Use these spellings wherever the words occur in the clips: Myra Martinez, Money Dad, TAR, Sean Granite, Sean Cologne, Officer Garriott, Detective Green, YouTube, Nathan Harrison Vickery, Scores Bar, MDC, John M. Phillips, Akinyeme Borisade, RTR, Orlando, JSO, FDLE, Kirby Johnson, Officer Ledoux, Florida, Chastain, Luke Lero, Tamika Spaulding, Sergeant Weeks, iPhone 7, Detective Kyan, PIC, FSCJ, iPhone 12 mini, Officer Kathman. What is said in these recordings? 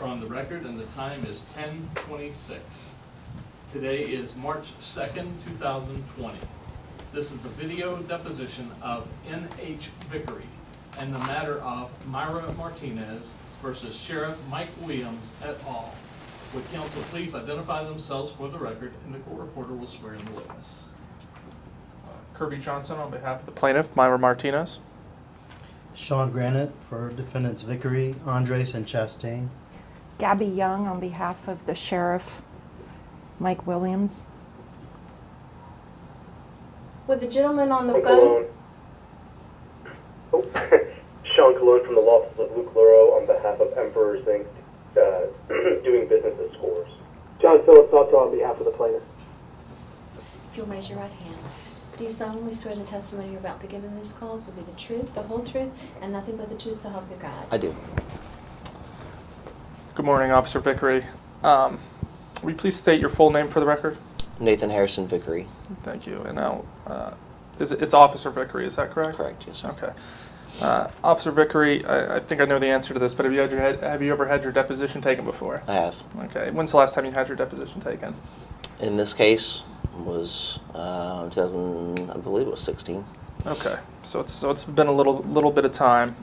here on the record, and the time is 10:26. Today is March 2nd, 2020. This is the video deposition of N.H. Vickery and the matter of Myra Martinez versus Sheriff Mike Williams et al. Would counsel please identify themselves for the record, and the court reporter will swear in the witness. Kirby Johnson on behalf of the plaintiff, Myra Martinez. Sean Granite for defendants Vickery, Andres, and Chastain. Gabby Young on behalf of the Sheriff Mike Williams. Would the gentleman on the phone? Oh. Sean Cologne from the law office of Luke Lero on behalf of Emperor Zink, doing business at Scores. John Phillips, also on behalf of the plaintiff. If you'll raise your right hand. Do you solemnly swear the testimony you're about to give in this cause will be the truth, the whole truth, and nothing but the truth, so help you God? I do. Good morning, Officer Vickery. Will you please state your full name for the record? Nathan Harrison Vickery. Thank you. And now, it's Officer Vickery, is that correct? Correct, yes, sir. Okay. Officer Vickery, I think I know the answer to this, but have you ever had your deposition taken before? I have. Okay. When's the last time you had your deposition taken? In this case, was 2000, I believe it was 16. Okay, so it's been a little bit of time.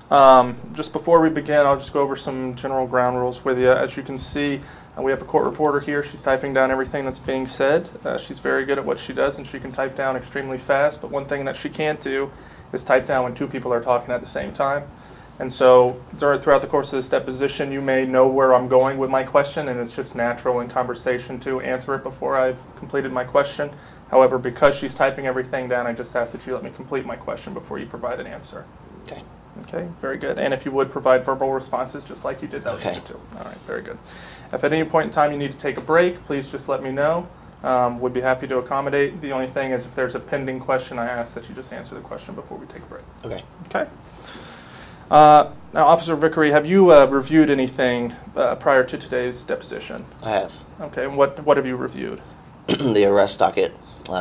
Just before we begin, I'll just go over some general ground rules with you. As you can see, we have a court reporter here. She's typing down everything that's being said. She's very good at what she does, and she can type down extremely fast, but one thing that she can't do is type down when two people are talking at the same time. And so throughout the course of this deposition, you may know where I'm going with my question, and it's just natural in conversation to answer it before I've completed my question. However, because she's typing everything down, I just ask that you let me complete my question before you provide an answer. Okay. Okay, very good. And if you would, provide verbal responses just like you did that okay. Too. All right, very good. If at any point in time you need to take a break, please just let me know. Would be happy to accommodate. The only thing is if there's a pending question, I ask that you just answer the question before we take a break. Okay. Okay. Now, Officer Vickery, have you reviewed anything prior to today's deposition? I have. Okay, and what have you reviewed? The arrest docket, the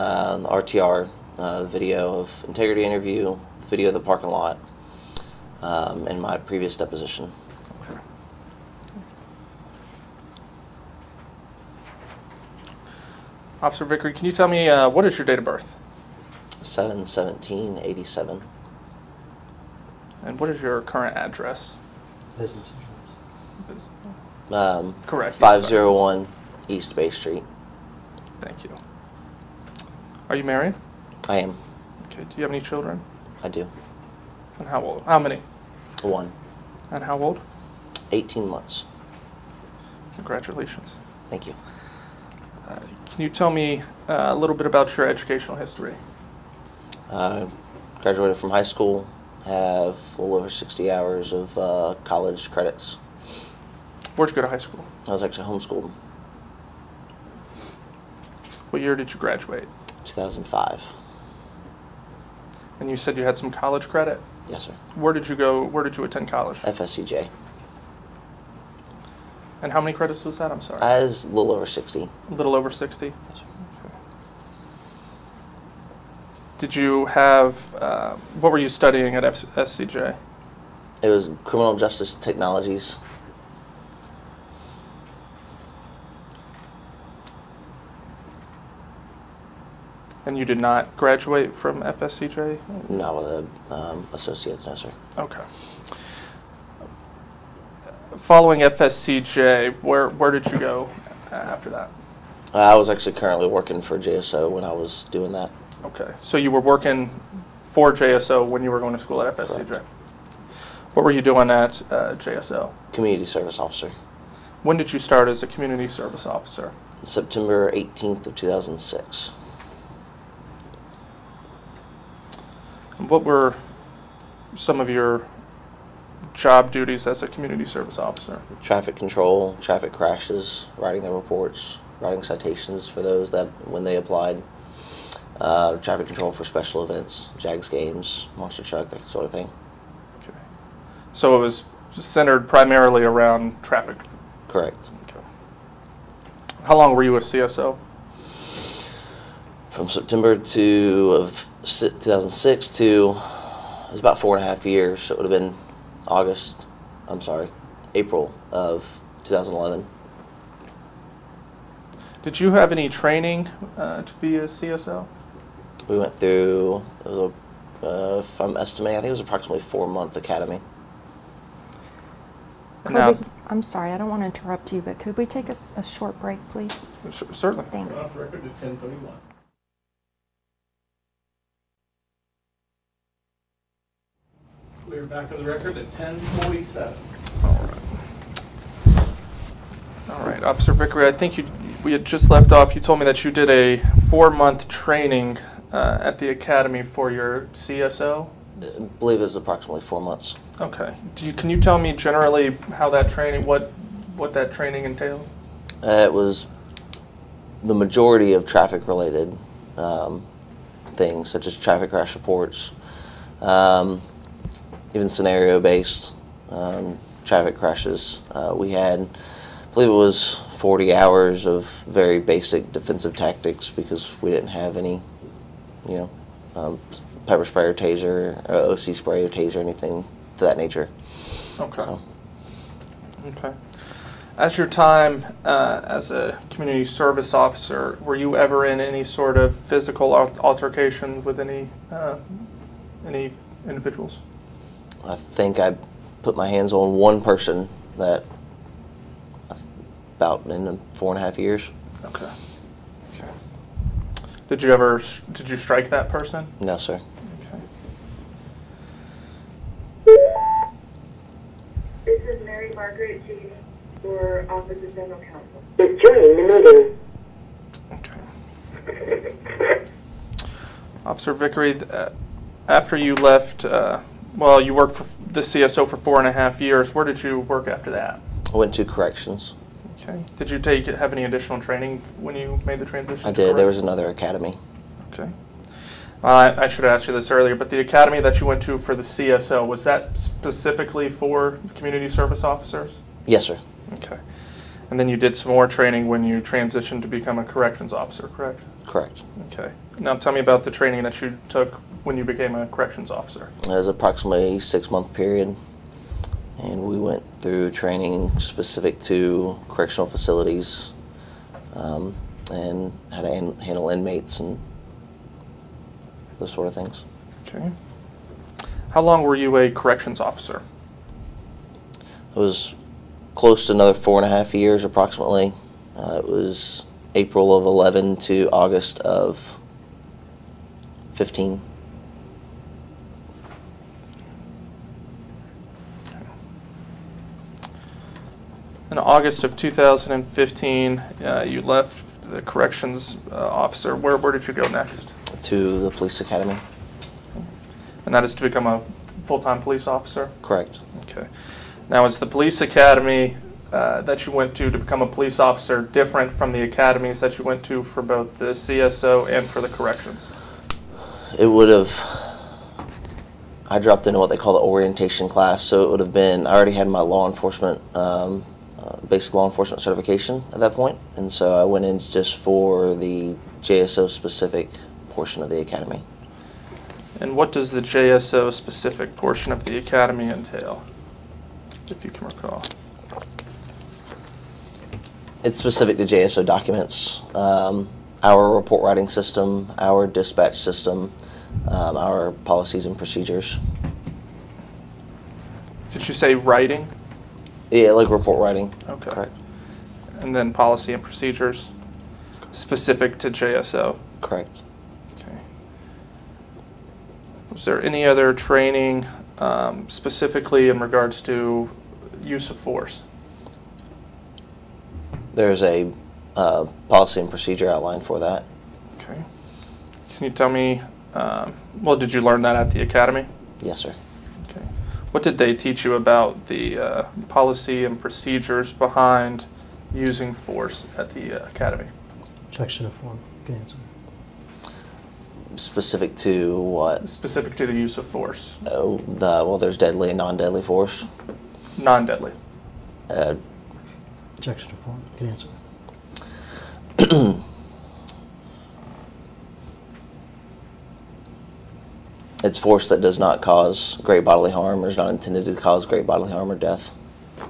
RTR, the video of integrity interview, the video of the parking lot, and my previous deposition. Okay. Officer Vickery, can you tell me what is your date of birth? 7/17/87. And what is your current address? Business address. Correct. 501 yes, East Bay Street. Thank you. Are you married? I am. Okay. Do you have any children? I do. And how old? How many? One. And how old? 18 months. Congratulations. Thank you. Can you tell me a little bit about your educational history? Graduated from high school. Have a little over 60 hours of college credits. Where'd you go to high school? I was actually homeschooled. What year did you graduate? 2005. And you said you had some college credit? Yes, sir. Where did you go? Where did you attend college? FSCJ. And how many credits was that? I'm sorry. I was a little over 60. A little over 60? Yes, sir. Did you have, what were you studying at FSCJ? It was criminal justice technologies. And you did not graduate from FSCJ? No, with an associate's, no, sir. Okay. Following FSCJ, where did you go after that? I was actually currently working for JSO when I was doing that. Okay, so you were working for JSO when you were going to school at FSCJ. Correct. What were you doing at JSO? Community Service Officer. When did you start as a Community Service Officer? September 18th of 2006. And what were some of your job duties as a Community Service Officer? Traffic control, traffic crashes, writing the reports, writing citations for those that when they applied. Traffic control for special events, Jags games, monster truck, that sort of thing. Okay. So it was centered primarily around traffic? Correct. Okay. How long were you with CSO? From September of 2006 to, it was about 4.5 years, so it would have been April of 2011. Did you have any training to be a CSO? We went through, it was a, if I'm estimating, I think it was approximately 4-month academy. Now, I'm sorry, I don't want to interrupt you, but could we take a short break, please? Certainly. Thanks. Off record at 10:31. We're back on the record at 10:47. All right, Officer Vickery, I think we had just left off. You told me that you did a 4-month training at the academy for your CSO. I believe it was approximately 4 months. Okay. Can you tell me generally how that training, what that training entailed? It was the majority of traffic-related things, such as traffic crash reports, even scenario-based traffic crashes. We had, I believe it was 40 hours of very basic defensive tactics because we didn't have any, you know, pepper spray or taser, or OC spray or taser, anything to that nature. Okay. So. Okay. As your time as a community service officer, were you ever in any sort of physical altercation with any individuals? I think I put my hands on one person that about in the 4.5 years. Okay. Okay. Did you strike that person? No, sir. This is Mary Margaret Jean for Office of General Counsel. It's Jane, the meeting. Okay. Officer Vickery, after you left, well, you worked for the CSO for 4.5 years. Where did you work after that? I went to corrections. Okay. Did you have any additional training when you made the transition? I did. Corrections? There was another academy. Okay. I should have asked you this earlier, but the academy that you went to for the CSO, was that specifically for community service officers? Yes, sir. Okay. And then you did some more training when you transitioned to become a corrections officer, correct? Correct. Okay. Now tell me about the training that you took when you became a corrections officer. It was approximately a 6-month period, and we went through training specific to correctional facilities and how to handle inmates and those sort of things. Okay. How long were you a corrections officer? It was close to another 4.5 years, approximately. It was April of 11 to August of 15. Okay. In August of 2015, you left the corrections officer. Where did you go next? To the police academy. And that is to become a full-time police officer? Correct. Okay. Now, is the police academy that you went to become a police officer different from the academies that you went to for both the CSO and for the corrections? It would have, I dropped into what they call the orientation class, so it would have been, I already had my law enforcement, basic law enforcement certification at that point, and so I went in just for the JSO specific portion of the academy. And what does the JSO specific portion of the academy entail, if you can recall? It's specific to JSO documents, our report writing system, our dispatch system, our policies and procedures. Did you say writing? Yeah, like report writing. Okay. Correct. And then policy and procedures specific to JSO. Correct. Was there any other training specifically in regards to use of force? There's a policy and procedure outline for that. Okay. Can you tell me, well, did you learn that at the academy? Yes, sir. Okay. What did they teach you about the policy and procedures behind using force at the academy? Objection to form. Good answer. Specific to what? Specific to the use of force. Oh, well, there's deadly and non-deadly force. Non-deadly. Objection to form. Good answer. It's force that does not cause great bodily harm or is not intended to cause great bodily harm or death. Okay.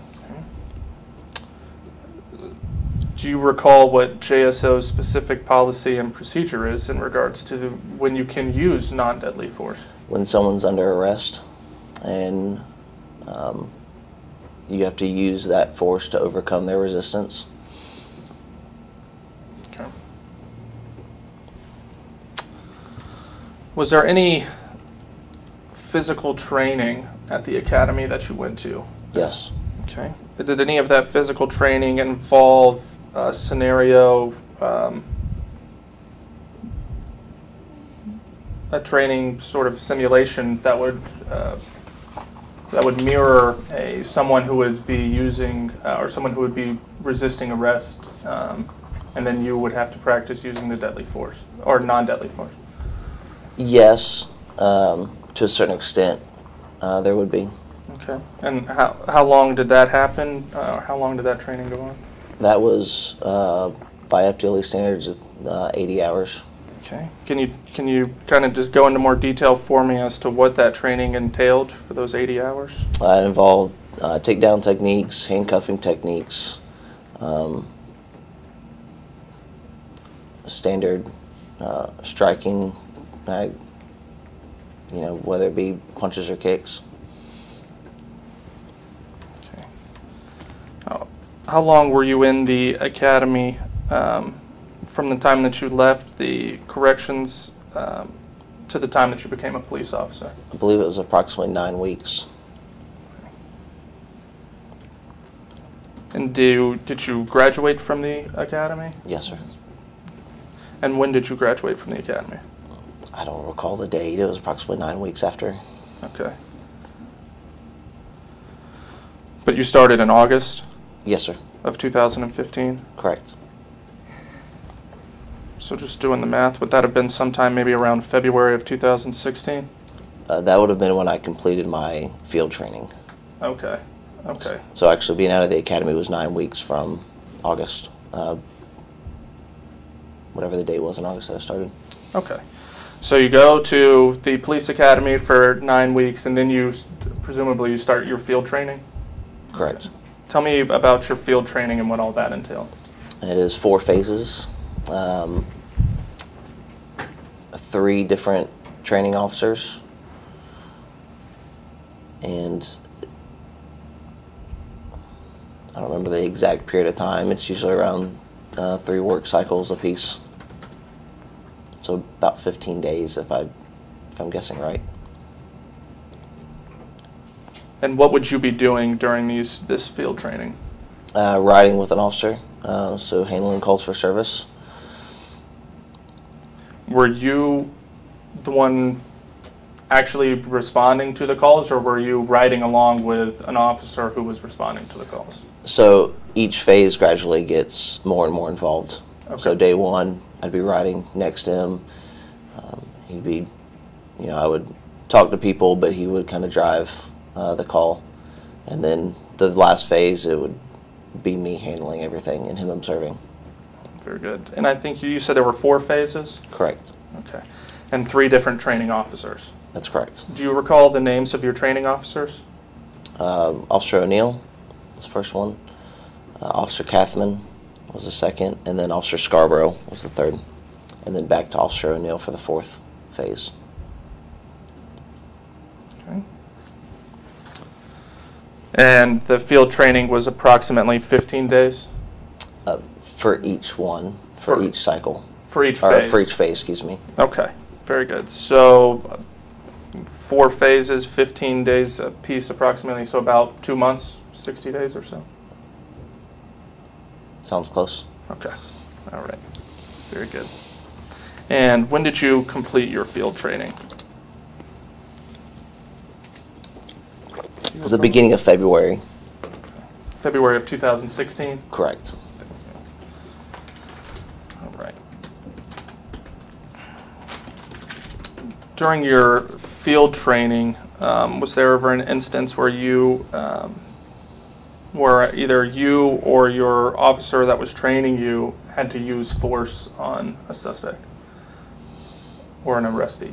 do you recall what JSO's specific policy and procedure is in regards to when you can use non-deadly force? When someone's under arrest and you have to use that force to overcome their resistance. Okay. Was there any physical training at the academy that you went to? Yes. Okay. Did any of that physical training involve a training sort of simulation that would mirror someone who would be using or someone who would be resisting arrest, and then you would have to practice using the deadly force or non-deadly force? Yes, to a certain extent, there would be. Okay. And how long did that happen? How long did that training go on? That was, by FDLE standards, 80 hours. Okay. Can you kind of just go into more detail for me as to what that training entailed for those 80 hours? It involved takedown techniques, handcuffing techniques, standard striking, you know, whether it be punches or kicks. How long were you in the academy from the time that you left the corrections to the time that you became a police officer? I believe it was approximately 9 weeks. And did you graduate from the academy? Yes, sir. And when did you graduate from the academy? I don't recall the date. It was approximately 9 weeks after. Okay. But you started in August? Yes, sir. Of 2015? Correct. So just doing the math, would that have been sometime maybe around February of 2016? That would have been when I completed my field training. Okay. Okay. So actually being out of the academy was 9 weeks from August, whatever the date was in August that I started. Okay. So you go to the police academy for 9 weeks, and then you presumably you start your field training? Correct. Okay. Tell me about your field training and what all that entailed. It is 4 phases, 3 different training officers, and I don't remember the exact period of time. It's usually around 3 work cycles apiece, so about 15 days if I'm guessing right. And what would you be doing during this field training? Riding with an officer, so handling calls for service. Were you the one actually responding to the calls, or were you riding along with an officer who was responding to the calls? So each phase gradually gets more and more involved. Okay. So day one, I'd be riding next to him. He'd be, you know, I would talk to people, but he would kind of drive the call, and then the last phase it would be me handling everything and him observing. Very good. And I think you said there were 4 phases? Correct. Okay. And 3 different training officers? That's correct. Do you recall the names of your training officers? Officer O'Neill was the first one, Officer Kathman was the second, and then Officer Scarborough was the third, and then back to Officer O'Neill for the 4th phase. Okay. And the field training was approximately 15 days? For each one, for each cycle. For each phase? For each phase, excuse me. Okay, very good. So 4 phases, 15 days apiece approximately, so about 2 months, 60 days or so? Sounds close. Okay, all right, very good. And when did you complete your field training? It was the beginning of February. February of 2016? Correct. All right. During your field training, was there ever an instance where you, where either you or your officer that was training you had to use force on a suspect or an arrestee?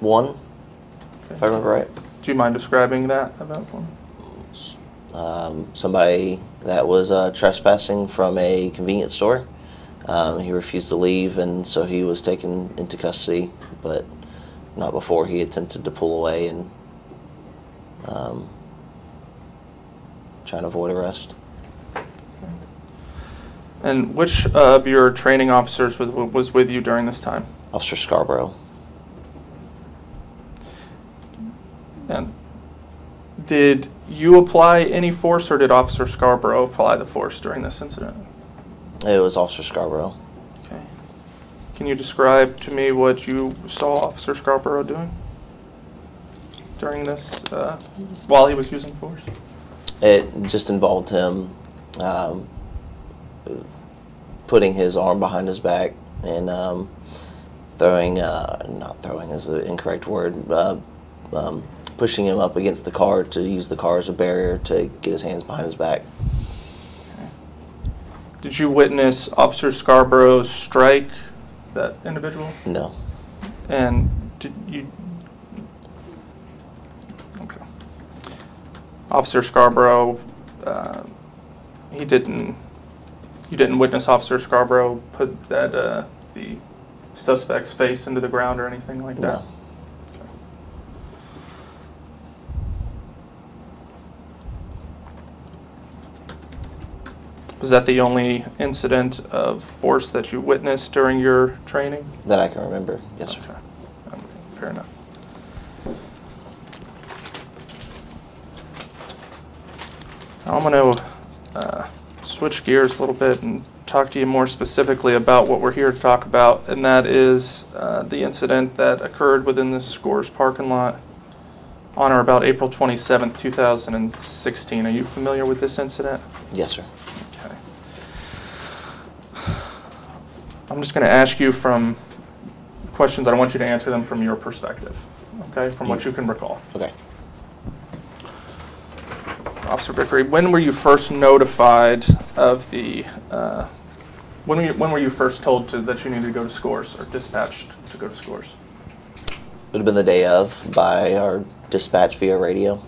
One I remember right. Do you mind describing that event for me? Somebody that was trespassing from a convenience store. He refused to leave, and so he was taken into custody, but not before he attempted to pull away and trying to avoid arrest. And which of your training officers was with you during this time? Officer Scarborough. And did you apply any force, or did Officer Scarborough apply the force during this incident? It was Officer Scarborough. Okay. Can you describe to me what you saw Officer Scarborough doing during this, while he was using force? It just involved him putting his arm behind his back and throwing, not throwing is the incorrect word, pushing him up against the car to use the car as a barrier to get his hands behind his back. Okay. Did you witness Officer Scarborough strike that individual? No. And did you... Okay. Officer Scarborough, he didn't... You didn't witness Officer Scarborough put that the suspect's face into the ground or anything like that? No. Was that the only incident of force that you witnessed during your training? That I can remember, yes, okay. Sir. Okay, fair enough. Now I'm going to switch gears a little bit and talk to you more specifically about what we're here to talk about, and that is the incident that occurred within the Scores parking lot on or about April 27, 2016. Are you familiar with this incident? Yes, sir. I'm just going to ask you from questions. I want you to answer them from your perspective, okay, from what you can recall. Okay. Officer Vickery, when were you first notified of the, when were you first told that you needed to go to Scores or dispatched to go to Scores? It would have been the day of by our dispatch via radio.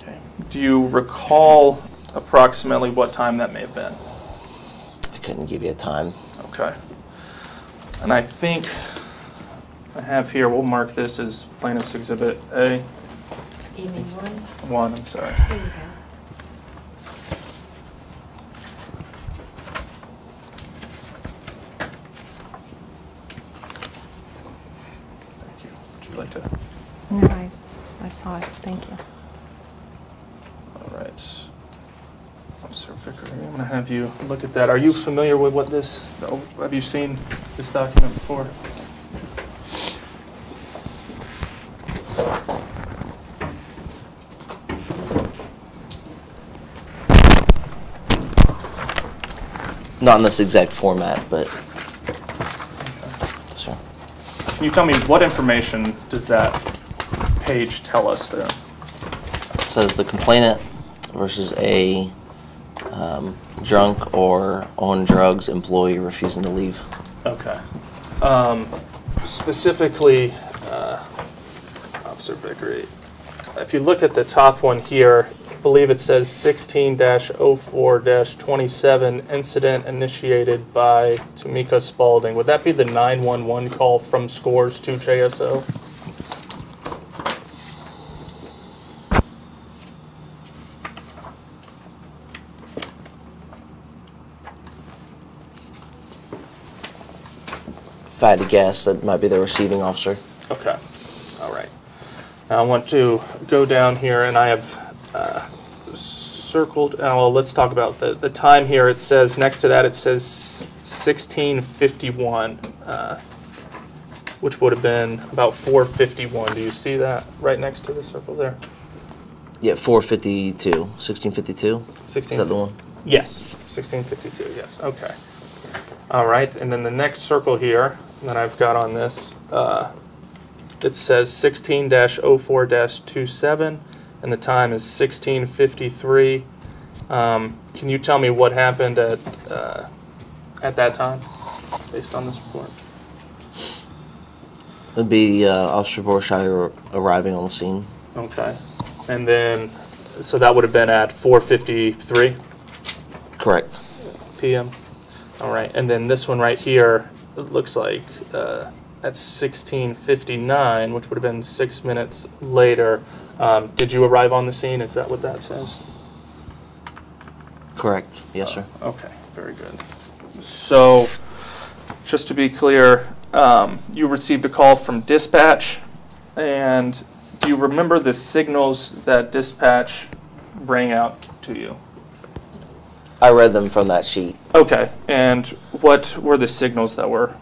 Okay. Do you recall approximately what time that may have been? I couldn't give you a time. Okay. And I think I have here, we'll mark this as Plaintiff's Exhibit A. You mean one? One, I'm sorry. There you go. Thank you. Would you like to? No, I saw it. Thank you. All right. Officer Vickery, I'm going to have you look at that. Are you familiar with what this, have you seen this document before? Not in this exact format, but... Okay. Sure. Can you tell me what information does that page tell us there? It says the complainant versus a... drunk or on drugs employee refusing to leave. Okay. Specifically, Officer Vickery, if you look at the top one here, I believe it says 16-04-27, incident initiated by Tamika Spaulding. Would that be the 911 call from Scores to JSO? If I had to guess, that might be the receiving officer. Okay. All right. Now I want to go down here, and I have circled. Well, let's talk about the time here. It says next to that, it says 16:51, which would have been about 4:51. Do you see that right next to the circle there? Yeah, 4:52. 16:52. 16. Is that the one? Yes. 16:52. Yes. Okay. All right, and then the next circle here that I've got on this, it says 16-04-27, and the time is 16:53. Can you tell me what happened at that time, based on this report? It would be Officer Borisade arriving on the scene. Okay. And then, so that would have been at 4:53? Correct. PM. All right. And then this one right here, it looks like at 16:59, which would have been 6 minutes later. Did you arrive on the scene? Is that what that says? Correct. Yes, sir. Okay. Very good. So, just to be clear, you received a call from dispatch, and do you remember the signals that dispatch rang out to you? I read them from that sheet. Okay, and what were the signals that were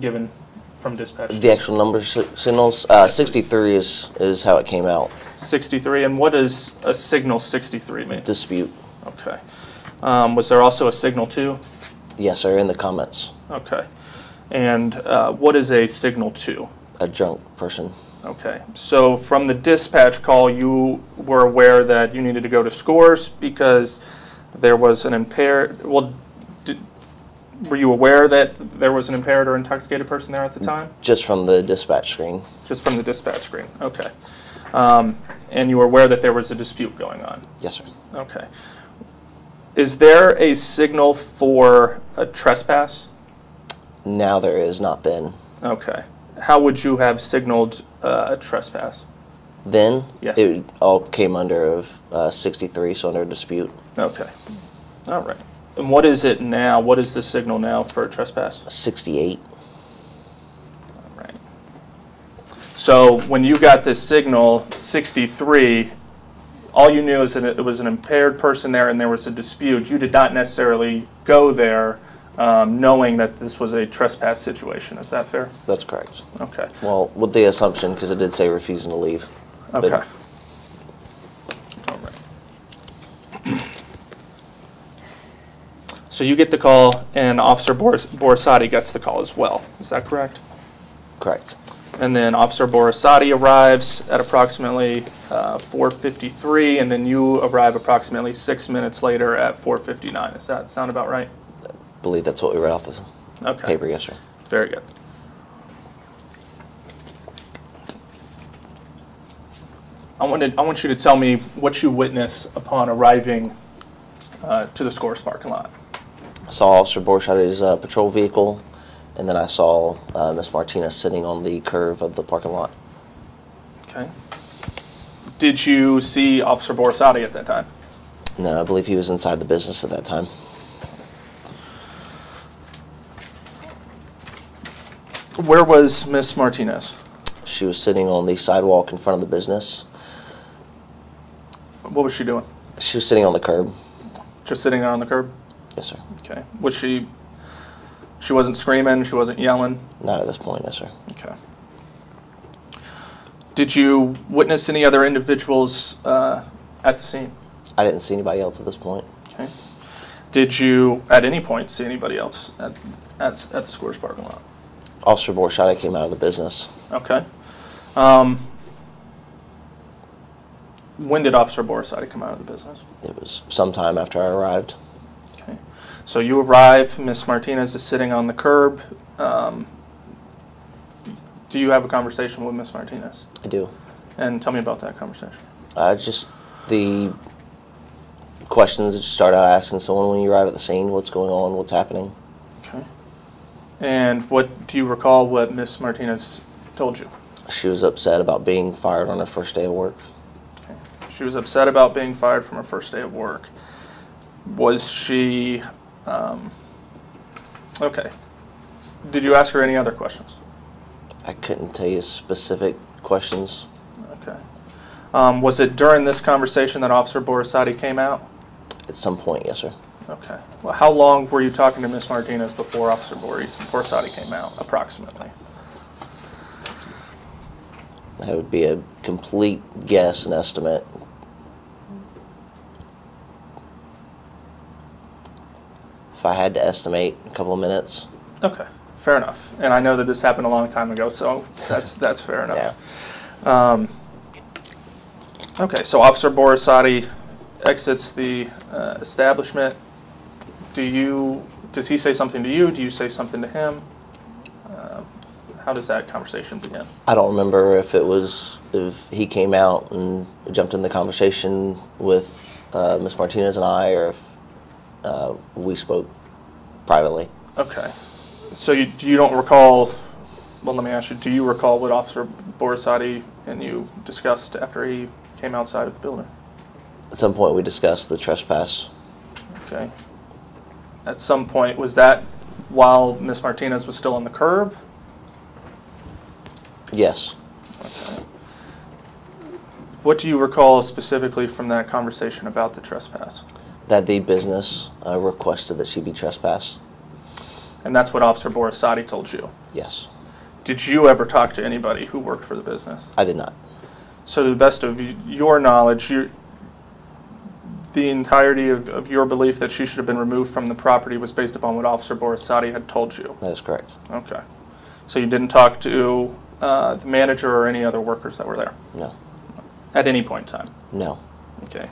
given from dispatch? The actual number signals. 63 is how it came out. 63, and what does a signal 63 mean? Dispute. Okay. Was there also a signal 2? Yes, sir, in the comments. Okay. And what is a signal 2? A drunk person. Okay. So from the dispatch call, you were aware that you needed to go to Scores because there was an impaired... Well, were you aware that there was an impaired or intoxicated person there at the time? Just from the dispatch screen. Just from the dispatch screen. Okay. And you were aware that there was a dispute going on? Yes, sir. Okay. Is there a signal for a trespass? Now there is, not then. Okay. How would you have signaled a trespass? Then? Yes. It all came under of 63, so under dispute. Okay. All right. And what is it now? What is the signal now for a trespass? 68. All right. So when you got this signal, 63, all you knew is that it was an impaired person there and there was a dispute. You did not necessarily go there knowing that this was a trespass situation. Is that fair? That's correct. Okay. Well, with the assumption, because it did say refusing to leave. Okay. But all right. So you get the call, and Officer Borisade gets the call as well. Is that correct? Correct. And then Officer Borisade arrives at approximately 4:53, and then you arrive approximately 6 minutes later at 4:59. Does that sound about right? I believe that's what we read off the paper, yes, sir. Very good. I want you to tell me what you witness upon arriving to the Scores parking lot. I saw Officer Borisade's patrol vehicle. And then I saw Ms. Martinez sitting on the curve of the parking lot. Okay. Did you see Officer Borisade at that time? No, I believe he was inside the business at that time. Where was Ms. Martinez? She was sitting on the sidewalk in front of the business. What was she doing? She was sitting on the curb. Just sitting there on the curb? Yes, sir. Okay. Was she... She wasn't screaming, she wasn't yelling? Not at this point, yes, sir. Okay. Did you witness any other individuals at the scene? I didn't see anybody else at this point. Okay. Did you, at any point, see anybody else at the Scores parking lot? Officer Borisade came out of the business. Okay. When did Officer Borisade come out of the business? It was sometime after I arrived. So you arrive, Ms. Martinez is sitting on the curb. Do you have a conversation with Ms. Martinez? I do. And tell me about that conversation. Just the questions that you start out asking someone when you arrive at the scene, what's going on, what's happening. Okay. And what do you recall what Ms. Martinez told you? She was upset about being fired on her first day of work. Okay. She was upset about being fired from her first day of work. Was she... Okay. Did you ask her any other questions? I couldn't tell you specific questions. Okay. Was it during this conversation that Officer Borisade came out? At some point, yes, sir. Okay. Well, how long were you talking to Ms. Martinez before Officer Borisade came out, approximately? That would be a complete guess and estimate. If I had to estimate, a couple of minutes. Okay, fair enough. And I know that this happened a long time ago, so that's fair enough. Yeah. Okay, so Officer Borisade exits the establishment. Does he say something to you? Do you say something to him? How does that conversation begin? I don't remember if it was, if he came out and jumped in the conversation with Ms. Martinez and I, or if we spoke privately. Okay. So you don't recall, well, let me ask you, do you recall what Officer Borisade and you discussed after he came outside of the building? At some point we discussed the trespass. Okay. At some point, was that while Ms. Martinez was still on the curb? Yes. Okay. What do you recall specifically from that conversation about the trespass? That the business requested that she be trespassed. And that's what Officer Borisade told you? Yes. Did you ever talk to anybody who worked for the business? I did not. So to the best of your knowledge, the entirety of your belief that she should have been removed from the property was based upon what Officer Borisade had told you? That is correct. Okay. So you didn't talk to the manager or any other workers that were there? No. At any point in time? No. Okay.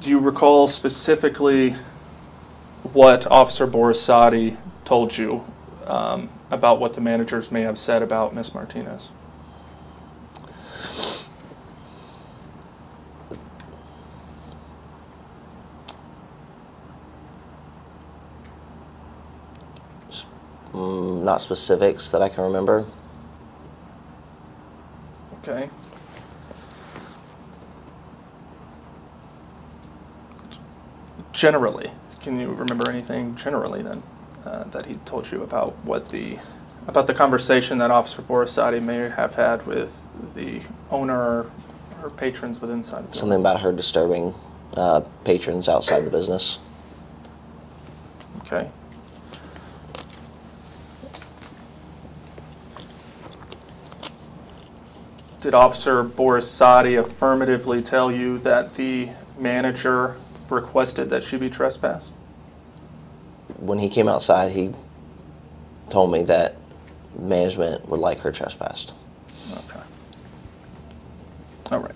Do you recall specifically what Officer Borisade told you about what the managers may have said about Ms. Martinez? Not specifics that I can remember. Okay. Generally, can you remember anything generally then? That he told you about what the conversation that Officer Borisade may have had with the owner or patrons within the business. Something about her disturbing patrons outside the business. Okay. Did Officer Borisade affirmatively tell you that the manager requested that she be trespassed? When he came outside, he told me that management would like her trespassed. Okay. All right.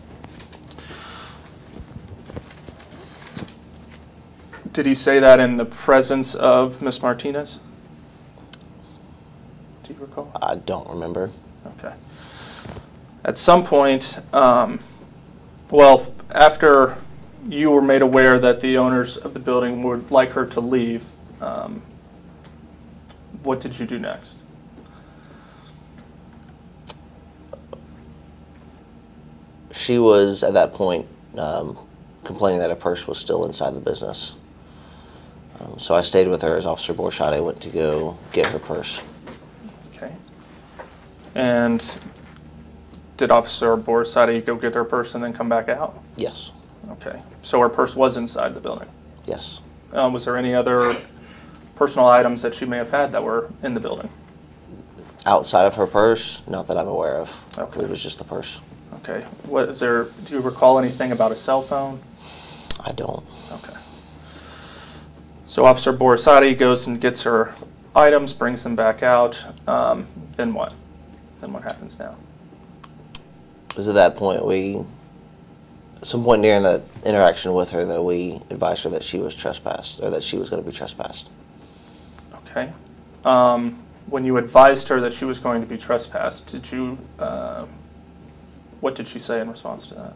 Did he say that in the presence of Ms. Martinez? Do you recall? I don't remember. Okay. At some point, well, after you were made aware that the owners of the building would like her to leave, what did you do next? She was, at that point, complaining that her purse was still inside the business. So I stayed with her as Officer Borisade went to go get her purse. Okay. And did Officer Borisade go get her purse and then come back out? Yes. Okay. So her purse was inside the building? Yes. Was there any other personal items that she may have had that were in the building? Outside of her purse, not that I'm aware of. Okay. It was just the purse. Okay. What is there? Do you recall anything about a cell phone? I don't. Okay. So Officer Borisade goes and gets her items, brings them back out. Then what? Then what happens now? It was at that point we, at some point during that interaction with her, that we advised her that she was trespassed, or that she was going to be trespassed. Okay. When you advised her that she was going to be trespassed, did you? What did she say in response to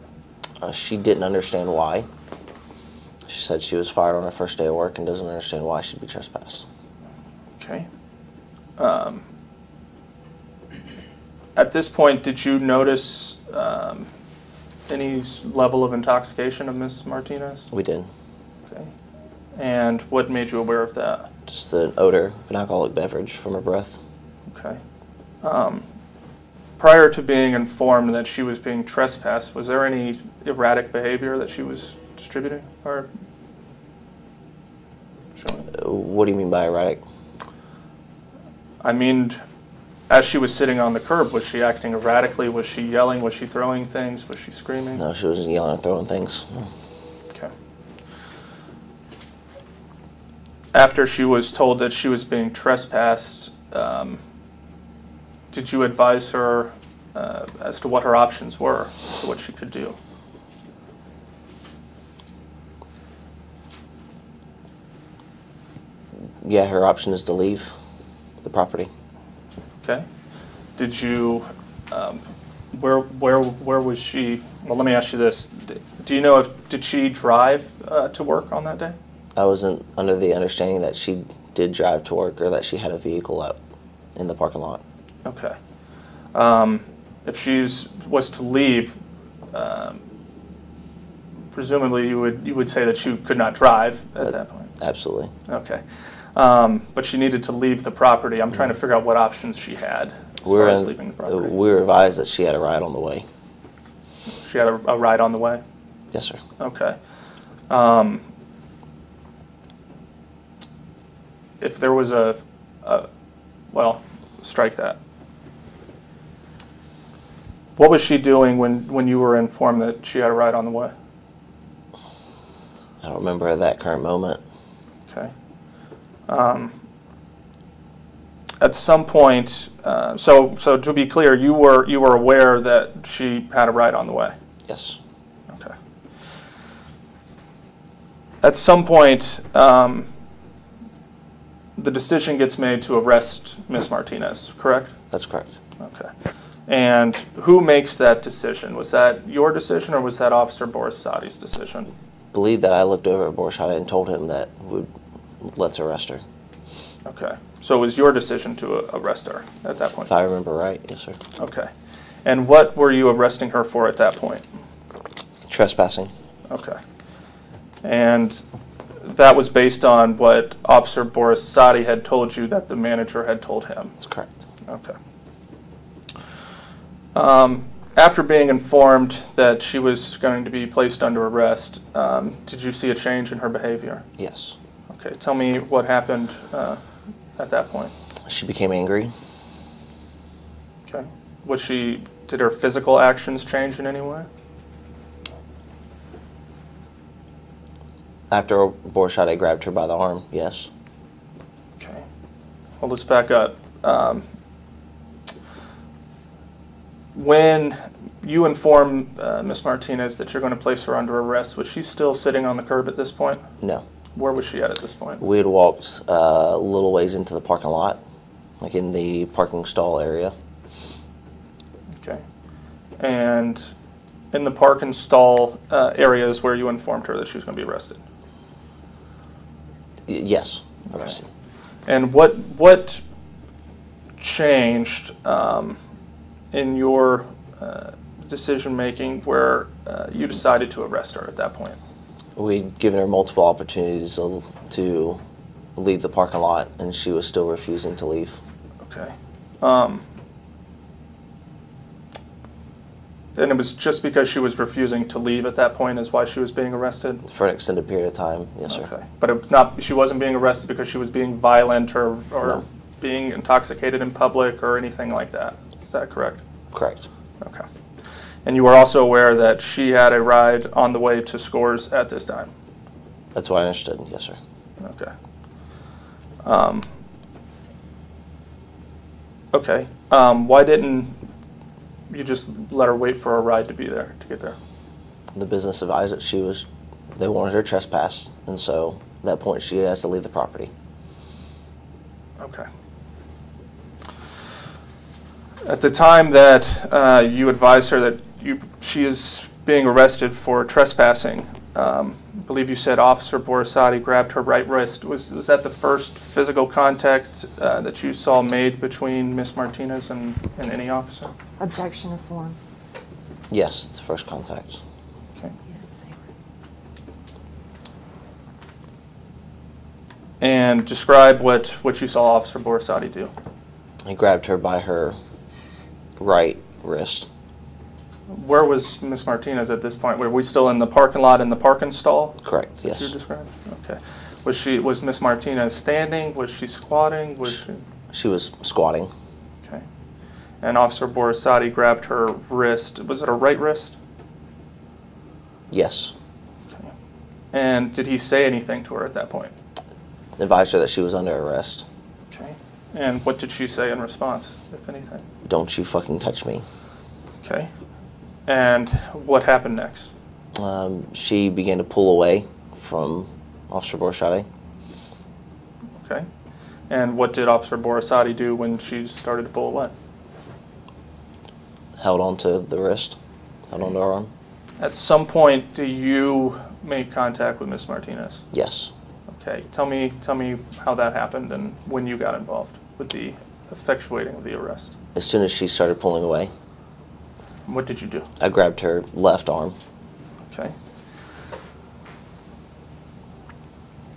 that? She didn't understand why. She said she was fired on her first day of work and doesn't understand why she'd be trespassed. Okay. At this point, did you notice any level of intoxication of Ms. Martinez? We did. Okay. And what made you aware of that? Just an odor of an alcoholic beverage from her breath. Okay. Prior to being informed that she was being trespassed, was there any erratic behavior that she was distributing or showing? What do you mean by erratic? I mean, as she was sitting on the curb, was she acting erratically? Was she yelling? Was she throwing things? Was she screaming? No, she wasn't yelling or throwing things. No. Okay. After she was told that she was being trespassed, did you advise her as to what her options were, what she could do? yeah, her option is to leave the property. Okay. Did you, where was she? Well, let me ask you this. Do you know if, did she drive to work on that day? I wasn't under the understanding that she did drive to work or that she had a vehicle out in the parking lot. Okay. If she was to leave, presumably you would say that she could not drive at that point. Absolutely. Okay. But she needed to leave the property. I'm trying to figure out what options she had as far as leaving the property. We were advised that she had a ride on the way. She had a ride on the way? Yes, sir. Okay. If there was well, strike that. What was she doing when you were informed that she had a ride on the way? I don't remember at that current moment. Okay. At some point, so to be clear, you were aware that she had a ride on the way? Yes. Okay. At some point, the decision gets made to arrest Ms. Martinez, correct? That's correct. Okay. And who makes that decision? Was that your decision or was that Officer Borisade's decision? I believe that I looked over at Borisade and told him that let's arrest her. Okay. So it was your decision to arrest her at that point? If I remember right, yes, sir. Okay. And what were you arresting her for at that point? Trespassing. Okay. And that was based on what Officer Borisade had told you that the manager had told him? That's correct. Okay. After being informed that she was going to be placed under arrest, did you see a change in her behavior? Yes. Okay, tell me what happened at that point. She became angry. Okay. Did her physical actions change in any way? After Borisade grabbed her by the arm, yes. Okay. Well, let's back up. When you informed Ms. Martinez that you're going to place her under arrest, was she still sitting on the curb at this point? No. Where was she at this point? We had walked a little ways into the parking lot, like in the parking stall area. Okay. And in the parking stall area is where you informed her that she was going to be arrested? Yes, arrested. Okay. And what changed in your decision-making where you decided to arrest her at that point? We'd given her multiple opportunities to leave the parking lot, and she was still refusing to leave. Okay. And it was just because she was refusing to leave at that point is why she was being arrested? For an extended period of time, yes, sir. Okay. But she wasn't being arrested because she was being violent or no, being intoxicated in public or anything like that. Is that correct? Correct. Okay. And you were also aware that she had a ride on the way to Scores at this time? That's what I understood, yes, sir. Okay. Okay. Why didn't you just let her wait for a ride to get there? The business advised that they wanted her trespassed, and so at that point she has to leave the property. Okay. At the time that you advised her that she is being arrested for trespassing, I believe you said Officer Borisade grabbed her right wrist. Was that the first physical contact that you saw made between Ms. Martinez and any officer? Objection to form. Yes, it's the first contact. Okay. And describe what you saw Officer Borisade do. He grabbed her by her right wrist. Where was Ms. Martinez at this point? Were we still in the parking lot in the parking stall? Correct. Yes. You described. Okay. Was Ms. Martinez standing? Was she squatting? She was squatting. Okay. And Officer Borisade grabbed her wrist. Was it her right wrist? Yes. Okay. And did he say anything to her at that point? Advised her that she was under arrest. Okay. And what did she say in response, if anything? Don't you fucking touch me. Okay. And what happened next? She began to pull away from Officer Borisade. Okay. Okay. And what did Officer Borisade do when she started to pull away? Held on to the wrist, held on to her arm. At some point, do you make contact with Ms. Martinez? Yes. Okay. Tell me how that happened and when you got involved with the effectuating of the arrest. As soon as she started pulling away. What did you do? I grabbed her left arm. Okay.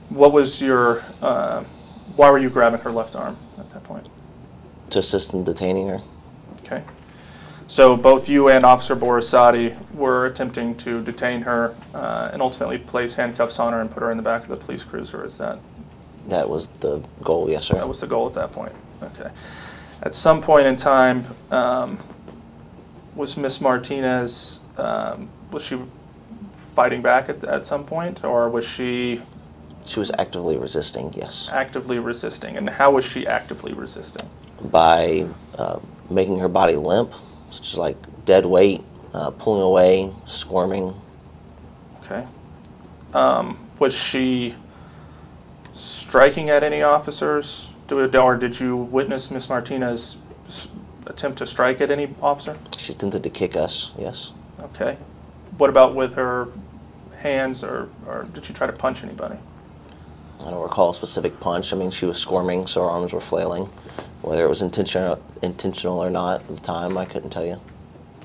What was your, why were you grabbing her left arm at that point? To assist in detaining her. Okay. So both you and Officer Borisade were attempting to detain her and ultimately place handcuffs on her and put her in the back of the police cruiser, is that? That was the goal, yes sir. That was the goal at that point, okay. At some point in time, was Ms. Martinez, was she fighting back at some point, or was she? She was actively resisting, yes. Actively resisting, and how was she actively resisting? By making her body limp, such as like dead weight, pulling away, squirming. Okay. Was she striking at any officers, or did you witness Ms. Martinez attempt to strike at any officer? She attempted to kick us, yes. Okay. What about with her hands, or did she try to punch anybody? I don't recall a specific punch. I mean, she was squirming, so her arms were flailing. Whether it was intentional or not at the time, I couldn't tell you.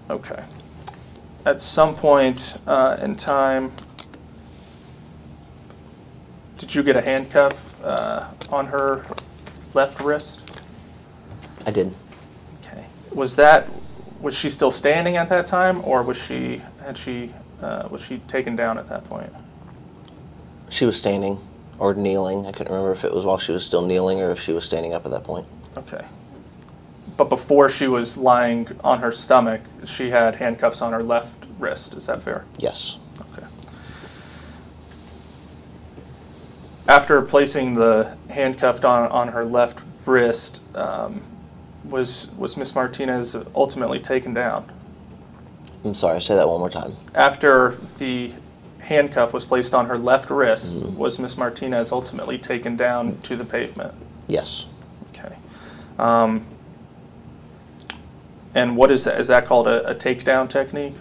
Okay. At some point in time, did you get a handcuff on her left wrist? I did. Okay. Was she still standing at that time, or was she taken down at that point? She was standing or kneeling. I couldn't remember if it was while she was still kneeling or if she was standing up at that point. Okay. But before she was lying on her stomach, she had handcuffs on her left wrist. Is that fair? Yes. Okay. After placing the handcuff on her left wrist, was Ms. Martinez ultimately taken down? I'm sorry, say that one more time. After the handcuff was placed on her left wrist, was Ms. Martinez ultimately taken down to the pavement? Yes. Okay. And what is that? Is that called a takedown technique?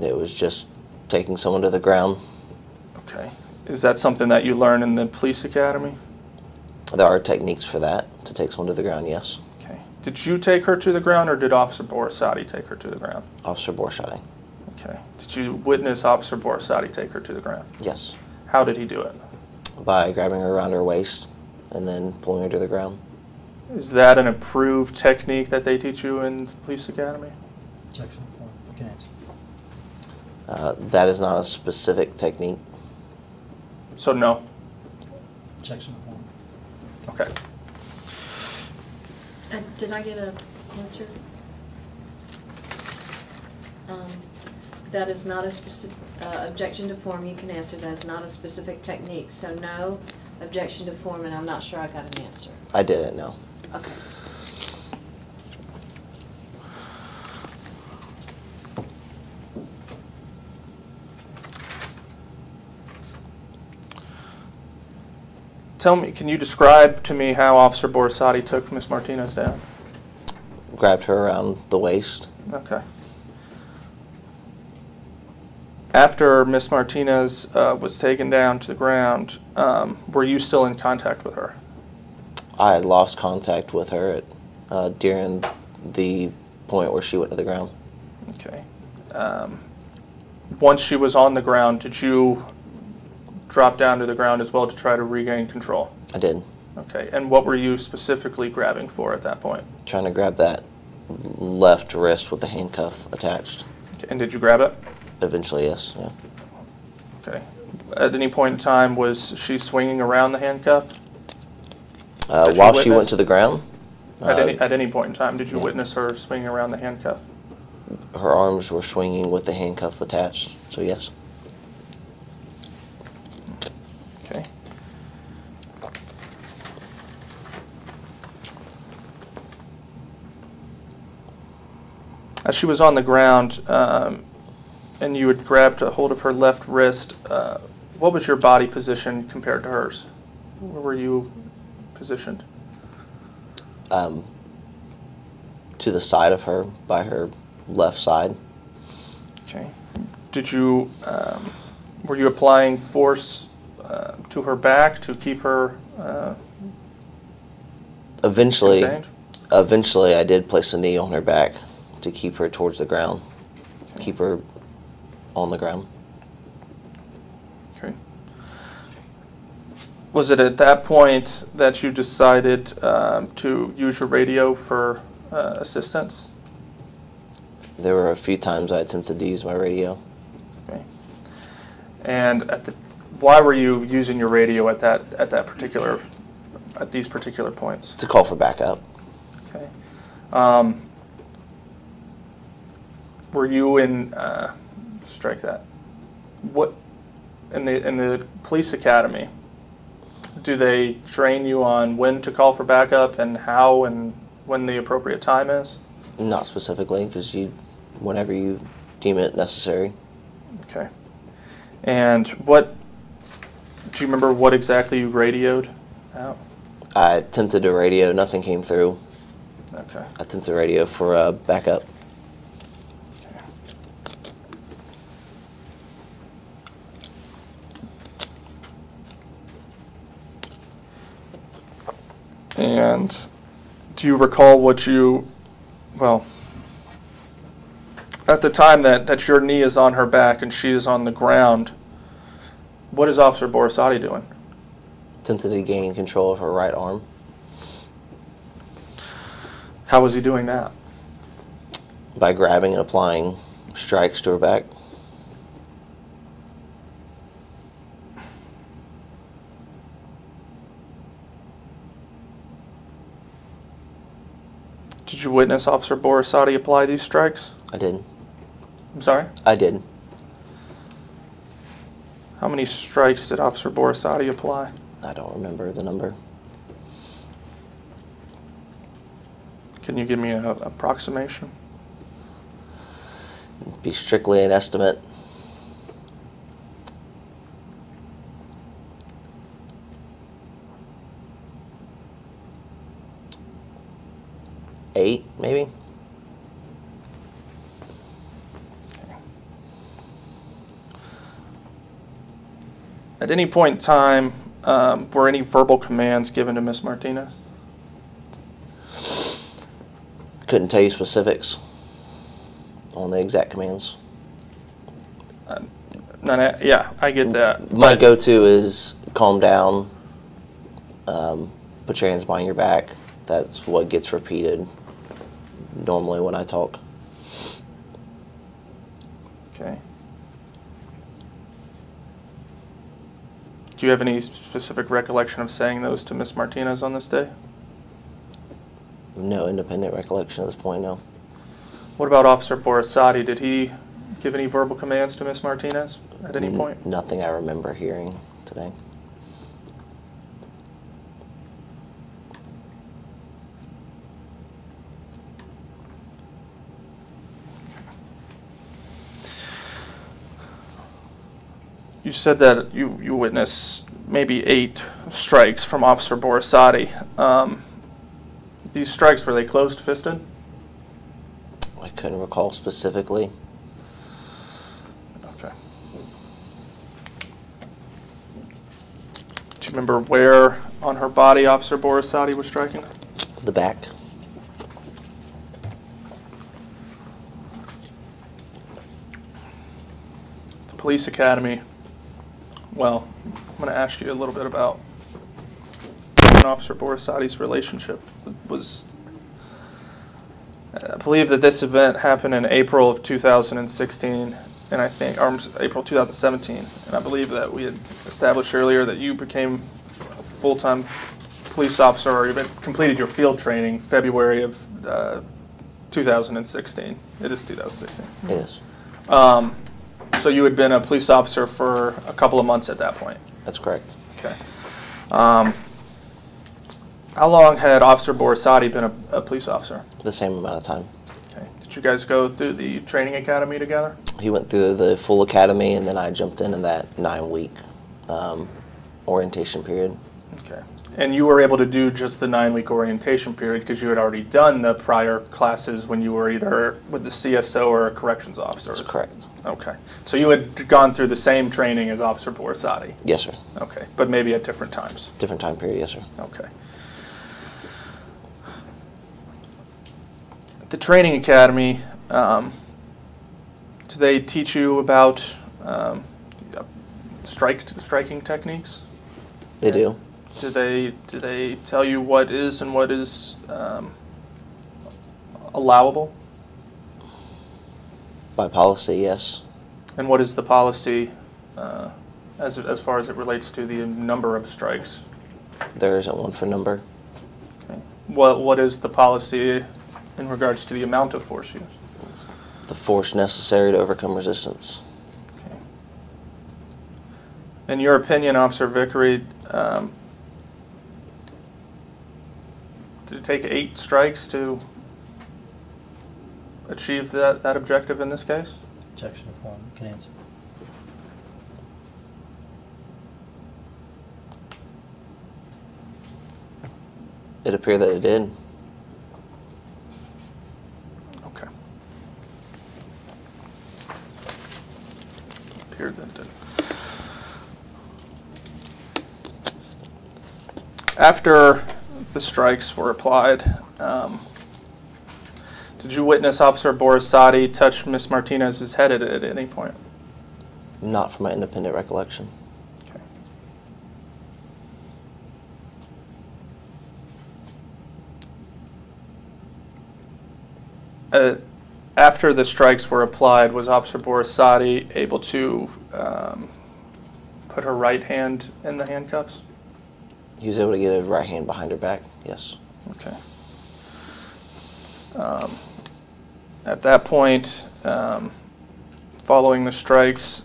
It was just taking someone to the ground. Okay. Is that something that you learn in the police academy? There are techniques for that, to take someone to the ground, yes. Did you take her to the ground, or did Officer Borisade take her to the ground? Officer Borisade. Okay. Did you witness Officer Borisade take her to the ground? Yes. How did he do it? By grabbing her around her waist and then pulling her to the ground. Is that an approved technique that they teach you in the police academy? Objection form. Can answer. That is not a specific technique. So no. Objection form. Okay. Did I get an answer? That is not a specific, objection to form, you can answer, that is not a specific technique. So no, objection to form, and I'm not sure I got an answer. I didn't, no. Okay. Tell me, can you describe to me how Officer Borisade took Ms. Martinez down? Grabbed her around the waist. Okay. After Ms. Martinez was taken down to the ground, were you still in contact with her? I had lost contact with her at, during the point where she went to the ground. Okay. Once she was on the ground, did you drop down to the ground as well to try to regain control? I did. Okay, and what were you specifically grabbing for at that point? Trying to grab that left wrist with the handcuff attached. Okay. And did you grab it? Eventually, yes, yeah. Okay. At any point in time, was she swinging around the handcuff? While she went to the ground? At any point in time, did you witness her swinging around the handcuff? Her arms were swinging with the handcuff attached, so yes. As she was on the ground and you had grabbed a hold of her left wrist, What was your body position compared to hers? Where were you positioned? To the side of her, by her left side. Okay. Did you, were you applying force to her back to keep her? Eventually I did place a knee on her back to keep her towards the ground, okay. Keep her on the ground. Okay. Was it at that point that you decided to use your radio for assistance? There were a few times I attempted to use my radio. Okay. And at the, why were you using your radio at these particular points? To call for backup. Okay. Were you in? Strike that. What in the police academy? Do they train you on when to call for backup and how and when the appropriate time is? Not specifically, because you, whenever you deem it necessary. Okay. And what, do you remember what exactly you radioed out? I attempted to radio. Nothing came through. Okay. I attempted to radio for backup. Okay. And do you recall what you... Well, at the time that your knee is on her back and she is on the ground, what is Officer Borisade doing? Attempted to gain control of her right arm. How was he doing that? By grabbing and applying strikes to her back. Did you witness Officer Borisade apply these strikes? I did. I'm sorry? I did. How many strikes did Officer Borisade apply? I don't remember the number. Can you give me an approximation? It'd be strictly an estimate. Eight, maybe. Okay. At any point in time, were any verbal commands given to Ms. Martinez? Couldn't tell you specifics on the exact commands. Yeah, I get that. My go-to is calm down, put your hands behind your back. That's what gets repeated normally when I talk. Okay. Do you have any specific recollection of saying those to Ms. Martinez on this day? No independent recollection at this point, no. What about Officer Borisade? Did he give any verbal commands to Ms. Martinez at any point? Nothing I remember hearing today. You said that you witnessed maybe 8 strikes from Officer Borisade. These strikes, were they closed-fisted? I couldn't recall specifically. Okay. Do you remember where on her body Officer Borisade was striking? The back. The police academy. Well, I'm going to ask you a little bit about Officer Borisade's relationship. I believe that this event happened in April of 2016, and I think, or April 2017, and I believe that we had established earlier that you became a full-time police officer, or you completed your field training February of 2016. It is 2016. Yes. So you had been a police officer for a couple of months at that point? That's correct. Okay. How long had Officer Borisade been a police officer? The same amount of time. Okay. Did you guys go through the training academy together? He went through the full academy, and then I jumped into that 9-week orientation period. Okay. And you were able to do just the 9-week orientation period because you had already done the prior classes when you were either with the CSO or a corrections officer. That's correct. Okay. So you had gone through the same training as Officer Borisade? Yes, sir. Okay. But maybe at different times? Different time period, yes, sir. Okay. At the training academy, do they teach you about striking techniques? They do. Do they tell you what is and what is allowable? By policy, yes. And what is the policy as far as it relates to the number of strikes? There isn't one for number. Okay. What is the policy in regards to the amount of force used? It's the force necessary to overcome resistance. Okay. In your opinion, Officer Vickery, did it take 8 strikes to achieve that objective in this case? Objection to form. Can answer. It appeared that it did. Okay. It appeared that it did. After the strikes were applied, did you witness Officer Borisade touch Miss Martinez's head at any point? Not from my independent recollection. Okay. After the strikes were applied, was Officer Borisade able to put her right hand in the handcuffs? He was able to get a right hand behind her back, yes. Okay. At that point, following the strikes,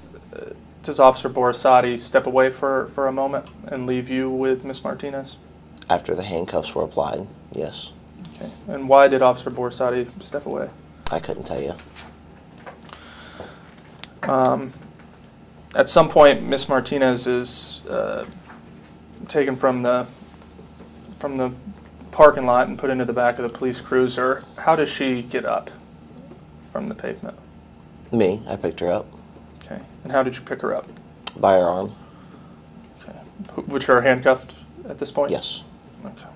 does Officer Borisade step away for a moment and leave you with Miss Martinez? After the handcuffs were applied, yes. Okay. And why did Officer Borisade step away? I couldn't tell you. At some point, Miss Martinez is taken from the parking lot and put into the back of the police cruiser. How does she get up from the pavement? Me. I picked her up. Okay. And how did you pick her up? By her arm. Okay. Which are handcuffed at this point? Yes. Okay.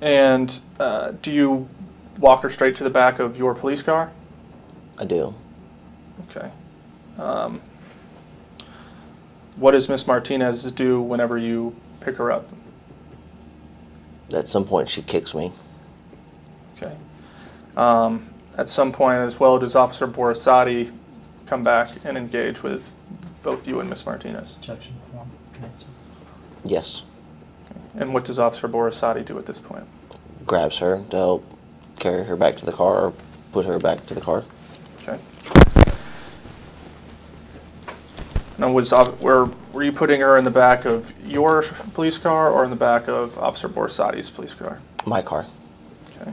And do you walk her straight to the back of your police car? I do. Okay. What does Miss Martinez do whenever you pick her up? At some point, she kicks me. Okay. At some point as well, does Officer Borisade come back and engage with both you and Miss Martinez? Objection form. Yes. Okay. And what does Officer Borisade do at this point? Grabs her to help carry her back to the car or put her back to the car. Okay. Now, were you putting her in the back of your police car or in the back of Officer Borisade's police car? My car. Okay.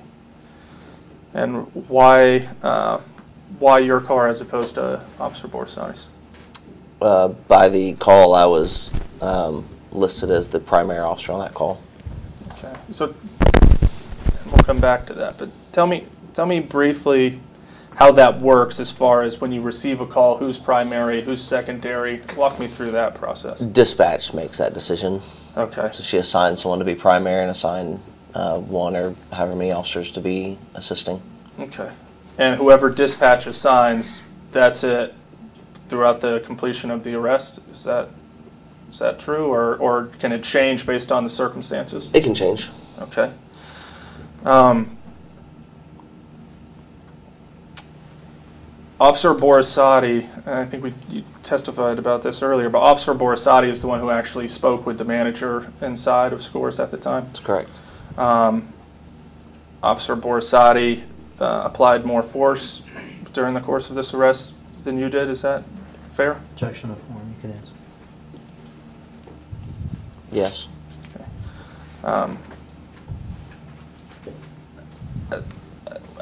And why your car as opposed to Officer Borisade's? By the call, I was listed as the primary officer on that call. Okay. So we'll come back to that, but tell me briefly how that works as far as when you receive a call, who's primary, who's secondary. Walk me through that process. Dispatch makes that decision. Okay. So she assigns someone to be primary and assigns one or however many officers to be assisting. Okay. And whoever dispatch assigns, that's it throughout the completion of the arrest? Is that true, or can it change based on the circumstances? It can change. Okay. Officer Borisade, I think you testified about this earlier, but Officer Borisade is the one who actually spoke with the manager inside of Scores at the time? That's correct. Officer Borisade applied more force during the course of this arrest than you did. Is that fair? Objection to form. You can answer. Yes. Okay.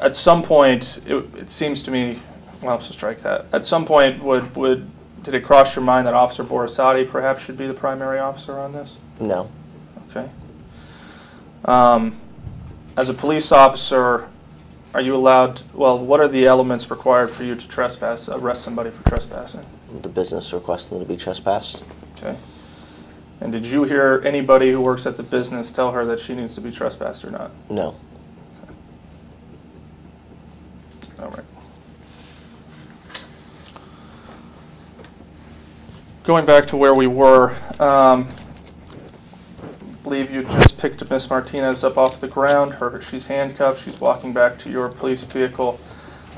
At some point, it seems to me... Well, so strike that. At some point, would Did it cross your mind that Officer Borisade perhaps should be the primary officer on this? No. Okay. As a police officer, are you allowed to, well, what are the elements required for you to trespass, arrest somebody for trespassing? The business requesting to be trespassed. Okay. And did you hear anybody who works at the business tell her that she needs to be trespassed or not? No. Okay. All right. Going back to where we were, I believe you just picked Miss Martinez up off the ground. She's handcuffed. She's walking back to your police vehicle.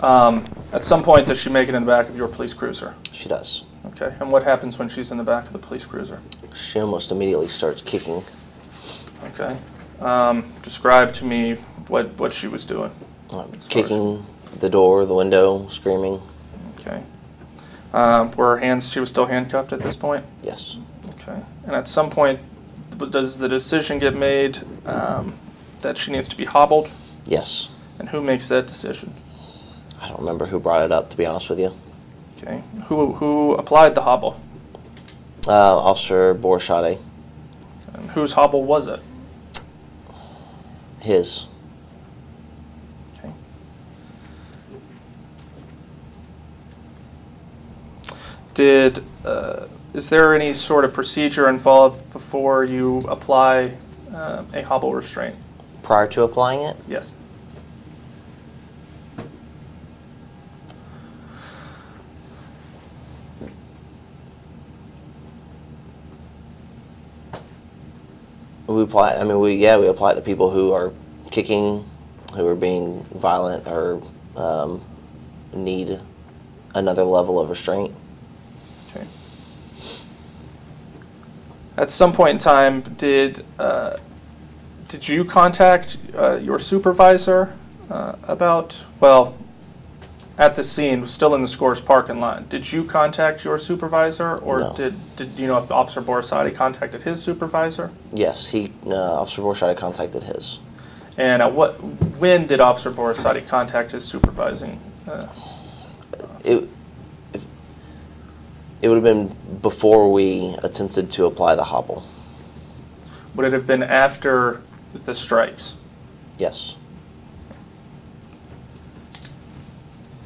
At some point, does she make it in the back of your police cruiser? She does. Okay. And what happens when she's in the back of the police cruiser? She almost immediately starts kicking. Okay. Describe to me what she was doing. Kicking the door, the window, screaming. Okay. Were her hands, she was still handcuffed at this point? Yes. Okay. And at some point, does the decision get made that she needs to be hobbled? Yes. And who makes that decision? I don't remember who brought it up, to be honest with you. Okay. Who applied the hobble? Officer Borisade. And whose hobble was it? His. Okay. Is there any sort of procedure involved before you apply a hobble restraint? Prior to applying it? Yes. We apply. I mean, we apply it to people who are kicking, who are being violent, or need another level of restraint. Okay. At some point in time, did you contact your supervisor about, well, at the scene, still in the Scores parking lot, did you contact your supervisor, or no? Did you know if Officer Borisade contacted his supervisor? Yes, Officer Borisade contacted his. And at when did Officer Borisade contact his supervising? It would have been before we attempted to apply the hobble. Would it have been after the stripes? Yes.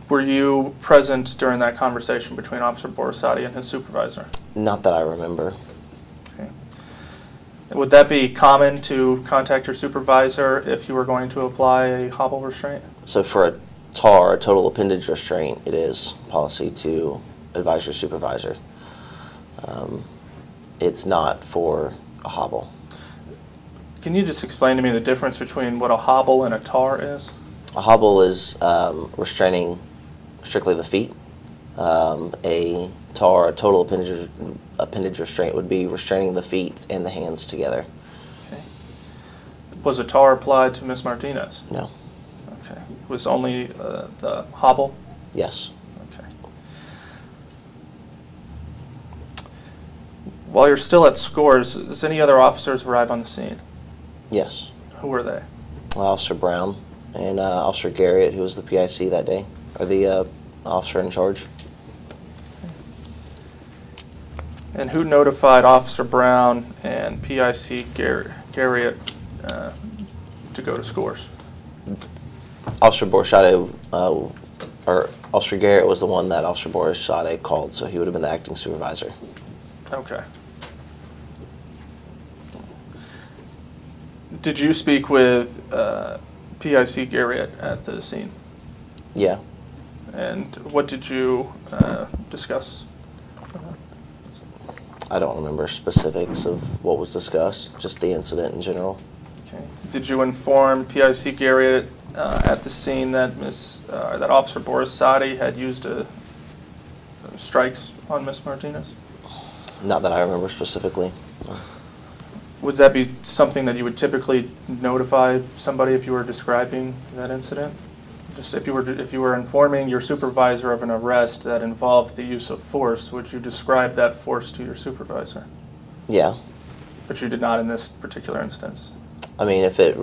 Were you present during that conversation between Officer Borisade and his supervisor? Not that I remember. Okay. Would that be common to contact your supervisor if you were going to apply a hobble restraint? So for a TAR, a total appendage restraint, it is policy to advise your supervisor. It's not for a hobble. Can you just explain to me the difference between what a hobble and a TAR is? A hobble is restraining strictly the feet. A TAR, a total appendage restraint, would be restraining the feet and the hands together. Okay. Was a TAR applied to Ms. Martinez? No. Okay. It was only the hobble? Yes. While you're still at Scores, does any other officers arrive on the scene? Yes. Who are they? Officer Brown and Officer Garriott, who was the PIC that day, or the officer in charge. And who notified Officer Brown and PIC Garriott to go to Scores? Officer Borisade, or Officer Garriott was the one that Officer Borisade called, so he would have been the acting supervisor. Okay. Did you speak with PIC Garriott at the scene? Yeah. And what did you discuss? I don't remember specifics of what was discussed, just the incident in general. Okay. Did you inform PIC Garriott at the scene that that Officer Borisade had used strikes on Miss Martinez? Not that I remember specifically. Would that be something that you would typically notify somebody if you were describing that incident? Just if you were informing your supervisor of an arrest that involved the use of force, would you describe that force to your supervisor? Yeah. But you did not in this particular instance. I mean, if it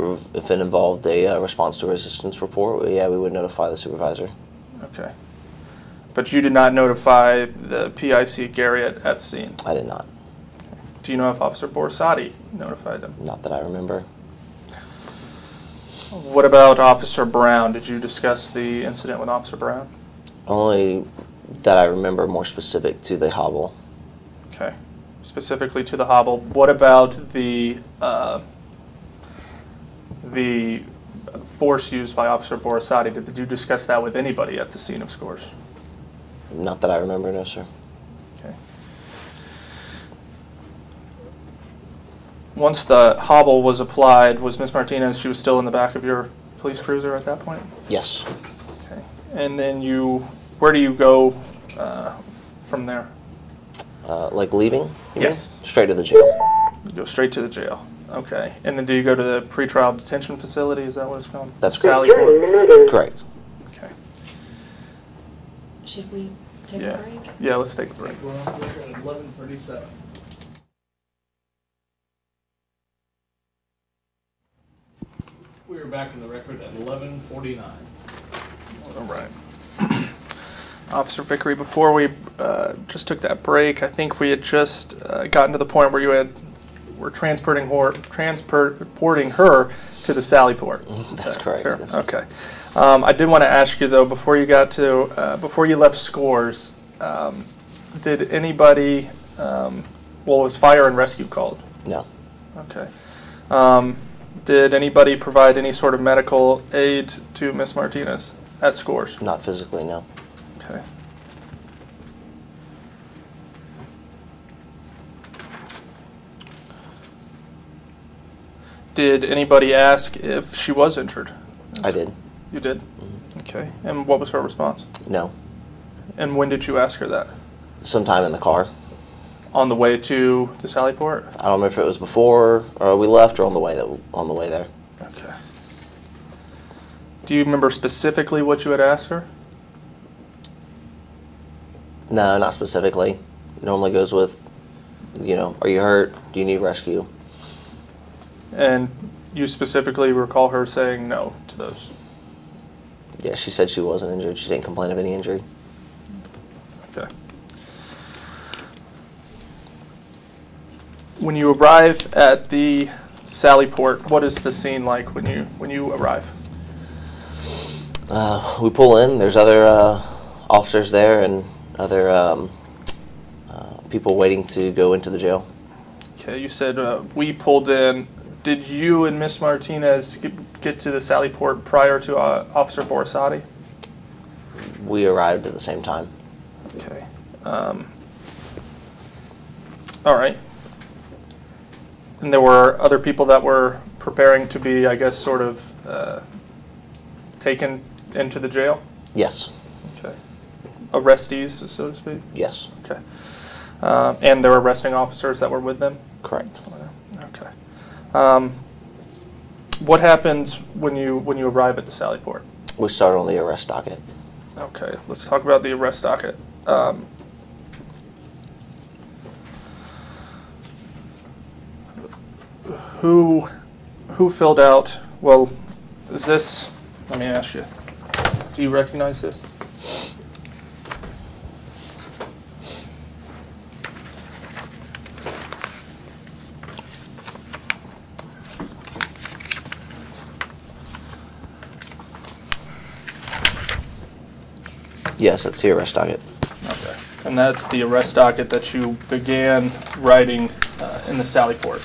involved a response to a resistance report, yeah, we would notify the supervisor. Okay. But you did not notify the PIC Garriott at the scene? I did not. Do you know if Officer Borisade notified him? Not that I remember. What about Officer Brown? Did you discuss the incident with Officer Brown? Only that I remember more specific to the hobble. Okay. Specifically to the hobble. What about the force used by Officer Borisade? Did you discuss that with anybody at the scene of Scores? Not that I remember, no, sir. Okay. Once the hobble was applied, was Ms. Martinez, she was still in the back of your police cruiser at that point? Yes. Okay. And then you, where do you go from there? Like leaving? Yes. Straight to the jail. You go straight to the jail. Okay. And then do you go to the pre-trial detention facility? Is that what it's called? That's correct. Correct. Okay. Should we take a break? Yeah, let's take a break. We're on break at 11:37. We are back in the record at 11:49. All right. Officer Vickery, before we just took that break, I think we had just gotten to the point where you had were transporting her to the Sallyport. That's correct. Fair? That's okay. I did want to ask you though, before you got to before you left Scores, did anybody? Well, was fire and rescue called? No. Okay. Did anybody provide any sort of medical aid to Ms. Martinez at Scores? Not physically, no. Okay. Did anybody ask if she was injured? I did. You did? Mm-hmm. Okay. And what was her response? No. And when did you ask her that? Sometime in the car. On the way to the Sallyport? I don't know if it was before or we left or on the way there. Okay. Do you remember specifically what you had asked her? No, not specifically. It normally goes with, you know, are you hurt? Do you need rescue? And you specifically recall her saying no to those? Yeah, she said she wasn't injured. She didn't complain of any injury. Okay. When you arrive at the Sallyport, what is the scene like when you arrive? We pull in. There's other officers there and other people waiting to go into the jail. Okay, you said we pulled in. Did you and Ms. Martinez get to the Sallyport prior to Officer Borisade? We arrived at the same time. Okay. All right. And there were other people that were preparing to be, I guess, sort of taken into the jail? Yes. Okay. Arrestees, so to speak? Yes. Okay. And there were arresting officers that were with them? Correct. Okay. What happens when you arrive at the Sallyport? We start on the arrest docket. Okay. Let's talk about the arrest docket. Who filled out, well, is this, let me ask you, do you recognize this? Yes, that's the arrest docket. Okay. And that's the arrest docket that you began writing in the Sallyport.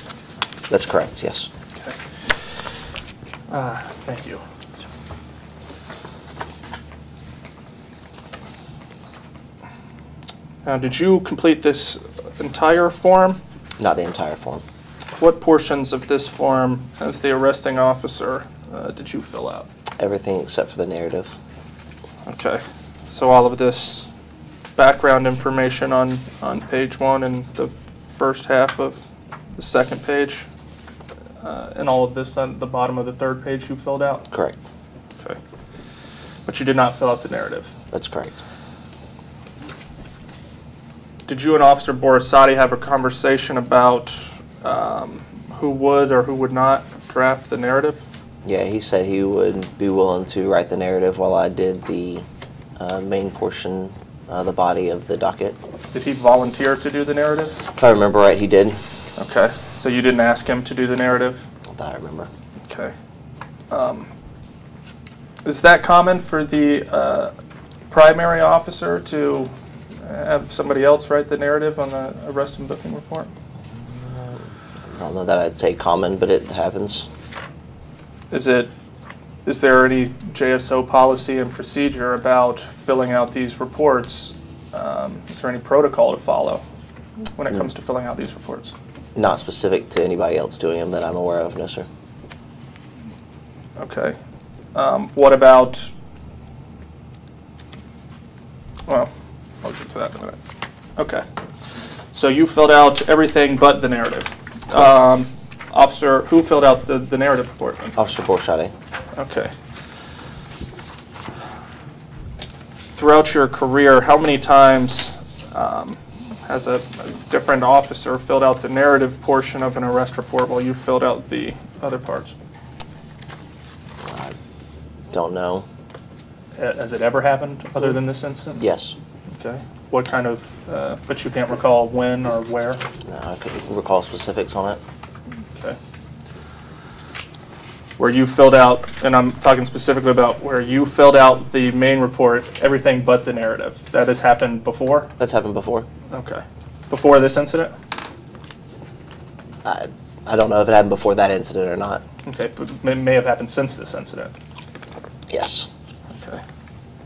That's correct, yes. Okay. Thank you. Now, did you complete this entire form? Not the entire form. What portions of this form, as the arresting officer, did you fill out? Everything except for the narrative. Okay. So all of this background information on page 1 and the first half of the second page, and all of this on the bottom of the third page you filled out? Correct. Okay. But you did not fill out the narrative? That's correct. Did you and Officer Borisade have a conversation about who would or who would not draft the narrative? Yeah, he said he would be willing to write the narrative while I did the main portion the body of the docket. Did he volunteer to do the narrative? If I remember right, he did. Okay. So you didn't ask him to do the narrative? Not that I remember. Okay. Is that common for the primary officer to have somebody else write the narrative on the arrest and booking report? I don't know that I'd say common, but it happens. Is there any JSO policy and procedure about filling out these reports? Is there any protocol to follow when it comes to filling out these reports? Not specific to anybody else doing them that I'm aware of, no, sir. Okay. What about, well, I'll get to that in a minute. Okay. So you filled out everything but the narrative. Officer, who filled out the narrative report? Officer Borisade. Okay. Throughout your career, how many times has a different officer filled out the narrative portion of an arrest report while you filled out the other parts? I don't know. Has it ever happened other than this instance? Yes. Okay. What kind of, but you can't recall when or where? No, I couldn't recall specifics on it. Okay. Where you filled out, and I'm talking specifically about where you filled out the main report, everything but the narrative. That has happened before? That's happened before. Okay. Before this incident? I don't know if it happened before that incident or not. Okay, but it may have happened since this incident. Yes. Okay.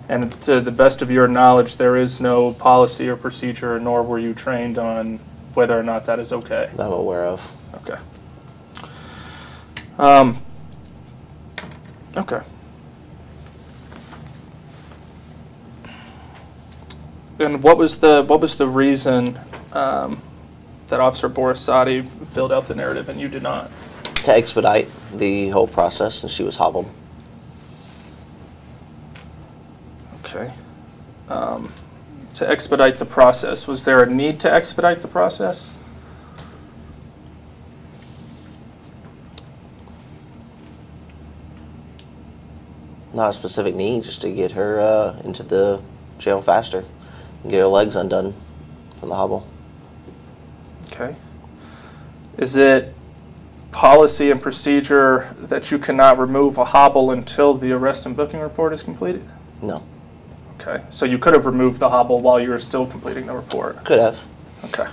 And to the best of your knowledge, there is no policy or procedure, nor were you trained on whether or not that is okay? That I'm aware of. Okay. Okay. And what was the reason that Officer Borisade filled out the narrative and you did not? To expedite the whole process, and she was hobbled. Okay. To expedite the process, was there a need to expedite the process? Not a specific need, just to get her into the jail faster and get her legs undone from the hobble. Okay. Is it policy and procedure that you cannot remove a hobble until the arrest and booking report is completed? No. Okay. So you could have removed the hobble while you were still completing the report? Could have. Okay.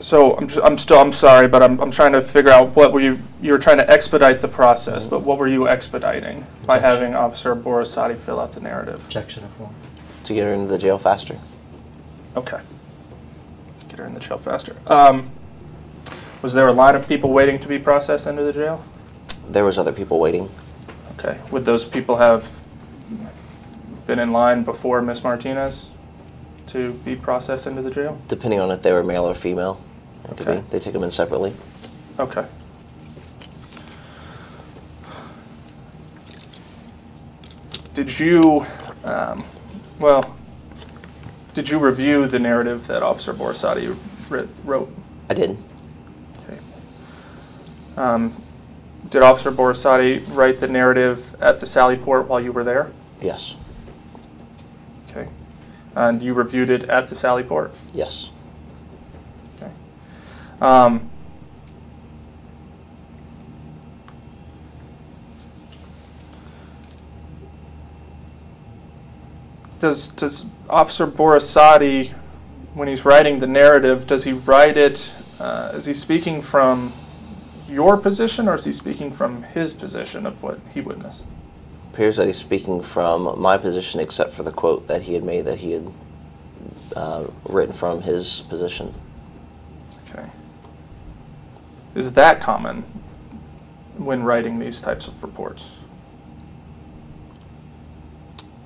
So I'm trying to figure out what were you were trying to expedite the process, but what were you expediting by having Officer Borisade fill out the narrative? Objection of form. To get her into the jail faster. Okay. Get her in the jail faster. Was there a line of people waiting to be processed into the jail? There was other people waiting. Okay. Would those people have been in line before Ms. Martinez to be processed into the jail? Depending on if they were male or female. Okay. They take them in separately. Okay. Did you, did you review the narrative that Officer Borisade wrote? I did. Okay. Did Officer Borisade write the narrative at the Sally Port while you were there? Yes. Okay. And you reviewed it at the Sally Port? Yes. Okay. Does Officer Borisade, when he's writing the narrative, does he write it, is he speaking from your position or is he speaking from his position of what he witnessed? It appears that he's speaking from my position except for the quote that he had made that he had written from his position. Okay. Is that common when writing these types of reports?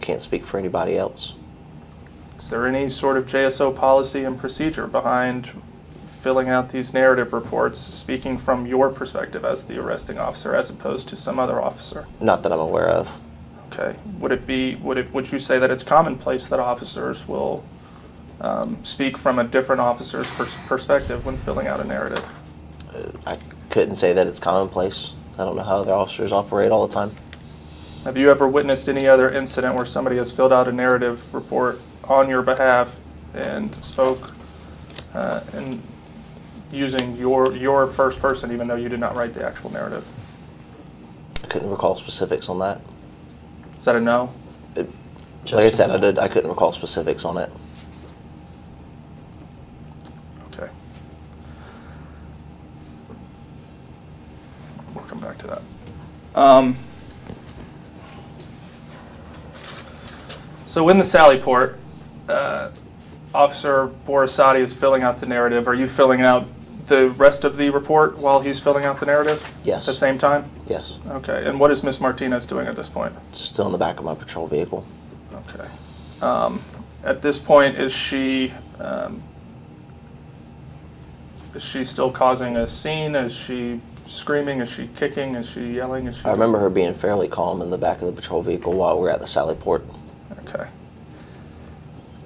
Can't speak for anybody else. Is there any sort of JSO policy and procedure behind filling out these narrative reports, speaking from your perspective as the arresting officer as opposed to some other officer? Not that I'm aware of. Okay. Would you say that it's commonplace that officers will speak from a different officer's perspective when filling out a narrative? I couldn't say that it's commonplace. I don't know how other officers operate all the time. Have you ever witnessed any other incident where somebody has filled out a narrative report on your behalf and spoke and using your first person, even though you did not write the actual narrative? I couldn't recall specifics on that. Is that a no? Like I said, I couldn't recall specifics on it. Okay. We'll come back to that. So in the Sallyport, Officer Borisade is filling out the narrative. Are you filling out the rest of the report while he's filling out the narrative? Yes. At the same time? Yes. Okay. And what is Ms. Martinez doing at this point? Still in the back of my patrol vehicle. Okay. At this point, is she still causing a scene? Is she screaming? Is she kicking? Is she yelling? Is she... I remember her being fairly calm in the back of the patrol vehicle while we were at the Sallyport. Okay.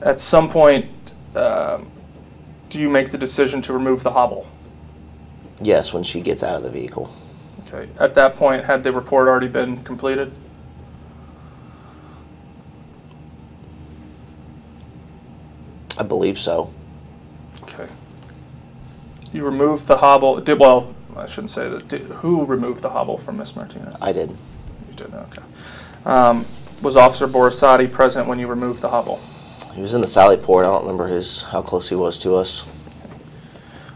At some point, do you make the decision to remove the hobble? Yes, when she gets out of the vehicle. Okay. At that point, had the report already been completed? I believe so. Okay. You removed the hobble. Well, I shouldn't say that. Who removed the hobble from Ms. Martinez? I did. You did, okay. Was Officer Borisade present when you removed the hobble? He was in the Sallyport. I don't remember how close he was to us. Okay.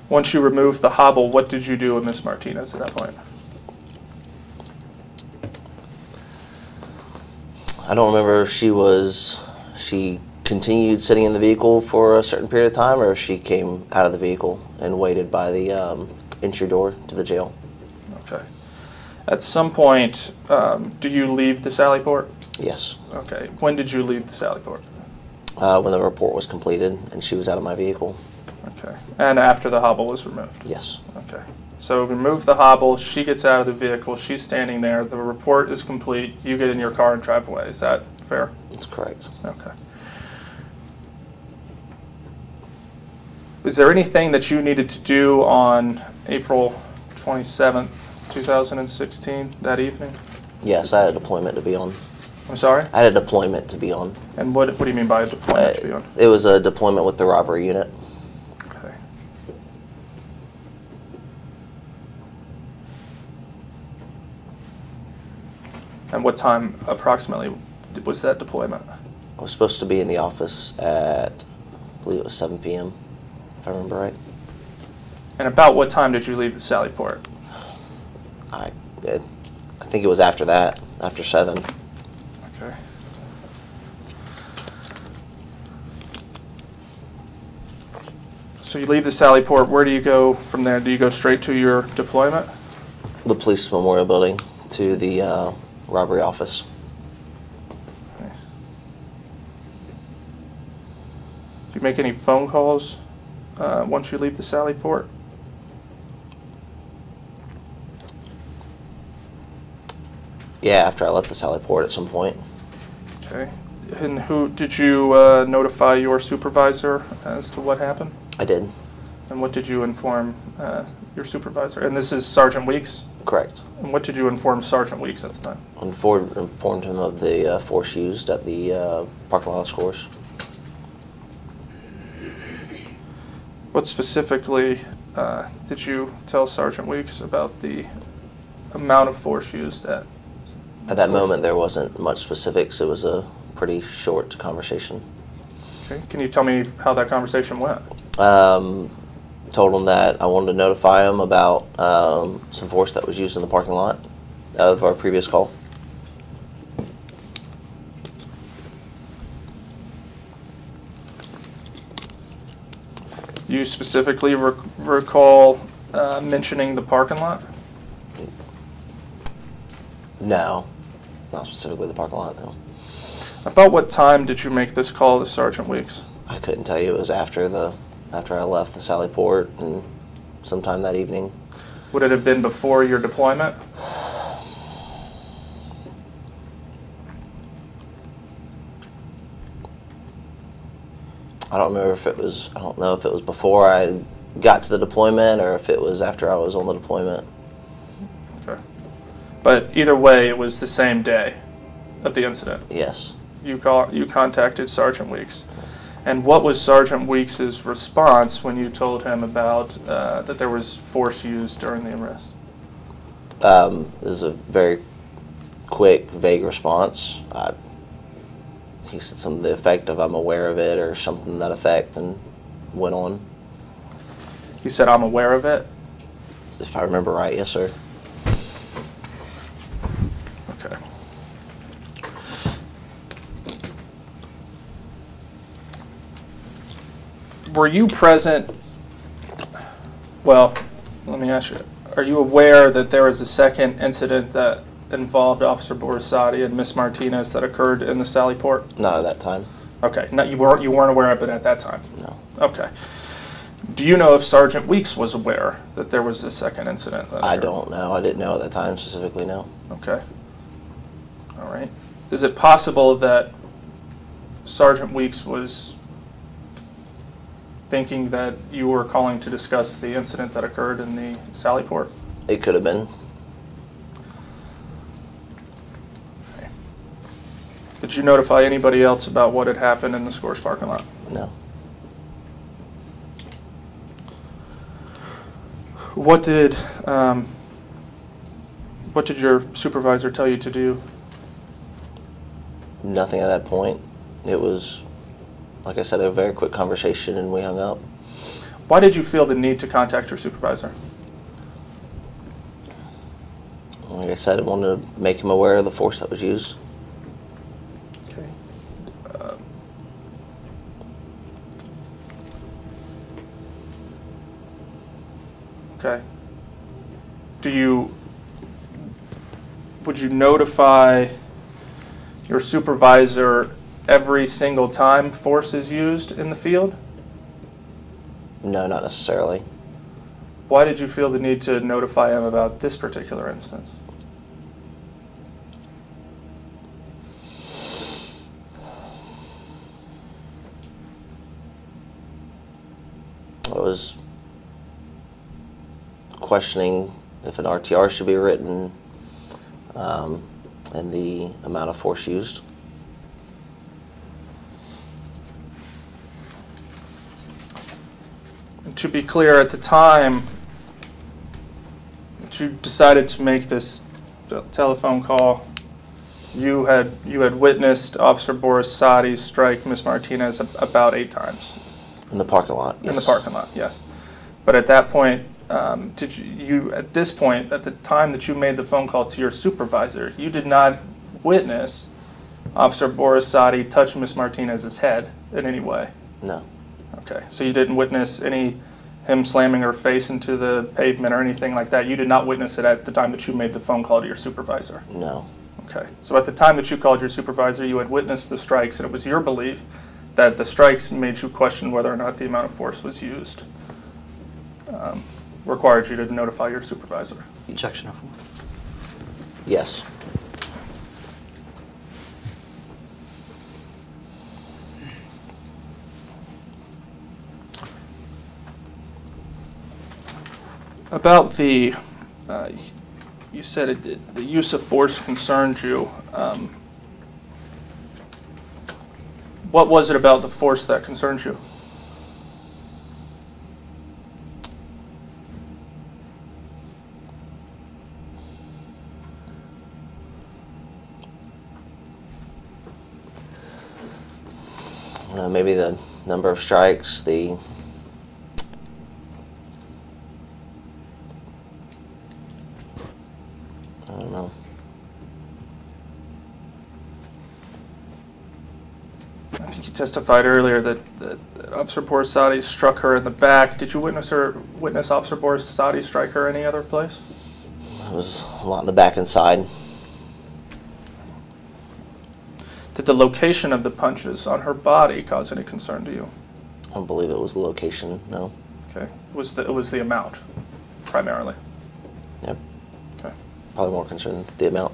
Once you removed the hobble, what did you do with Ms. Martinez at that point? I don't remember if she continued sitting in the vehicle for a certain period of time, or if she came out of the vehicle and waited by the entry door to the jail. Okay. At some point, do you leave the Sallyport? Yes. Okay. When did you leave the Sallyport? When the report was completed and she was out of my vehicle. Okay. And after the hobble was removed? Yes. Okay. So remove the hobble, she gets out of the vehicle, she's standing there, the report is complete, you get in your car and drive away. Is that fair? That's correct. Okay. Is there anything that you needed to do on April 27th, 2016, that evening? Yes, I had a deployment to be on. I'm sorry? I had a deployment to be on. And what do you mean by a deployment to be on? It was a deployment with the robbery unit. Okay. And what time approximately was that deployment? I was supposed to be in the office at, I believe it was 7 p.m., if I remember right. And about what time did you leave the Sallyport? I think it was after that, after 7. Okay. So you leave the Sallyport. Where do you go from there? Do you go straight to your deployment? The police memorial building to the robbery office. Okay. Do you make any phone calls once you leave the Sallyport? Yeah, after I left the Sallyport at some point. Okay. And who did you notify your supervisor as to what happened? I did. And what did you inform your supervisor? And this is Sergeant Weeks? Correct. And what did you inform Sergeant Weeks at the time? Informed him of the force used at the parking lot of Scores. What specifically did you tell Sergeant Weeks about the amount of force used at? At that moment, there wasn't much specifics. It was a pretty short conversation. Okay. Can you tell me how that conversation went? Told him that I wanted to notify him about some force that was used in the parking lot of our previous call. You specifically recall mentioning the parking lot? No. Not specifically the parking lot, no. About what time did you make this call to Sergeant Weeks? I couldn't tell you. It was after I left the Sallyport and sometime that evening. Would it have been before your deployment? I don't remember if it was. I don't know if it was before I got to the deployment or if it was after I was on the deployment. Okay. But either way, it was the same day. of the incident? Yes. You contacted Sergeant Weeks. And what was Sergeant Weeks' response when you told him about that there was force used during the arrest? It was a very quick, vague response. He said something to the effect of, "I'm aware of it," or something to that effect, and went on. He said, "I'm aware of it"? If I remember right, yes, sir. Okay. Were you present? Well, let me ask you. Are you aware that there was a second incident that involved Officer Borisade and Miss Martinez that occurred in the Sallyport? Not at that time. Okay. No, you weren't aware of it at that time? No. Okay. Do you know if Sergeant Weeks was aware that there was a second incident? I don't know. I didn't know at that time specifically, no. Okay. All right. Is it possible that Sergeant Weeks was thinking that you were calling to discuss the incident that occurred in the Sallyport? It could have been. Okay. Did you notify anybody else about what had happened in the Scores parking lot? No. What did your supervisor tell you to do? Nothing at that point. It was, like I said, a very quick conversation, and we hung up. Why did you feel the need to contact your supervisor? Like I said, I wanted to make him aware of the force that was used. Okay. Okay. Would you notify your supervisor every single time force is used in the field? No, not necessarily. Why did you feel the need to notify him about this particular instance? It was questioning if an RTR should be written and the amount of force used. And to be clear, at the time that you decided to make this telephone call, you had witnessed Officer Borisade strike Miss Martinez about 8 times. In the parking lot, yes. In the parking lot, yes. But at that point, at this point, at the time that you made the phone call to your supervisor, you did not witness Officer Borisade touch Miss Martinez's head in any way? No. Okay, so you didn't witness him slamming her face into the pavement or anything like that? You did not witness it at the time that you made the phone call to your supervisor? No. Okay, so at the time that you called your supervisor, you had witnessed the strikes, and it was your belief that the strikes made you question whether or not the amount of force was used. Required you to notify your supervisor. Objection of one. Yes. About the, you said the use of force concerned you. What was it about the force that concerned you? Maybe the number of strikes, the I don't know. I think you testified earlier that Officer Borisade struck her in the back. Did you witness Officer Borisade strike her any other place? It was a lot in the back and side. Did the location of the punches on her body cause any concern to you? I don't believe it was the location, no. Okay. It was the amount, primarily? Yep. Okay. Probably more concerned with the amount.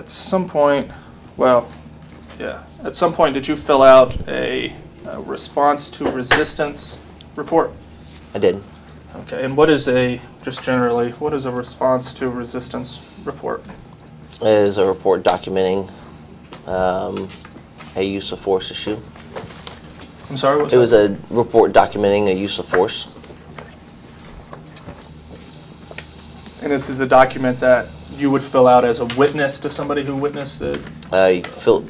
at some point, well, yeah, at some point did you fill out a response to resistance report? I did. Okay, and what is a, just generally, what is a response to resistance report? It is a report documenting a use of force issue. I'm sorry, what was it? It was a report documenting a use of force. And this is a document that you would fill out as a witness to somebody who witnessed it? You can fill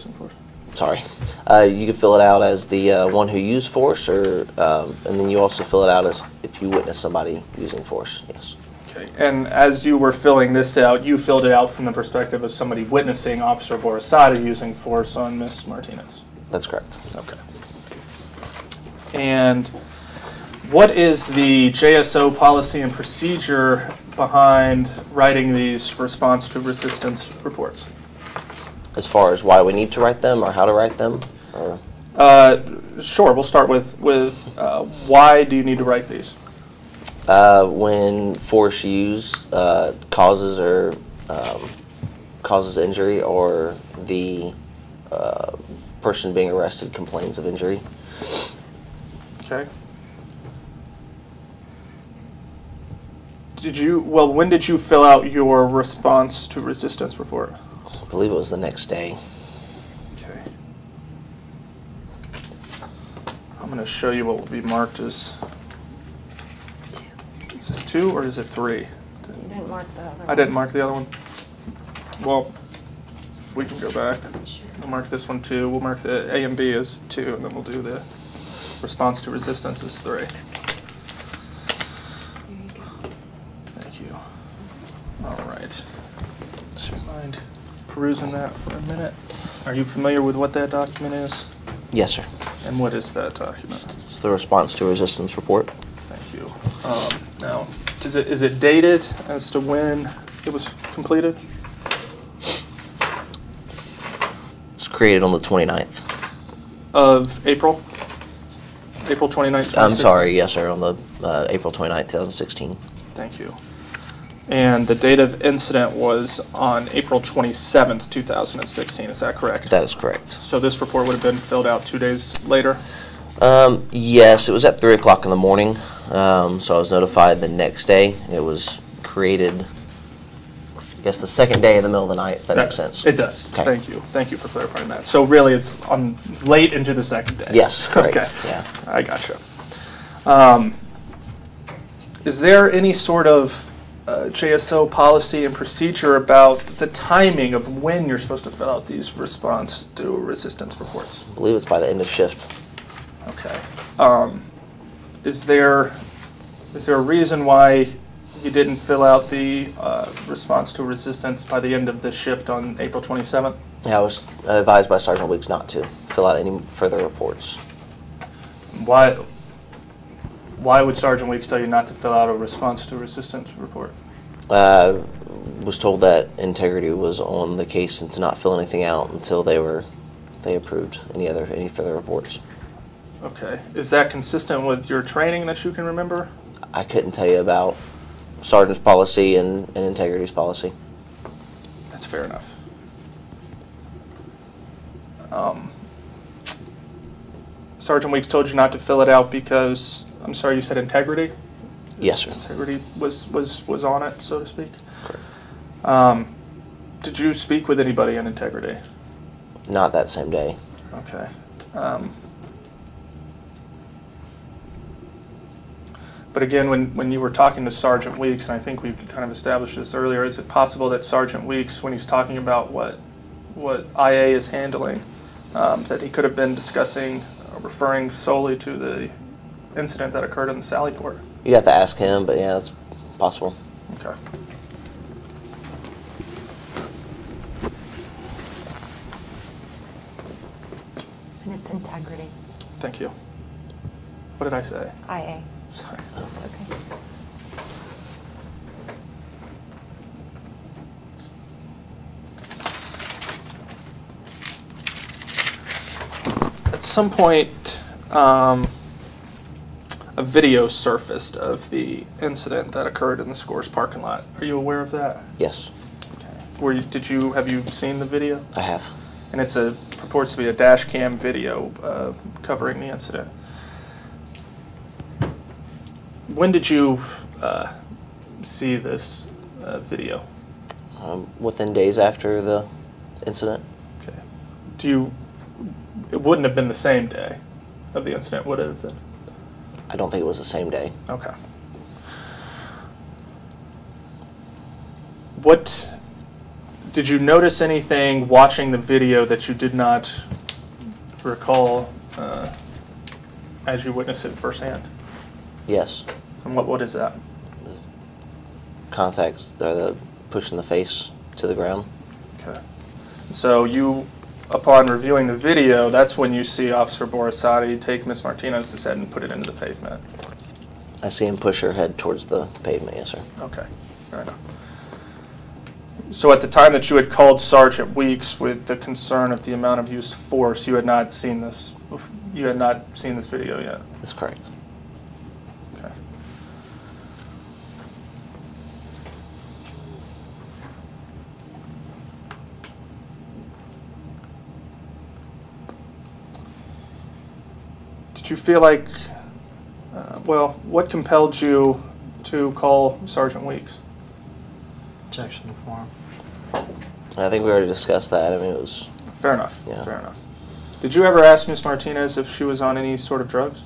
it out as the one who used force, or and then you also fill it out as if you witnessed somebody using force, yes. Okay. And as you were filling this out, you filled it out from the perspective of somebody witnessing Officer Borisade using force on Ms. Martinez? That's correct. Okay. And what is the JSO policy and procedure behind writing these response to resistance reports? As far as why we need to write them or how to write them? Or? Sure, we'll start with why do you need to write these? When force used causes or causes injury, or the person being arrested complains of injury. Okay. Did you, well, when did you fill out your response to resistance report? I believe it was the next day. Okay. I'm going to show you what will be marked as. Is this 2 or is it 3? You didn't mark the other one. I didn't mark the other one. Well, we can go back. Sure. We'll mark this one 2. We'll mark the A and B as 2, and then we'll do the response to resistance as 3. Perusing that for a minute. Are you familiar with what that document is? Yes, sir. And what is that document? It's the response to resistance report. Thank you. Now, is it dated as to when it was completed? It's created on the 29th. Of April? April 29th, 2016? I'm sorry, yes, sir, on the April 29th, 2016. Thank you. And the date of incident was on April 27th, 2016, is that correct? That is correct. So this report would have been filled out 2 days later? Yes, it was at 3 o'clock in the morning, so I was notified the next day. It was created, I guess, the second day in the middle of the night, if that makes sense. It does. Okay. Thank you. Thank you for clarifying that. So really it's on late into the second day? Yes, correct. Okay. Yeah. I gotcha. Is there any sort of JSO policy and procedure about the timing of when you're supposed to fill out these response to resistance reports? I believe it's by the end of shift. Okay. Is there a reason why you didn't fill out the response to resistance by the end of the shift on April 27th? Yeah, I was advised by Sergeant Weeks not to fill out any further reports. Why? Why would Sergeant Weeks tell you not to fill out a response to resistance report? Was told that integrity was on the case and to not fill anything out until they approved any further reports. Okay. Is that consistent with your training that you can remember? I couldn't tell you about Sergeant's policy and integrity's policy. That's fair enough. Sergeant Weeks told you not to fill it out because, I'm sorry, you said integrity? Yes, sir. Integrity was on it, so to speak? Correct. Did you speak with anybody on integrity? Not that same day. Okay. But again, when you were talking to Sergeant Weeks, and I think we kind of established this earlier, is it possible that Sergeant Weeks, when he's talking about what IA is handling, that he could have been discussing or referring solely to the incident that occurred in the Sally Port? You have to ask him, but yeah, that's possible. Okay. And it's integrity. Thank you. What did I say? IA. Sorry. Oh, it's okay. At some point, a video surfaced of the incident that occurred in the Scores parking lot. Are you aware of that? Yes. Okay. Were you, have you seen the video? I have. And it's a purports to be a dash cam video covering the incident. When did you see this video? Within days after the incident. Okay. Do you? It wouldn't have been the same day of the incident, would it have been? I don't think it was the same day. Okay. What, did you notice anything watching the video that you did not recall as you witnessed it firsthand? Yes. And what is that? The contacts, or the pushing the face to the ground. Okay. So you, upon reviewing the video, that's when you see Officer Borisade take Miss Martinez's head and put it into the pavement. I see him push her head towards the pavement, yes, sir. Okay. Right on. So at the time that you had called Sergeant Weeks with the concern of the amount of used force, you had not seen this. You had not seen this video yet. That's correct. Okay. Did you feel like? Well, what compelled you to call Sergeant Weeks? Protection form. I think we already discussed that. I mean, it was... Fair enough. Yeah. Fair enough. Did you ever ask Ms. Martinez if she was on any sort of drugs?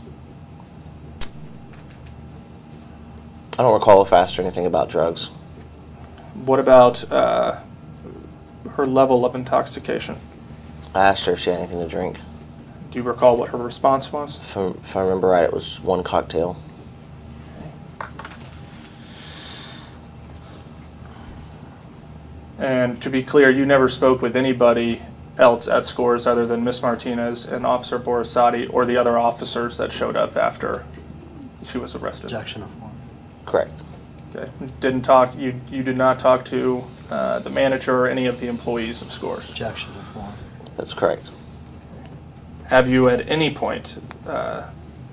I don't recall if I asked her anything about drugs. What about her level of intoxication? I asked her if she had anything to drink. Do you recall what her response was? If I remember right, it was one cocktail. And to be clear, you never spoke with anybody else at Scores other than Miss Martinez and Officer Borisade or the other officers that showed up after she was arrested. Objection of form. Correct. Okay. Didn't talk. You did not talk to the manager or any of the employees of Scores. Objection of form. That's correct. Have you at any point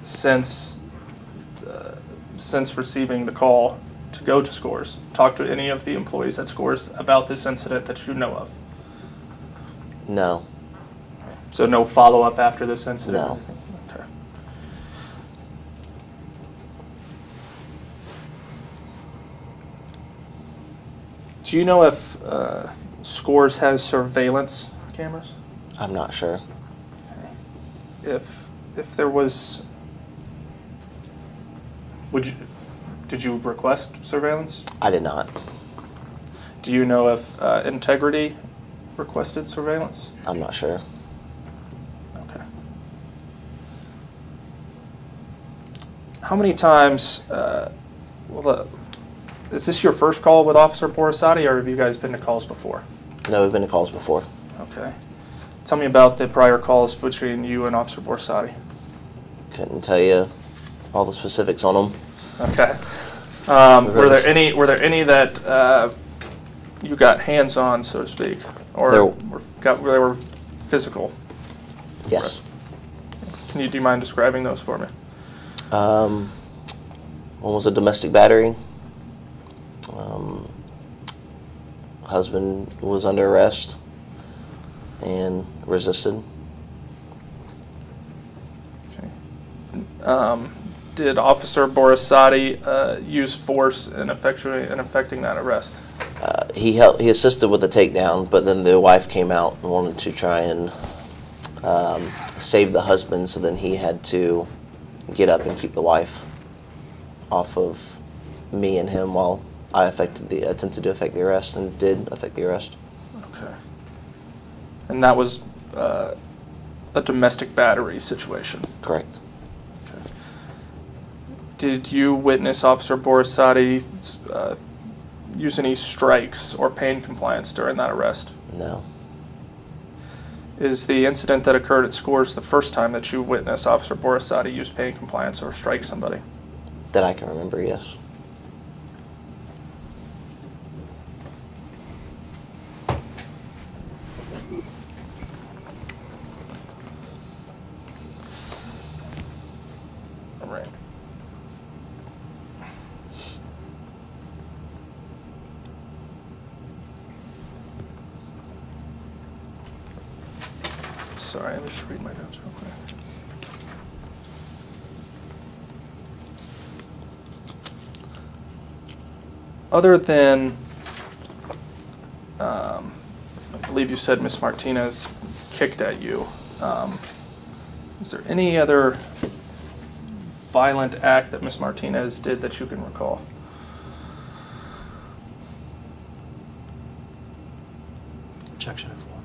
since receiving the call to go to Scores, talk to any of the employees at Scores about this incident that you know of? No. So no follow-up after this incident? No. Okay. Do you know if Scores has surveillance cameras? I'm not sure. Okay. If there was, would you... Did you request surveillance? I did not. Do you know if Integrity requested surveillance? I'm not sure. Okay. How many times, is this your first call with Officer Borisade, or have you guys been to calls before? No, we've been to calls before. Okay. Tell me about the prior calls between you and Officer Borisade. Couldn't tell you all the specifics on them. Okay. Were there any that you got hands-on, so to speak, or they were physical? Yes. Right. Do you mind describing those for me? One was a domestic battery. Husband was under arrest and resisted. Okay. Did Officer Borisade use force in effecting that arrest? He assisted with the takedown, but then the wife came out and wanted to try and save the husband, so then he had to get up and keep the wife off of me and him while I attempted to effect the arrest, and did effect the arrest. Okay. And that was a domestic battery situation? Correct. Did you witness Officer Borisade use any strikes or pain compliance during that arrest? No. Is the incident that occurred at Scores the first time that you witnessed Officer Borisade use pain compliance or strike somebody? That I can remember, yes. Sorry, I'm just reading my notes real quick. Other than, I believe you said Ms. Martinez kicked at you, is there any other violent act that Ms. Martinez did that you can recall? Objection of one.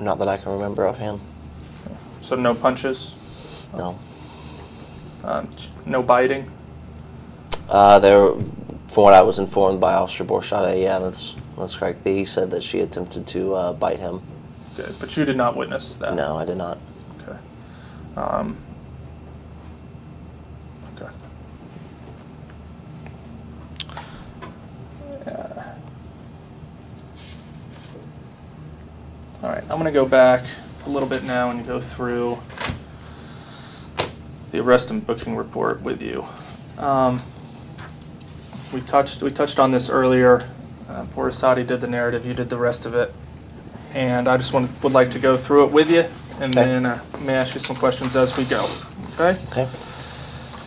Not that I can remember offhand. So no punches? No. No biting? There, from what I was informed by Officer Borisade, yeah, that's correct. He said that she attempted to bite him. Okay, but you did not witness that? No, I did not. Okay. All right, I'm going to go back a little bit now and go through the arrest and booking report with you. We touched on this earlier. Borisade did the narrative, you did the rest of it, and I just would like to go through it with you, and then may ask you some questions as we go. Okay. Okay.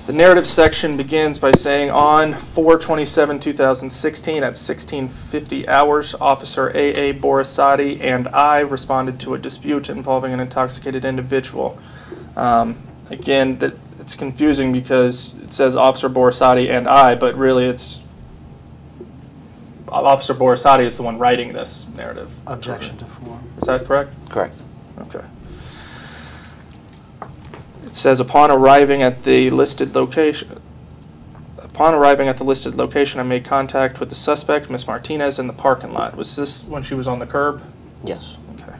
The narrative section begins by saying, on 4/27/2016 at 16:50 hours, Officer A.A. Borisade and I responded to a dispute involving an intoxicated individual. Again, it's confusing because it says Officer Borisade and I, but really it's Officer Borisade is the one writing this narrative. Objection to form. Is that correct? Correct. Okay. It says, upon arriving at the listed location, I made contact with the suspect, Ms. Martinez, in the parking lot. Was this when she was on the curb? Yes. Okay.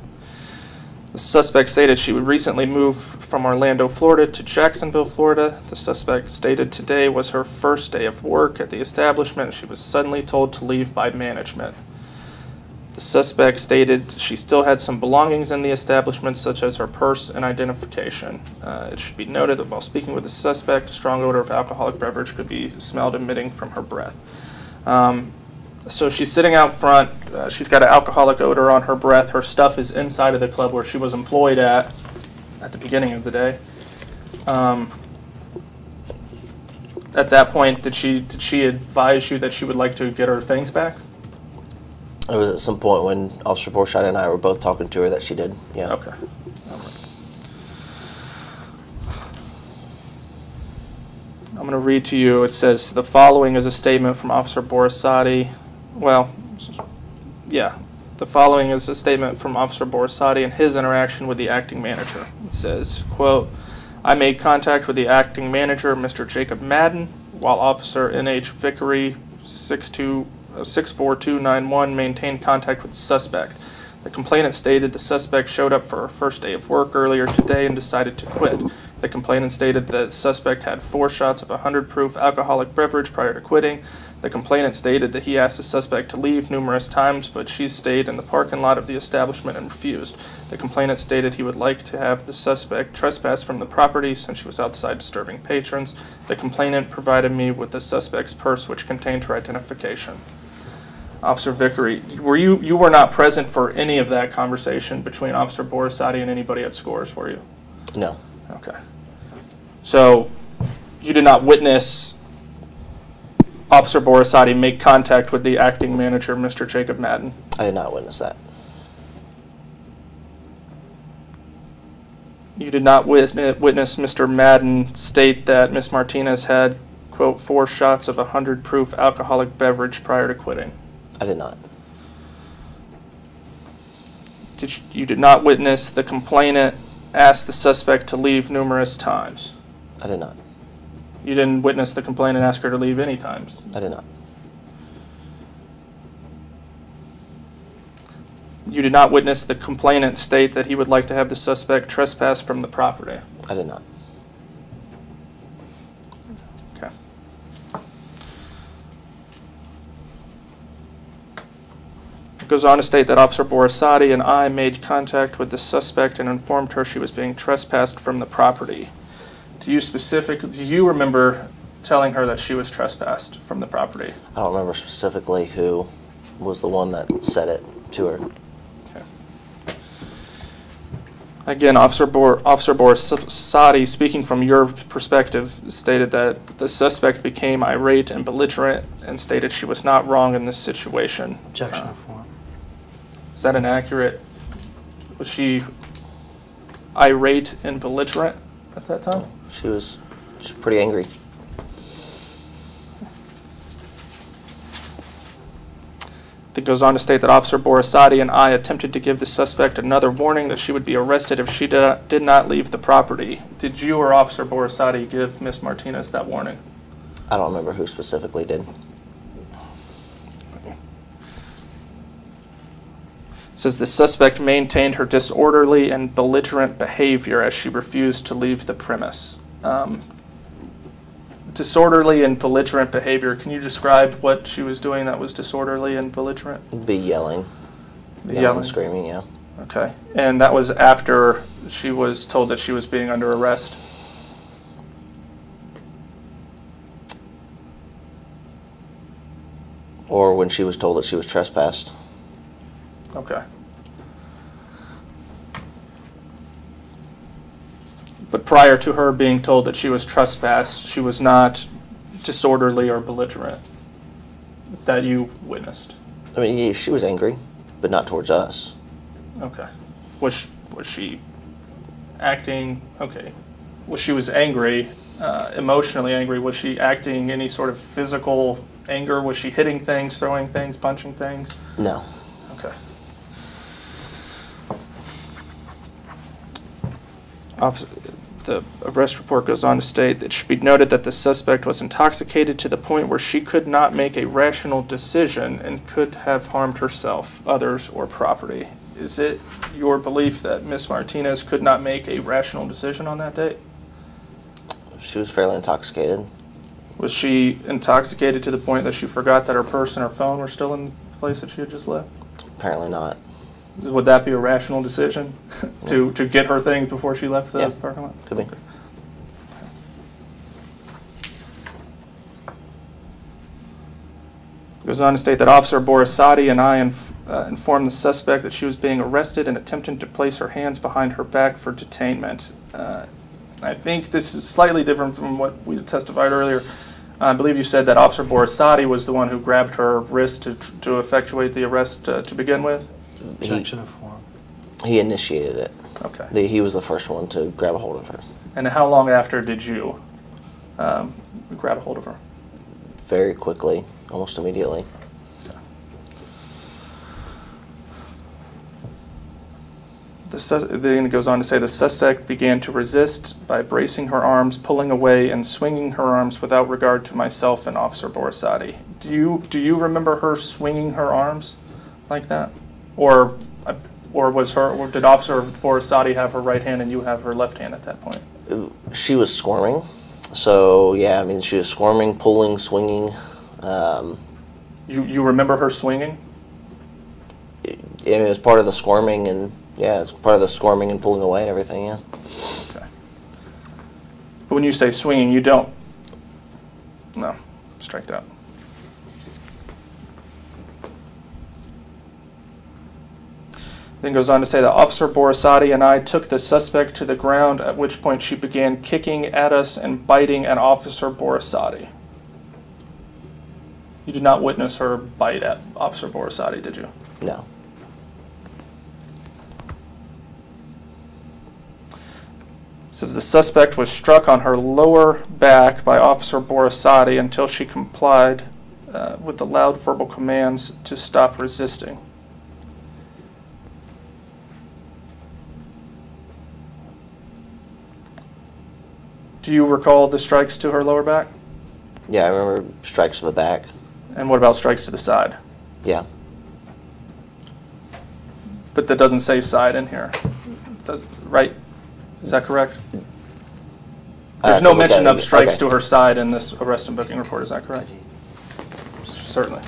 The suspect stated she would recently move from Orlando, Florida to Jacksonville, Florida. The suspect stated today was her first day of work at the establishment. She was suddenly told to leave by management. The suspect stated she still had some belongings in the establishment, such as her purse and identification. It should be noted that while speaking with the suspect, a strong odor of alcoholic beverage could be smelled emitting from her breath. So she's sitting out front. She's got an alcoholic odor on her breath. Her stuff is inside of the club where she was employed at the beginning of the day. At that point, did she advise you that she would like to get her things back? It was at some point when Officer Borisade and I were both talking to her that she did. Yeah. Okay. All right. I'm going to read to you. It says, the following is a statement from Officer Borisade. Well, yeah. The following is a statement from Officer Borisade and his interaction with the acting manager. It says, quote, I made contact with the acting manager, Mr. Jacob Madden, while Officer N.H. Vickery, 64291, maintained contact with the suspect. The complainant stated the suspect showed up for her first day of work earlier today and decided to quit. The complainant stated that the suspect had 4 shots of 100 proof alcoholic beverage prior to quitting. The complainant stated that he asked the suspect to leave numerous times, but she stayed in the parking lot of the establishment and refused. The complainant stated he would like to have the suspect trespass from the property since she was outside disturbing patrons. The complainant provided me with the suspect's purse, which contained her identification. Officer Vickery, you were not present for any of that conversation between Officer Borisade and anybody at Scores, were you? No. Okay. So you did not witness Officer Borisade make contact with the acting manager, Mr. Jacob Madden? I did not witness that. You did not witness Mr. Madden state that Ms. Martinez had, quote, 4 shots of 100 proof alcoholic beverage prior to quitting? I did not. You did not witness the complainant ask the suspect to leave numerous times? I did not. You didn't witness the complainant ask her to leave any times? I did not. You did not witness the complainant state that he would like to have the suspect trespass from the property? I did not. Goes on to state that Officer Borisade and I made contact with the suspect and informed her she was being trespassed from the property. Do you remember telling her that she was trespassed from the property? I don't remember specifically who was the one that said it. to her. Okay. Again, Officer Borisade, speaking from your perspective, stated that the suspect became irate and belligerent and stated she was not wrong in this situation. Objection to form. Is that inaccurate? Was she irate and belligerent at that time? She was pretty angry. It goes on to state that Officer Borisade and I attempted to give the suspect another warning that she would be arrested if she did not leave the property. Did you or Officer Borisade give Ms. Martinez that warning? I don't remember who specifically did. It says the suspect maintained her disorderly and belligerent behavior as she refused to leave the premise. Disorderly and belligerent behavior. Can you describe what she was doing that was disorderly and belligerent? The yelling. The yelling and screaming, yeah. Okay. And that was after she was told that she was being under arrest? Or when she was told that she was trespassed. Okay. But prior to her being told that she was trespassed, she was not disorderly or belligerent that you witnessed? I mean, yeah, she was angry, but not towards us. Okay. Was she acting, okay. Well, she was angry, emotionally angry. Was she acting any sort of physical anger? Was she hitting things, throwing things, punching things? No. The arrest report goes on to state that it should be noted that the suspect was intoxicated to the point where she could not make a rational decision and could have harmed herself, others, or property. Is it your belief that Ms. Martinez could not make a rational decision on that date? She was fairly intoxicated. Was she intoxicated to the point that she forgot that her purse and her phone were still in the place that she had just left? Apparently not. Would that be a rational decision to get her things before she left the parking lot? Could be. Goes on to state that Officer Borisade and I informed the suspect that she was being arrested and attempted to place her hands behind her back for detainment. I think this is slightly different from what we testified earlier. I believe you said that Officer Borisade was the one who grabbed her wrist to effectuate the arrest to begin with. He initiated it. Okay. He was the first one to grab a hold of her. And how long after did you grab a hold of her? Very quickly, almost immediately. Okay. Then it goes on to say the suspect began to resist by bracing her arms, pulling away, and swinging her arms without regard to myself and Officer Borisade. Do you remember her swinging her arms like that? Or did Officer Borisade have her right hand and you have her left hand at that point? She was squirming, so yeah, I mean she was squirming, pulling, swinging. You remember her swinging? It was part of the squirming and yeah, it's part of the squirming and pulling away and everything. Yeah. Okay. But when you say swinging, you don't. No, strike that. Then goes on to say that Officer Borisade and I took the suspect to the ground, at which point she began kicking at us and biting at Officer Borisade. You did not witness her bite at Officer Borisade, did you? No. It says the suspect was struck on her lower back by Officer Borisade until she complied with the loud verbal commands to stop resisting. Do you recall the strikes to her lower back? Yeah, I remember strikes to the back. And what about strikes to the side? Yeah. But that doesn't say side in here, right? Is that correct? There's no mention of strikes to her side in this arrest and booking report, is that correct? Certainly.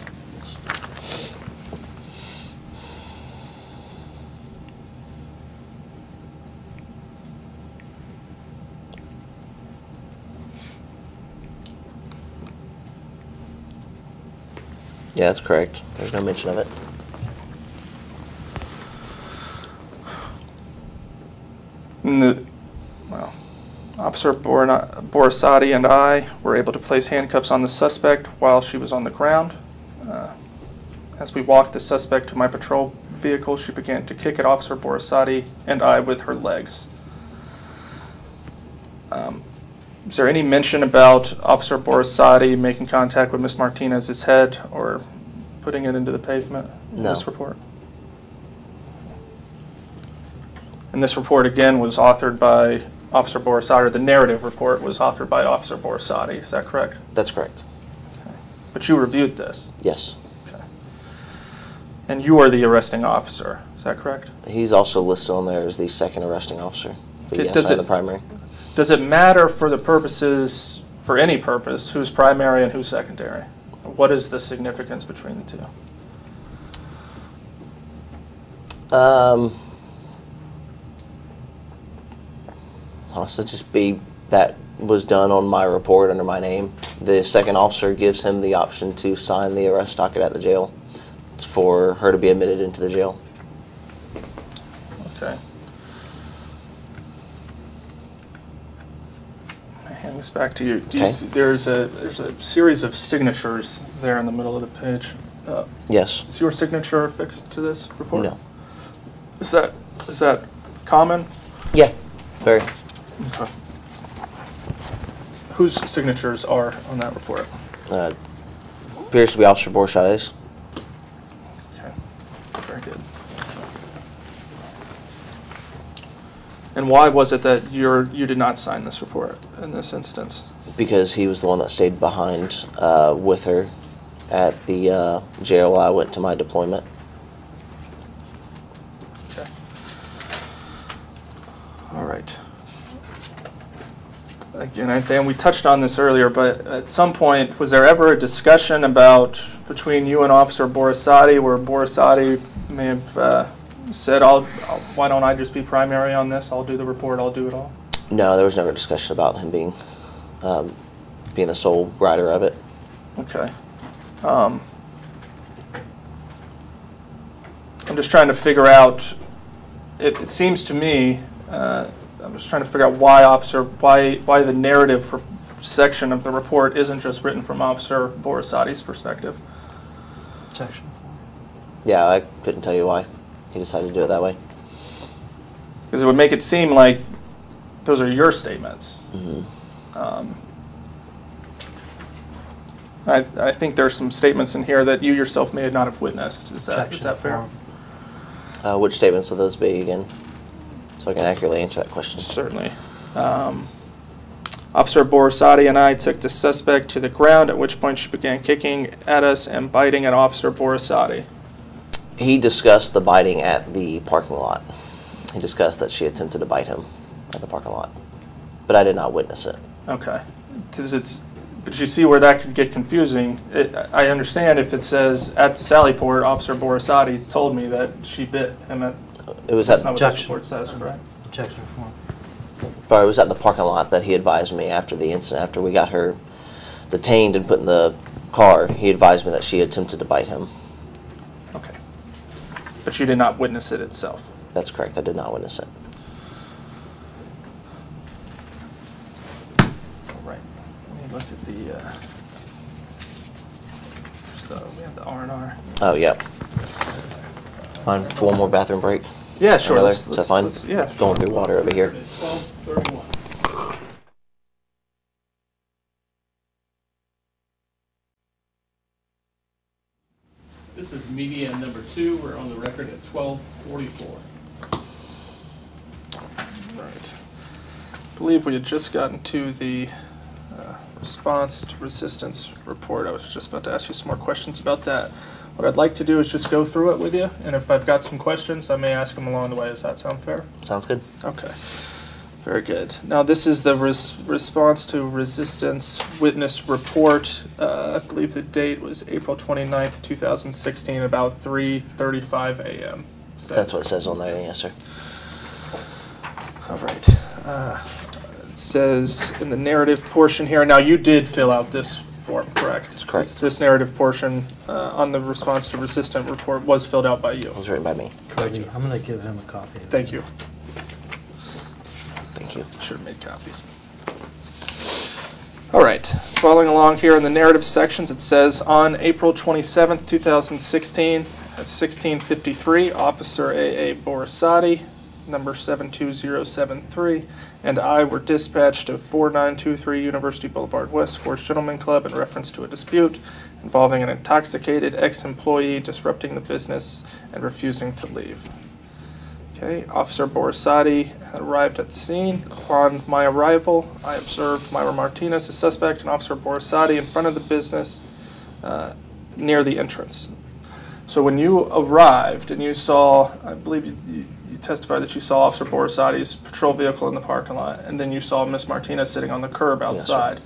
Yeah, that's correct. There's no mention of it. Well, Officer Borisade and I were able to place handcuffs on the suspect while she was on the ground. As we walked the suspect to my patrol vehicle, she began to kick at Officer Borisade and I with her legs. Is there any mention about Officer Borisade making contact with Ms. Martinez's head or putting it into the pavement in this report? And this report, again, was authored by Officer Borisade, or the narrative report was authored by Officer Borisade. Is that correct? That's correct. Okay. But you reviewed this? Yes. Okay. And you are the arresting officer. Is that correct? He's also listed on there as the second arresting officer. But yes, I am the primary. Does it matter for the purposes, for any purpose, who's primary and who's secondary? What is the significance between the two? Honestly, just be that was done on my report under my name. The second officer gives him the option to sign the arrest docket at the jail. It's for her to be admitted into the jail. Okay. I hand this back to you. Do you see, there's a series of signatures there in the middle of the page. Yes. Is your signature affixed to this report? No. Is that common? Yeah. Very. Okay. Whose signatures are on that report? Appears to be Officer Borisade's. Okay. Very good. And why was it that you did not sign this report in this instance? Because he was the one that stayed behind with her at the jail while I went to my deployment. Okay. All right. Again, and we touched on this earlier, but at some point, was there ever a discussion about between you and Officer Borisade, where Borisade may have said, "Why don't I just be primary on this? I'll do the report. I'll do it all." No, there was never a discussion about him being the sole writer of it. Okay. I'm just trying to figure out. It seems to me. I'm just trying to figure out why the narrative section of the report isn't just written from Officer Borisade's perspective. Section. Yeah, I couldn't tell you why he decided to do it that way. Because it would make it seem like those are your statements. Mm-hmm. I think there's some statements in here that you yourself may not have witnessed. Is that fair? Which statements will those be again? So I can accurately answer that question. Certainly. Officer Borisade and I took the suspect to the ground, at which point she began kicking at us and biting at Officer Borisade. He discussed the biting at the parking lot. He discussed that she attempted to bite him at the parking lot. But I did not witness it. Okay. But you see where that could get confusing. I understand if it says, at the Sallyport, Officer Borisade told me that she bit him at... It was at the parking lot that he advised me after the incident. After we got her detained and put in the car, he advised me that she attempted to bite him. Okay. But you did not witness it itself? That's correct. I did not witness it. All right. Let me look at the... we have the R&R. Oh, yeah. Fine. For one more bathroom break. Yeah, sure. Is that fine? Yeah. Going through water over here. 12:31. This is media number 2. We're on the record at 12:44. All right. I believe we had just gotten to the response to resistance report. I was just about to ask you some more questions about that. What I'd like to do is just go through it with you, and if I've got some questions, I may ask them along the way. Does that sound fair? Sounds good. Okay. Very good. Now, this is the response to resistance witness report. I believe the date was April 29th, 2016, about 3:35 a.m. That's what it says on there, yes, sir. All right. It says in the narrative portion here, now you did fill out this form, correct? That's correct. This narrative portion on the response to resistant report was filled out by you. It was written by me. Cody, I'm going to give him a copy. Thank you. Thank you. Should have made copies. All right, following along here in the narrative sections, it says on April 27, 2016, at 16:53, Officer A.A. Borisade, number 72073, and I were dispatched to 4923 University Boulevard West Scores Gentlemen Club in reference to a dispute involving an intoxicated ex-employee disrupting the business and refusing to leave. Okay, Officer Borisade arrived at the scene. Upon my arrival, I observed Myra Martinez, a suspect, and Officer Borisade in front of the business near the entrance. So when you arrived and you saw, I believe you testified that you saw Officer Borisade's patrol vehicle in the parking lot, and then you saw Miss Martinez sitting on the curb outside. Yes,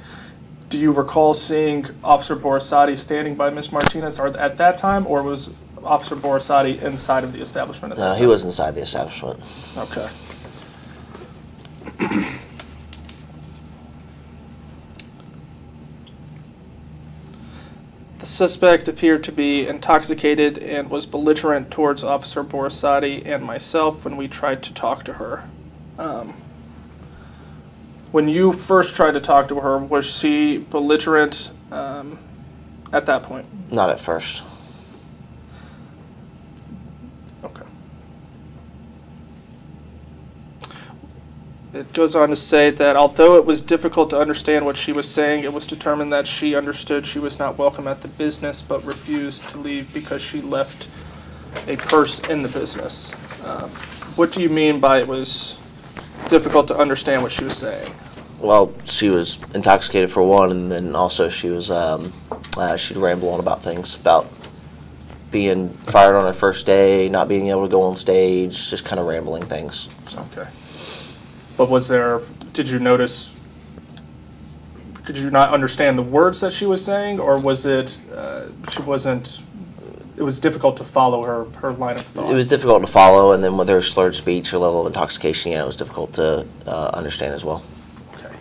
do you recall seeing Officer Borisade standing by Miss Martinez at that time, or was Officer Borisade inside of the establishment at that time? No, he was inside the establishment. Okay. The suspect appeared to be intoxicated and was belligerent towards Officer Borisade and myself when we tried to talk to her. When you first tried to talk to her, was she belligerent at that point? Not at first. Okay. It goes on to say that although it was difficult to understand what she was saying, it was determined that she understood she was not welcome at the business, but refused to leave because she left a purse in the business. What do you mean by it was difficult to understand what she was saying? Well, she was intoxicated for one, and then also she was she'd ramble on about things, about being fired on her first day, not being able to go on stage, just kind of rambling things. So. Okay. But was there, did you notice, could you not understand the words that she was saying, or was it, she wasn't, it was difficult to follow her line of thought? It was difficult to follow, and then with her slurred speech or level of intoxication, yeah, it was difficult to understand as well. Okay.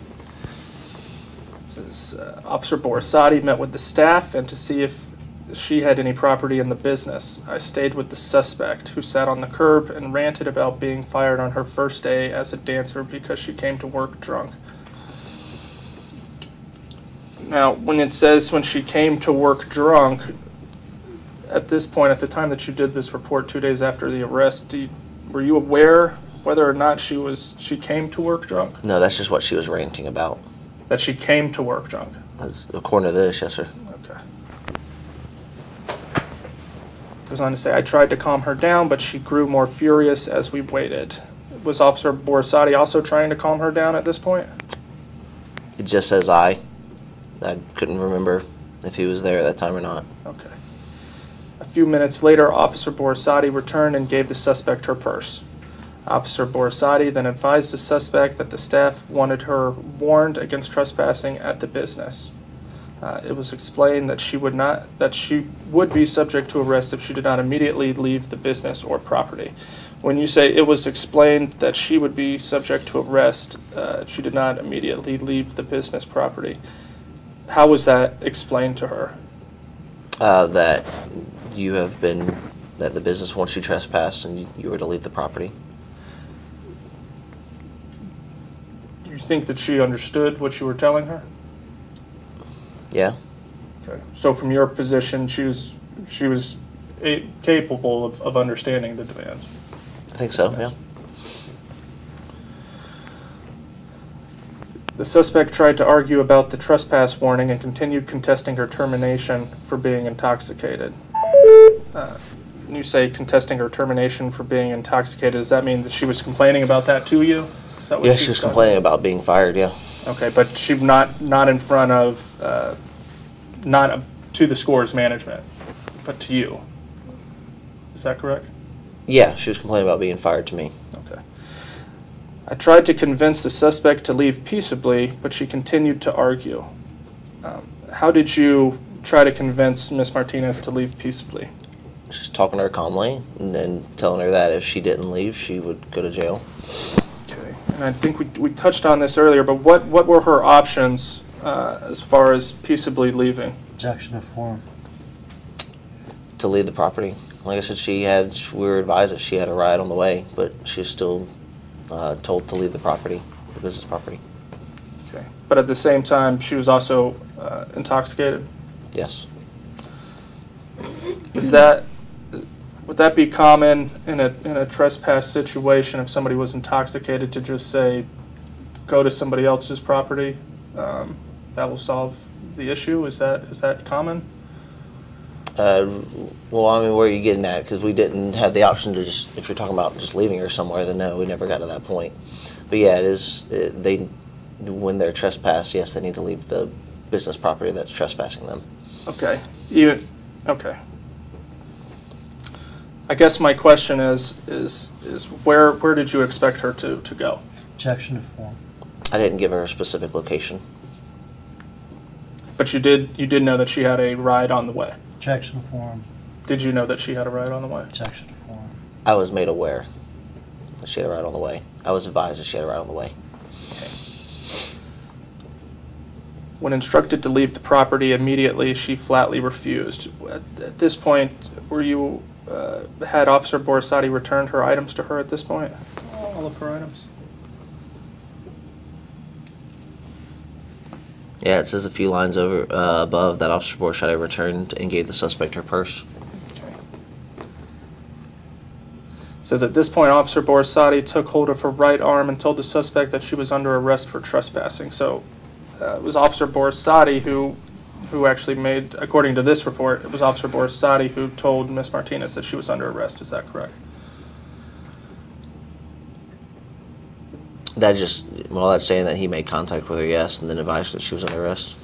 This is Officer Borisade met with the staff and to see if she had any property in the business. I stayed with the suspect, who sat on the curb and ranted about being fired on her first day as a dancer because she came to work drunk. Now, when it says when she came to work drunk, at this point, at the time that you did this report 2 days after the arrest, were you aware whether or not she came to work drunk? No, that's just what she was ranting about. That she came to work drunk? That's, according to this, yes, sir. Goes on to say, I tried to calm her down, but she grew more furious as we waited. Was Officer Borisade also trying to calm her down at this point? It just says I couldn't remember if he was there at that time or not. Okay. A few minutes later, Officer Borisade returned and gave the suspect her purse. Officer Borisade then advised the suspect that the staff wanted her warned against trespassing at the business. It was explained that she would be subject to arrest if she did not immediately leave the business or property. When you say it was explained that she would be subject to arrest if she did not immediately leave the business property, how was that explained to her? That you have been, that the business once you trespassed and you were to leave the property. Do you think that she understood what you were telling her? Yeah. Okay. So from your position, she was capable of understanding the demands. I think so, yeah. The suspect tried to argue about the trespass warning and continued contesting her termination for being intoxicated. You say contesting her termination for being intoxicated. Does that mean that she was complaining about that to you? Is that what yeah, she was complaining about being fired, yeah. Okay, but she not in front of, to the Scores management, but to you. Is that correct? Yeah, she was complaining about being fired to me. Okay. I tried to convince the suspect to leave peaceably, but she continued to argue. How did you try to convince Miss Martinez to leave peaceably? Just talking to her calmly and then telling her that if she didn't leave, she would go to jail. And I think we touched on this earlier, but what were her options as far as peaceably leaving? Objection to form. To leave the property. Like I said, we were advised that she had a ride on the way, but she was still told to leave the property. the business property. Okay. But at the same time, she was also intoxicated? Yes. Is that, would that be common in a trespass situation if somebody was intoxicated to just say, go to somebody else's property? That will solve the issue? Is that common? Well, I mean, where are you getting at? Because we didn't have the option to just, if you're talking about just leaving her somewhere, then no, we never got to that point. But yeah, it is, they, when they're trespassed, yes, they need to leave the business property that's trespassing them. Okay. Okay. I guess my question is where did you expect her to go? Objection to form. I didn't give her a specific location. But you did know that she had a ride on the way? Objection to form. Did you know that she had a ride on the way? Objection to form. I was made aware that she had a ride on the way. I was advised that she had a ride on the way. Okay. When instructed to leave the property immediately, she flatly refused. At this point, were you had Officer Borisade returned her items to her at this point? All of her items? Yeah, it says a few lines over above that Officer Borisade returned and gave the suspect her purse. Okay. It says at this point, Officer Borisade took hold of her right arm and told the suspect that she was under arrest for trespassing. So it was Officer Borisade who actually made, according to this report, it was Officer Borisade who told Ms. Martinez that she was under arrest. Is that correct? That just, well, that's saying that he made contact with her, yes, and then advised that she was under arrest.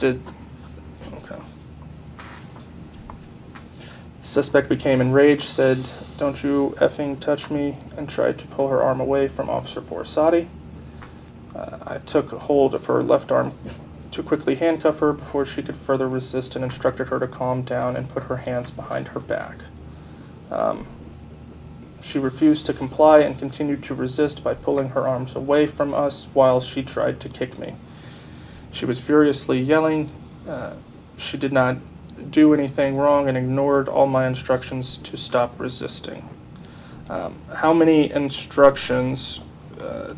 Yeah. Okay. Suspect became enraged, said, "Don't you effing touch me," and tried to pull her arm away from Officer Borisade. I took hold of her left arm to quickly handcuff her before she could further resist and instructed her to calm down and put her hands behind her back. She refused to comply and continued to resist by pulling her arms away from us while she tried to kick me. She was furiously yelling. She did not do anything wrong and ignored all my instructions to stop resisting. How many instructions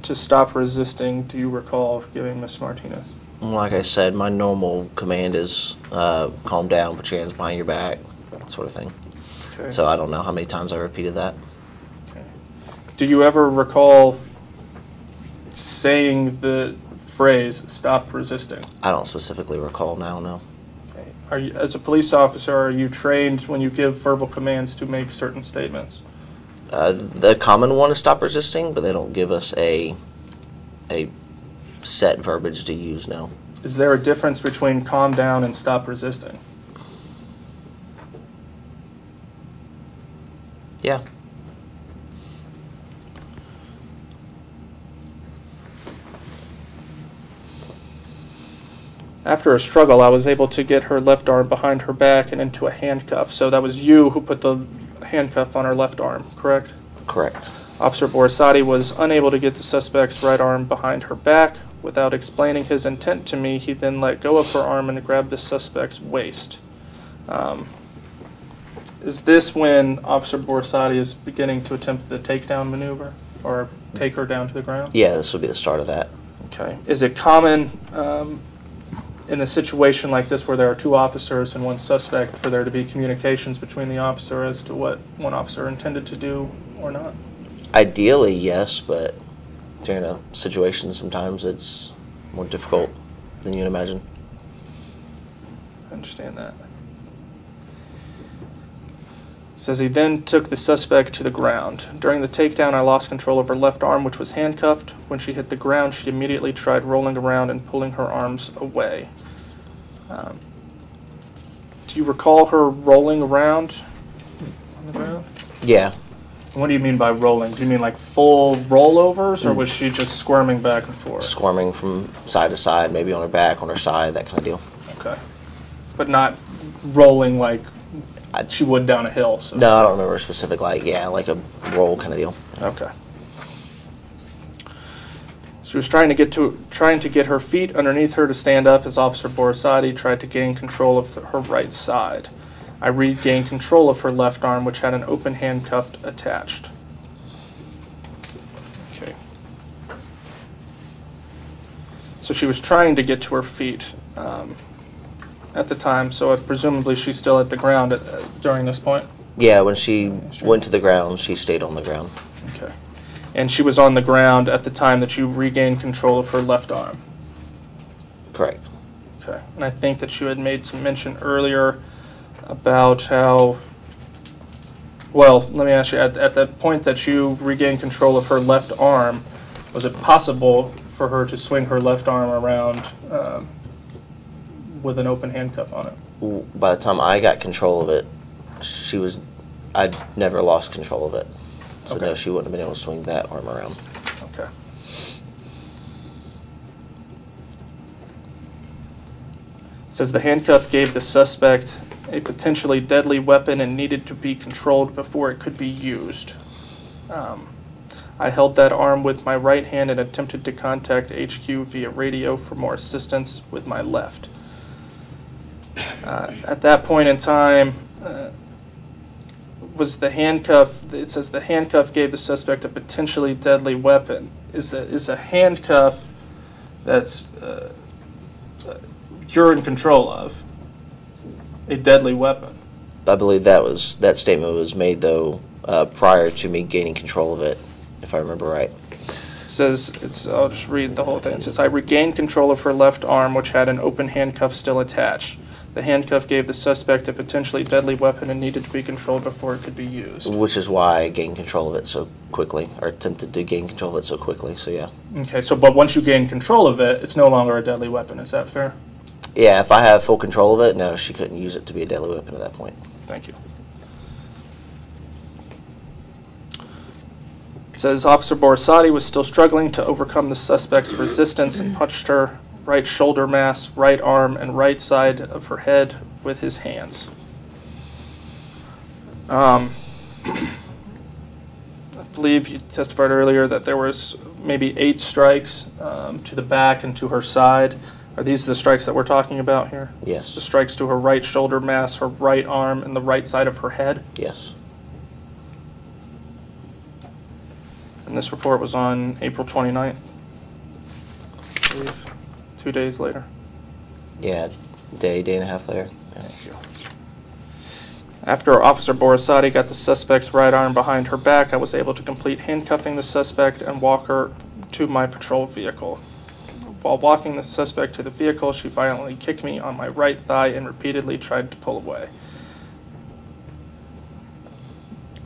to stop resisting do you recall giving Ms. Martinez? Like I said, my normal command is calm down, put your hands behind your back, that sort of thing. Okay. So I don't know how many times I repeated that. Do you ever recall saying the phrase, "stop resisting"? I don't specifically recall now, no. Okay. Are you, as a police officer, are you trained when you give verbal commands to make certain statements? The common one is stop resisting, but they don't give us a set verbiage to use, no. Is there a difference between calm down and stop resisting? Yeah. After a struggle, I was able to get her left arm behind her back and into a handcuff. So that was you who put the handcuff on her left arm, correct? Correct. Officer Borisade was unable to get the suspect's right arm behind her back. Without explaining his intent to me, he then let go of her arm and grabbed the suspect's waist. Is this when Officer Borisade is beginning to attempt the takedown maneuver or take her down to the ground? Yeah, this would be the start of that. Okay. Is it common... in a situation like this where there are two officers and one suspect, for there to be communications between the officer as to what one officer intended to do or not? Ideally, yes, but during a situation sometimes it's more difficult than you'd imagine. I understand that. It says he then took the suspect to the ground. During the takedown, I lost control of her left arm, which was handcuffed. When she hit the ground, she immediately tried rolling around and pulling her arms away. Do you recall her rolling around on the ground? Yeah. What do you mean by rolling? Do you mean like full rollovers, or was she just squirming back and forth? Squirming from side to side, maybe on her back, on her side, that kind of deal. Okay. But not rolling like... she would down a hill. So. No, I don't remember a specific, like, yeah, like a roll kind of deal. Okay. She was trying to get her feet underneath her to stand up as Officer Borisade tried to gain control of her right side. I regained control of her left arm, which had an open handcuff attached. So she was trying to get to her feet at the time, so presumably she's still at the ground at, during this point? Yeah, when she went to the ground, she stayed on the ground. Okay. And she was on the ground at the time that you regained control of her left arm? Correct. Okay. And I think that you had made some mention earlier about how, well, let me ask you, at the point that you regained control of her left arm, was it possible for her to swing her left arm around with an open handcuff on it? By the time I got control of it, she was, I'd never lost control of it. So okay. No, she wouldn't have been able to swing that arm around. Okay. It says the handcuff gave the suspect a potentially deadly weapon and needed to be controlled before it could be used. I held that arm with my right hand and attempted to contact HQ via radio for more assistance with my left. At that point in time, was the handcuff, it says the handcuff gave the suspect a potentially deadly weapon. Is a handcuff that's you're in control of a deadly weapon? I believe that was, that statement was made, though, prior to me gaining control of it, if I remember right. It says, it's, I'll just read the whole thing. It says, I regained control of her left arm, which had an open handcuff still attached. The handcuff gave the suspect a potentially deadly weapon and needed to be controlled before it could be used. Which is why I gained control of it so quickly, or attempted to gain control of it so quickly, so yeah. Okay, so, but once you gain control of it, it's no longer a deadly weapon, is that fair? Yeah, if I have full control of it, no, she couldn't use it to be a deadly weapon at that point. Thank you. It says Officer Borisade was still struggling to overcome the suspect's resistance and punched her right shoulder mass, right arm, and right side of her head with his hands. I believe you testified earlier that there was maybe 8 strikes to the back and to her side. Are these the strikes that we're talking about here? Yes. The strikes to her right shoulder mass, her right arm, and the right side of her head? Yes. And this report was on April 29th, I believe, 2 days later. Yeah, day and a half later. Yeah. Thank you. After Officer Borisade got the suspect's right arm behind her back, I was able to complete handcuffing the suspect and walk her to my patrol vehicle. While walking the suspect to the vehicle, she violently kicked me on my right thigh and repeatedly tried to pull away.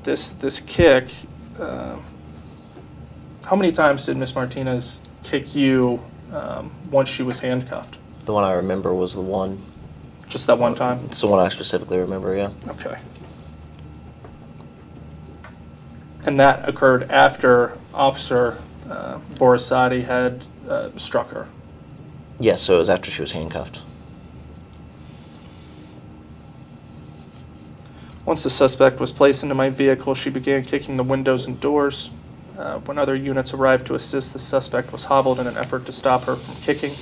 This kick... how many times did Miss Martinez kick you once she was handcuffed? The one I remember was the one. Just that one time? It's the one I specifically remember, yeah. Okay. And that occurred after Officer Borisade had struck her? Yes, so it was after she was handcuffed. Once the suspect was placed into my vehicle, she began kicking the windows and doors. When other units arrived to assist, the suspect was hobbled in an effort to stop her from kicking.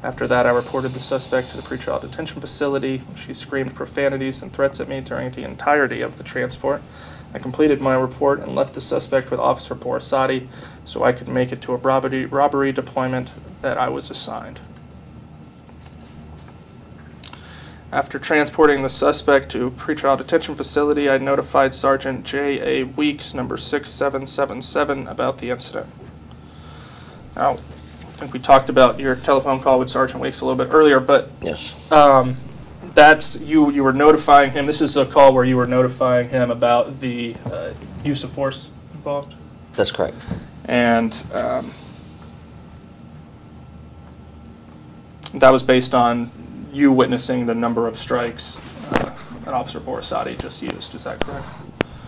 After that, I reported the suspect to the Pre-Trial Detention Facility. She screamed profanities and threats at me during the entirety of the transport. I completed my report and left the suspect with Officer Borisade so I could make it to a robbery deployment that I was assigned. After transporting the suspect to Pre-Trial Detention Facility, I notified Sergeant J.A. Weeks, number 6777, about the incident. Now, I think we talked about your telephone call with Sergeant Weeks a little bit earlier, but yes, that's you were notifying him. This is a call where you were notifying him about the use of force involved? That's correct. And that was based on you witnessing the number of strikes that Officer Borisade just used, is that correct?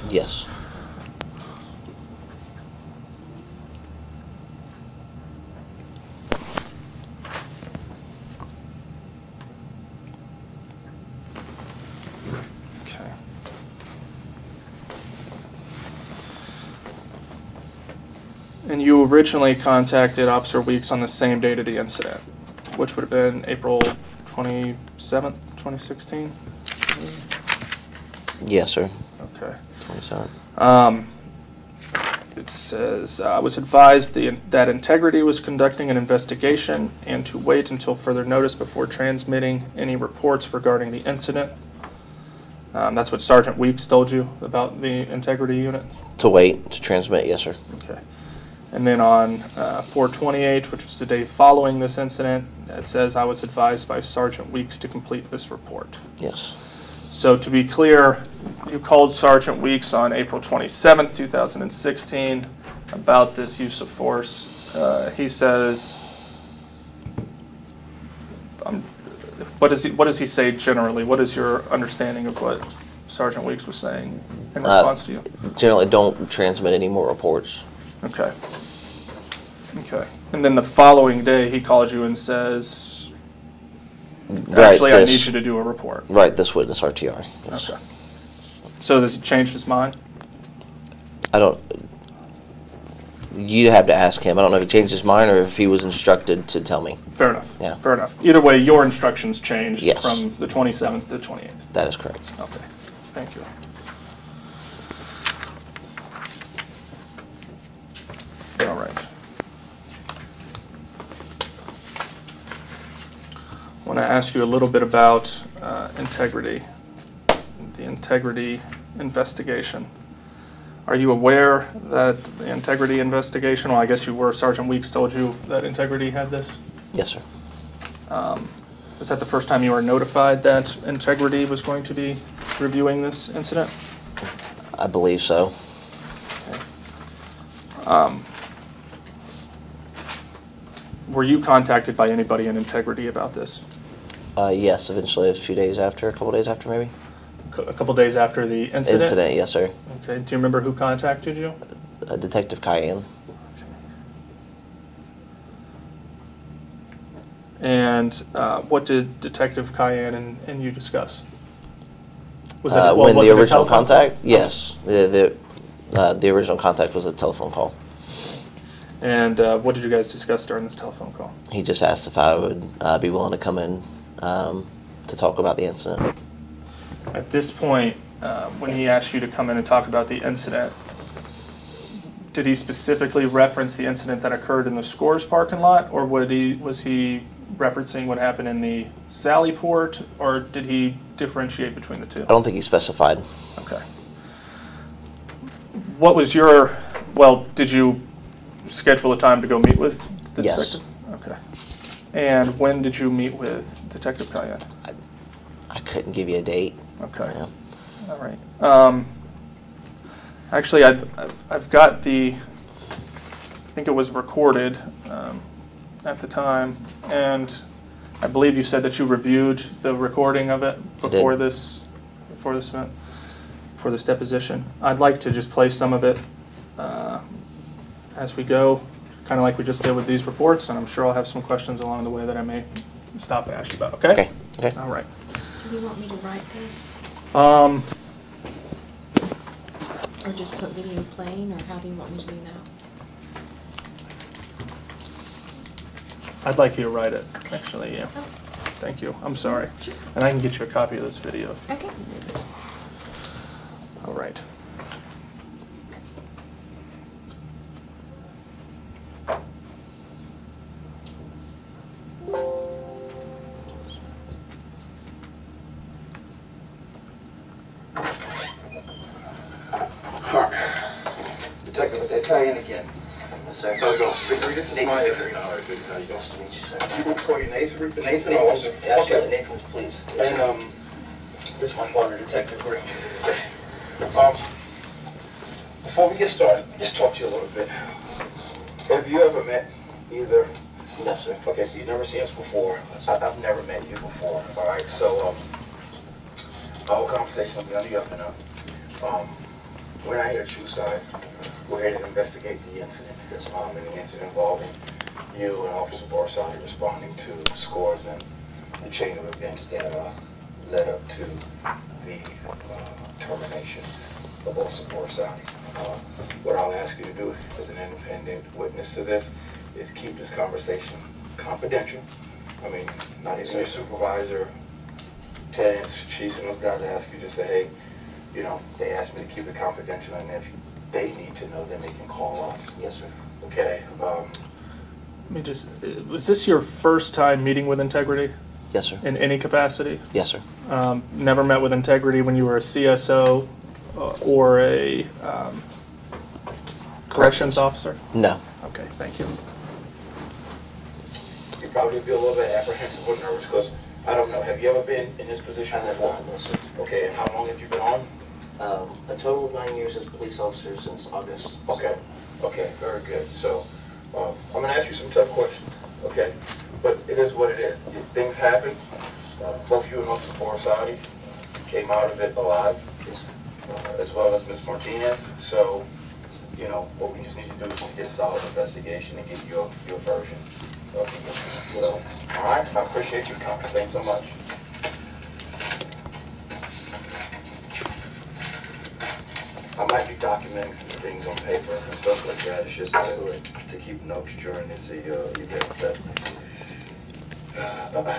Yes. Okay. And you originally contacted Officer Weeks on the same date of the incident, which would have been April 27th, 2016? Yes, sir. Okay. 27th. It says, I was advised that Integrity was conducting an investigation and to wait until further notice before transmitting any reports regarding the incident. That's what Sergeant Weeks told you about the Integrity unit? To wait, to transmit, yes, sir. Okay. And then on 4/28, which was the day following this incident, it says, I was advised by Sergeant Weeks to complete this report. Yes. So to be clear, you called Sergeant Weeks on April 27th, 2016 about this use of force. He says, what does he say generally? What is your understanding of what Sergeant Weeks was saying in response to you? Generally, don't transmit any more reports. Okay. Okay. And then the following day, he calls you and says, actually, I need you to do a report. Right, this witness RTR. Yes. Okay. So does he change his mind? I don't. You'd have to ask him. I don't know if he changed his mind or if he was instructed to tell me. Fair enough. Yeah. Fair enough. Either way, your instructions changed from the 27th to the 28th. That is correct. Okay. Thank you. All right. I want to ask you a little bit about Integrity, the Integrity investigation. Are you aware that the Integrity investigation, well, I guess you were, Sergeant Weeks told you that Integrity had this? Yes, sir. Is that the first time you were notified that Integrity was going to be reviewing this incident? I believe so. Okay. Were you contacted by anybody in Integrity about this? Yes, eventually, a few days after, a couple days after, maybe. A couple days after the incident? Incident, yes, sir. Okay. Do you remember who contacted you? Detective Kyan. Okay. And what did Detective Kyan and you discuss? Was it, well, when was the original contact? Yes. The original contact was a telephone call. And what did you guys discuss during this telephone call? He just asked if I would be willing to come in to talk about the incident. At this point, when he asked you to come in and talk about the incident, did he specifically reference the incident that occurred in the Scores parking lot, or was he referencing what happened in the Sallyport, or did he differentiate between the two? I don't think he specified. Okay. What was your, well, did you schedule a time to go meet with the detective? Okay. And when did you meet with Detective Kyan? I couldn't give you a date. Okay. Yeah. All right. Actually, I've got the, I think it was recorded at the time, and I believe you said that you reviewed the recording of it before this deposition. I'd like to just play some of it as we go, kind of like we just did with these reports, and I'm sure I'll have some questions along the way that I may stop and ask you about, okay? Okay. Okay. All right. Do you want me to write this? Or just put video playing, or how do you want me to do that? I'd like you to write it, okay. Actually, yeah. Oh. Thank you. I'm sorry. Sure. And I can get you a copy of this video. Okay. All right. Nathan? Nathan, oh, okay. Nathan's police. And this one wanted Detective Green. Before we get started, just talk to you a little bit. Have you ever met either? No, sir. Okay, so you've never seen us before. I've never met you before. All right, so our whole conversation will be under you up and up. We're not here to choose sides. We're here to investigate the incident. There's and an incident involving you and Officer Borisade responding to Scores and the chain of events that led up to the termination of Officer Borisade. What I'll ask you to do as an independent witness to this is keep this conversation confidential. I mean, not even your supervisor, Terrence, Chiefs, and those guys ask you to say, hey, you know, they asked me to keep it confidential, and if they need to know, then they can call us. Yes, sir. Okay. Let me just, was this your first time meeting with Integrity? Yes, sir. In any capacity? Yes, sir. Never met with Integrity when you were a CSO or a corrections officer? No. Okay, thank you. You probably feel a little bit apprehensive or nervous because, I don't know, have you ever been in this position before? I have not, no, sir. Okay, and how long have you been on? A total of 9 years as police officer since August. Okay, okay, very good. So I'm going to ask you some tough questions, okay? But it is what it is. Things happen. Both you and Officer Borisade came out of it alive, as well as Ms. Martinez. So, you know, what we just need to do is just get a solid investigation and get your version of the incident. So, all right, I appreciate you coming. Thanks so much. I might be documenting some things on paper and stuff like that. It's just to keep notes during this event. That,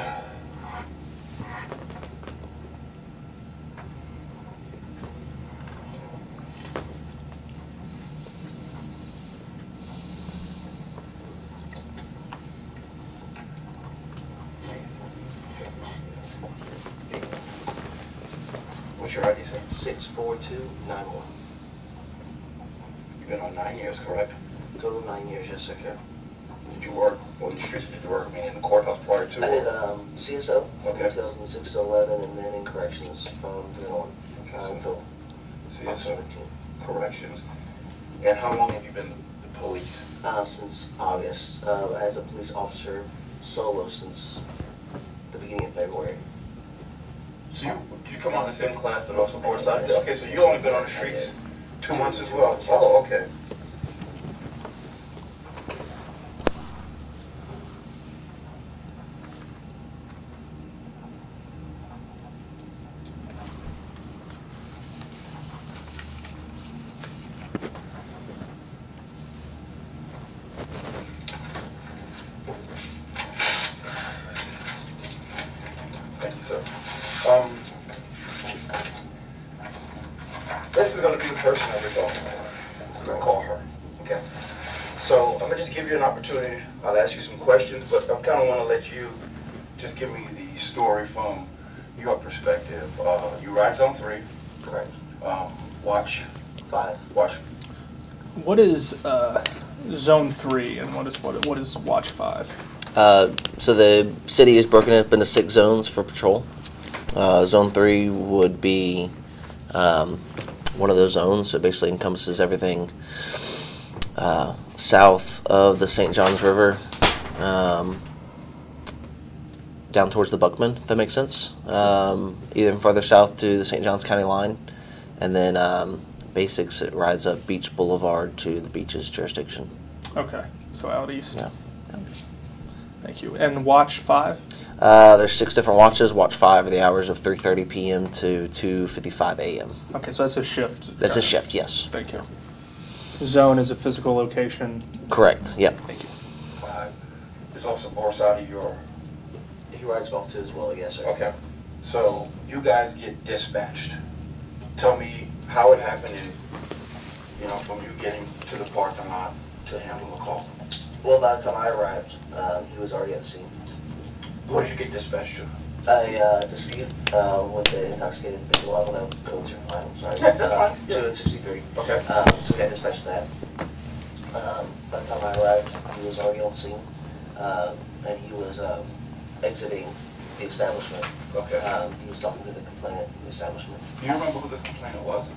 what's your ID, sir? 64291. You've been on 9 years, correct? Total 9 years, yes, sir. Okay. Did you work on the streets? Did you work in the courthouse prior to? I did CSO, okay. 2006 to 11, and then in corrections from then on until CSO, corrections. And how long have you been the police? Since August, as a police officer, solo since the beginning of February. So you come on the same class at Officer Borisade? Okay, so you only been on the streets 2 months as well. Oh, okay. What is Zone 3 and what is Watch 5? So the city is broken up into 6 zones for patrol. Zone 3 would be one of those zones, so it basically encompasses everything south of the St. Johns River, down towards the Buckman, if that makes sense, even farther south to the St. Johns County line, and then Basics, it rides up Beach Boulevard to the Beaches jurisdiction. Okay, so out east. Yeah. Thank you. And Watch 5? There's 6 different watches. Watch 5 are the hours of 3:30 p.m. to 2:55 a.m. Okay, so that's a shift. That's a shift, yes. Thank you. Zone is a physical location. Correct, yep. Thank you. There's also Borisade, he rides golf too as well, yes, sir. Okay, so you guys get dispatched. Tell me how it happened, and, you know, from you getting to the parking lot to handle the call. Well, by the time I arrived, he was already at the scene. Where did you get dispatched to? A dispute with an intoxicated individual. I don't know codes are fine. I'm sorry. Yeah, that's fine. 2 and 63. Okay. So we got dispatched to that. By the time I arrived, he was already on the scene, and he was exiting the establishment. Okay. He was talking to the complainant in the establishment. Do you remember who the complainant was?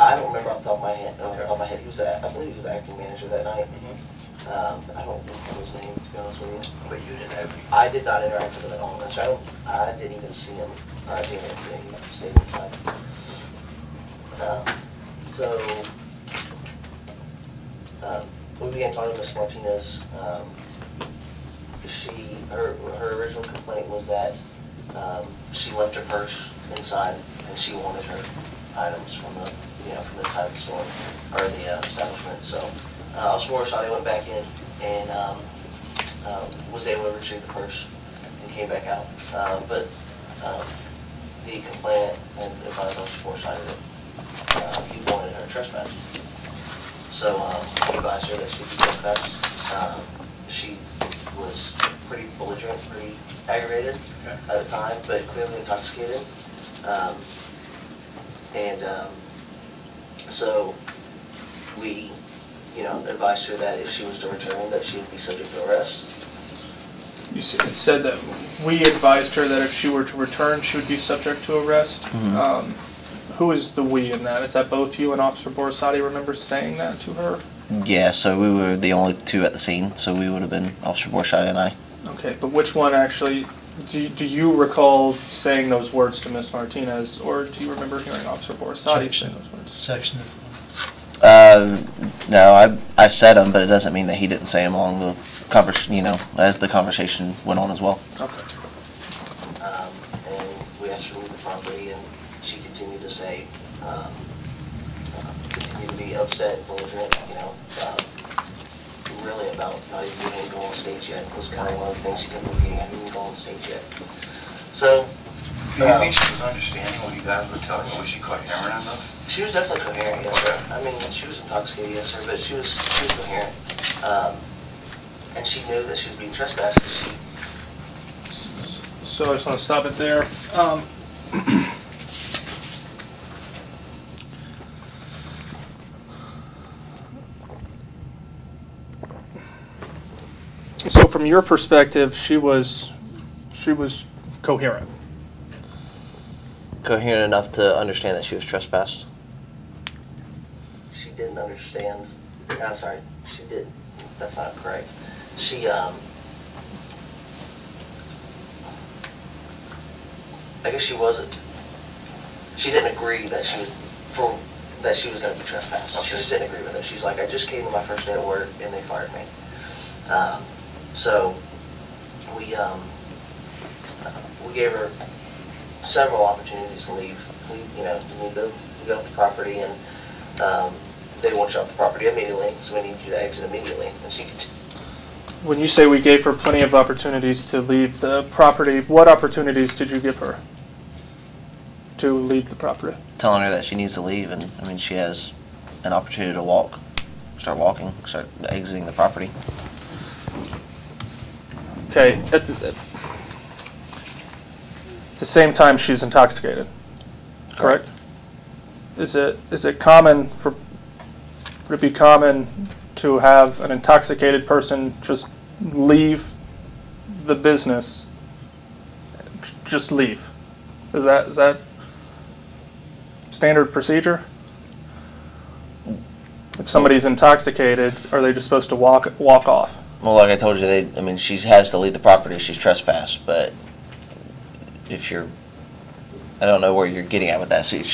I don't remember off the top of my head. Okay. He was I believe he was the acting manager that night. Mm-hmm. I don't remember his name, to be honest with you. But you didn't have any? I did not interact with him at all. I didn't even see him. I didn't even see him. He stayed inside. We began talking to Ms. Martinez. Her original complaint was that she left her purse inside, and she wanted her items from the, from inside the store or the establishment. So Officer Borisade went back in and was able to retrieve the purse and came back out. But the complainant advised Officer Borisade that he wanted her trespassed. So we advised her that she'd be confessed. She was pretty belligerent, pretty aggravated at the time, but clearly intoxicated. So we, advised her that if she was to return, that she would be subject to arrest. You said that we advised her that if she were to return, she would be subject to arrest. Mm-hmm. Who is the we in that? Is that both you and Officer Borisade remember saying that to her? Yeah, so we were the only two at the scene, so we would have been Officer Borisade and I. Okay, but which one actually, do you recall saying those words to Ms. Martinez, or do you remember hearing Officer Borisade saying those words? Section. No, I said them, but it doesn't mean that he didn't say them along the conversation, as the conversation went on as well. Okay. And we asked her to leave the property, and she continued to say, continued to be upset, belligerent, really about not even being in Golden State yet. It was kind of one of the things she kept repeating, I didn't Golden State yet. So, do you think she was understanding when you guys were telling her? Was she coherent enough? She was definitely coherent, yes, sir. I mean, she was intoxicated, yes, sir, but she was coherent. And she knew that she was being trespassed. So I just want to stop it there. So from your perspective, she was coherent. Coherent enough to understand that she was trespassed? She didn't understand. I'm sorry, she did. That's not correct. She, I guess she wasn't. She didn't agree that she was going to be trespassed. Okay. She just didn't agree with it. She's like, I just came to my first day at work and they fired me. So we gave her several opportunities to leave. We got off the property, and they won't shut the property immediately, so we need you to exit immediately. And she could. When you say we gave her plenty of opportunities to leave the property, what opportunities did you give her to leave the property? Telling her that she needs to leave, and I mean she has an opportunity to walk, start walking, start exiting the property. Okay. At the same time, she's intoxicated, correct? Is it common for, would it be common to have an intoxicated person just leave the business? Just leave. Is that standard procedure? If somebody's intoxicated, are they just supposed to walk off? Well, like I told you, she has to leave the property. She's trespassed, but. If you're, I don't know where you're getting at with that. So if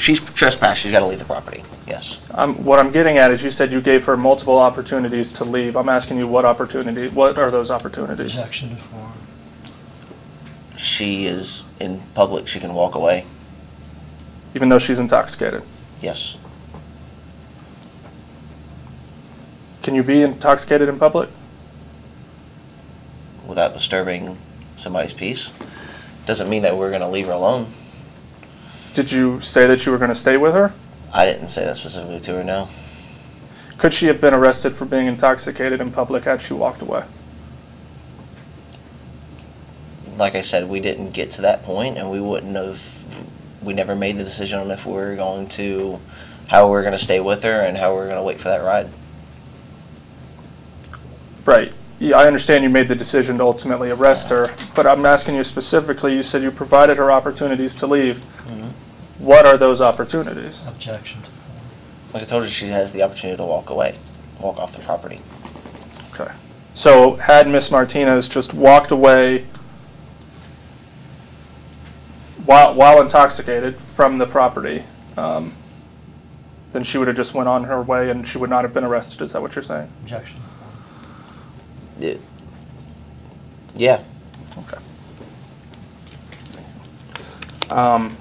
she's trespassed, she's got to leave the property, yes. What I'm getting at is you said you gave her multiple opportunities to leave. I'm asking you what are those opportunities? Objection to form. She is in public, she can walk away. Even though she's intoxicated? Yes. Can you be intoxicated in public? Without disturbing somebody's peace? Doesn't mean that we're going to leave her alone. Did you say that you were going to stay with her? I didn't say that specifically to her, no. Could she have been arrested for being intoxicated in public had she walked away? Like I said, we didn't get to that point, and we never made the decision on if we were going to, how we're going to stay with her and how we're going to wait for that ride. Right. Yeah, I understand you made the decision to ultimately arrest her, but I'm asking you specifically, you said you provided her opportunities to leave. Mm-hmm. What are those opportunities? Objection to form. Like I told you, she has the opportunity to walk away, walk off the property. Okay. So had Ms. Martinez just walked away while intoxicated from the property, then she would have just went on her way and she would not have been arrested. Is that what you're saying? Objection. Yeah. Okay. And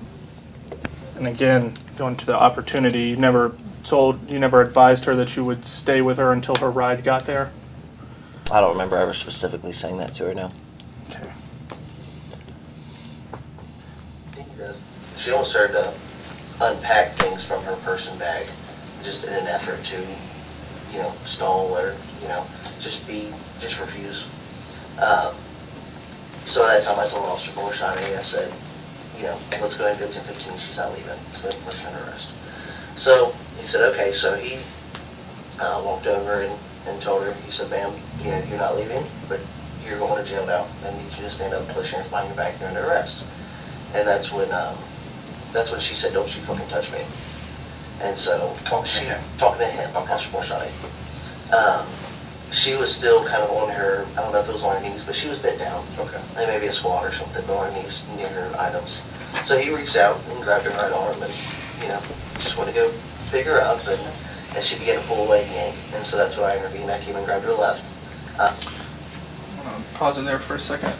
again, going to the opportunity, you never advised her that you would stay with her until her ride got there? I don't remember ever specifically saying that to her, no. Okay. She almost started to unpack things from her person bag. just in an effort to, you know, stall or, you know, just refuse. So at that time I told Officer Borisade, I said, you know, let's go ahead and go 10-15, she's not leaving, let's go ahead and push her under arrest. So he said, okay, so he walked over and told her, he said, ma'am, you know, you're not leaving, but you're going to jail now, and you can just stand up and push her and behind your back, you're under arrest. And that's when she said, don't you fucking touch me. And so, talking to him, Officer Borisade, she was still kind of on her, I don't know if it was on her knees, but she was bent down. Okay. Like maybe a squat or something, but on her knees near her items. So he reached out and grabbed her right arm and, you know, just went to go pick her up, and she began to pull away again. And so that's why I intervened. I came and grabbed her left. I'm pausing there for a second.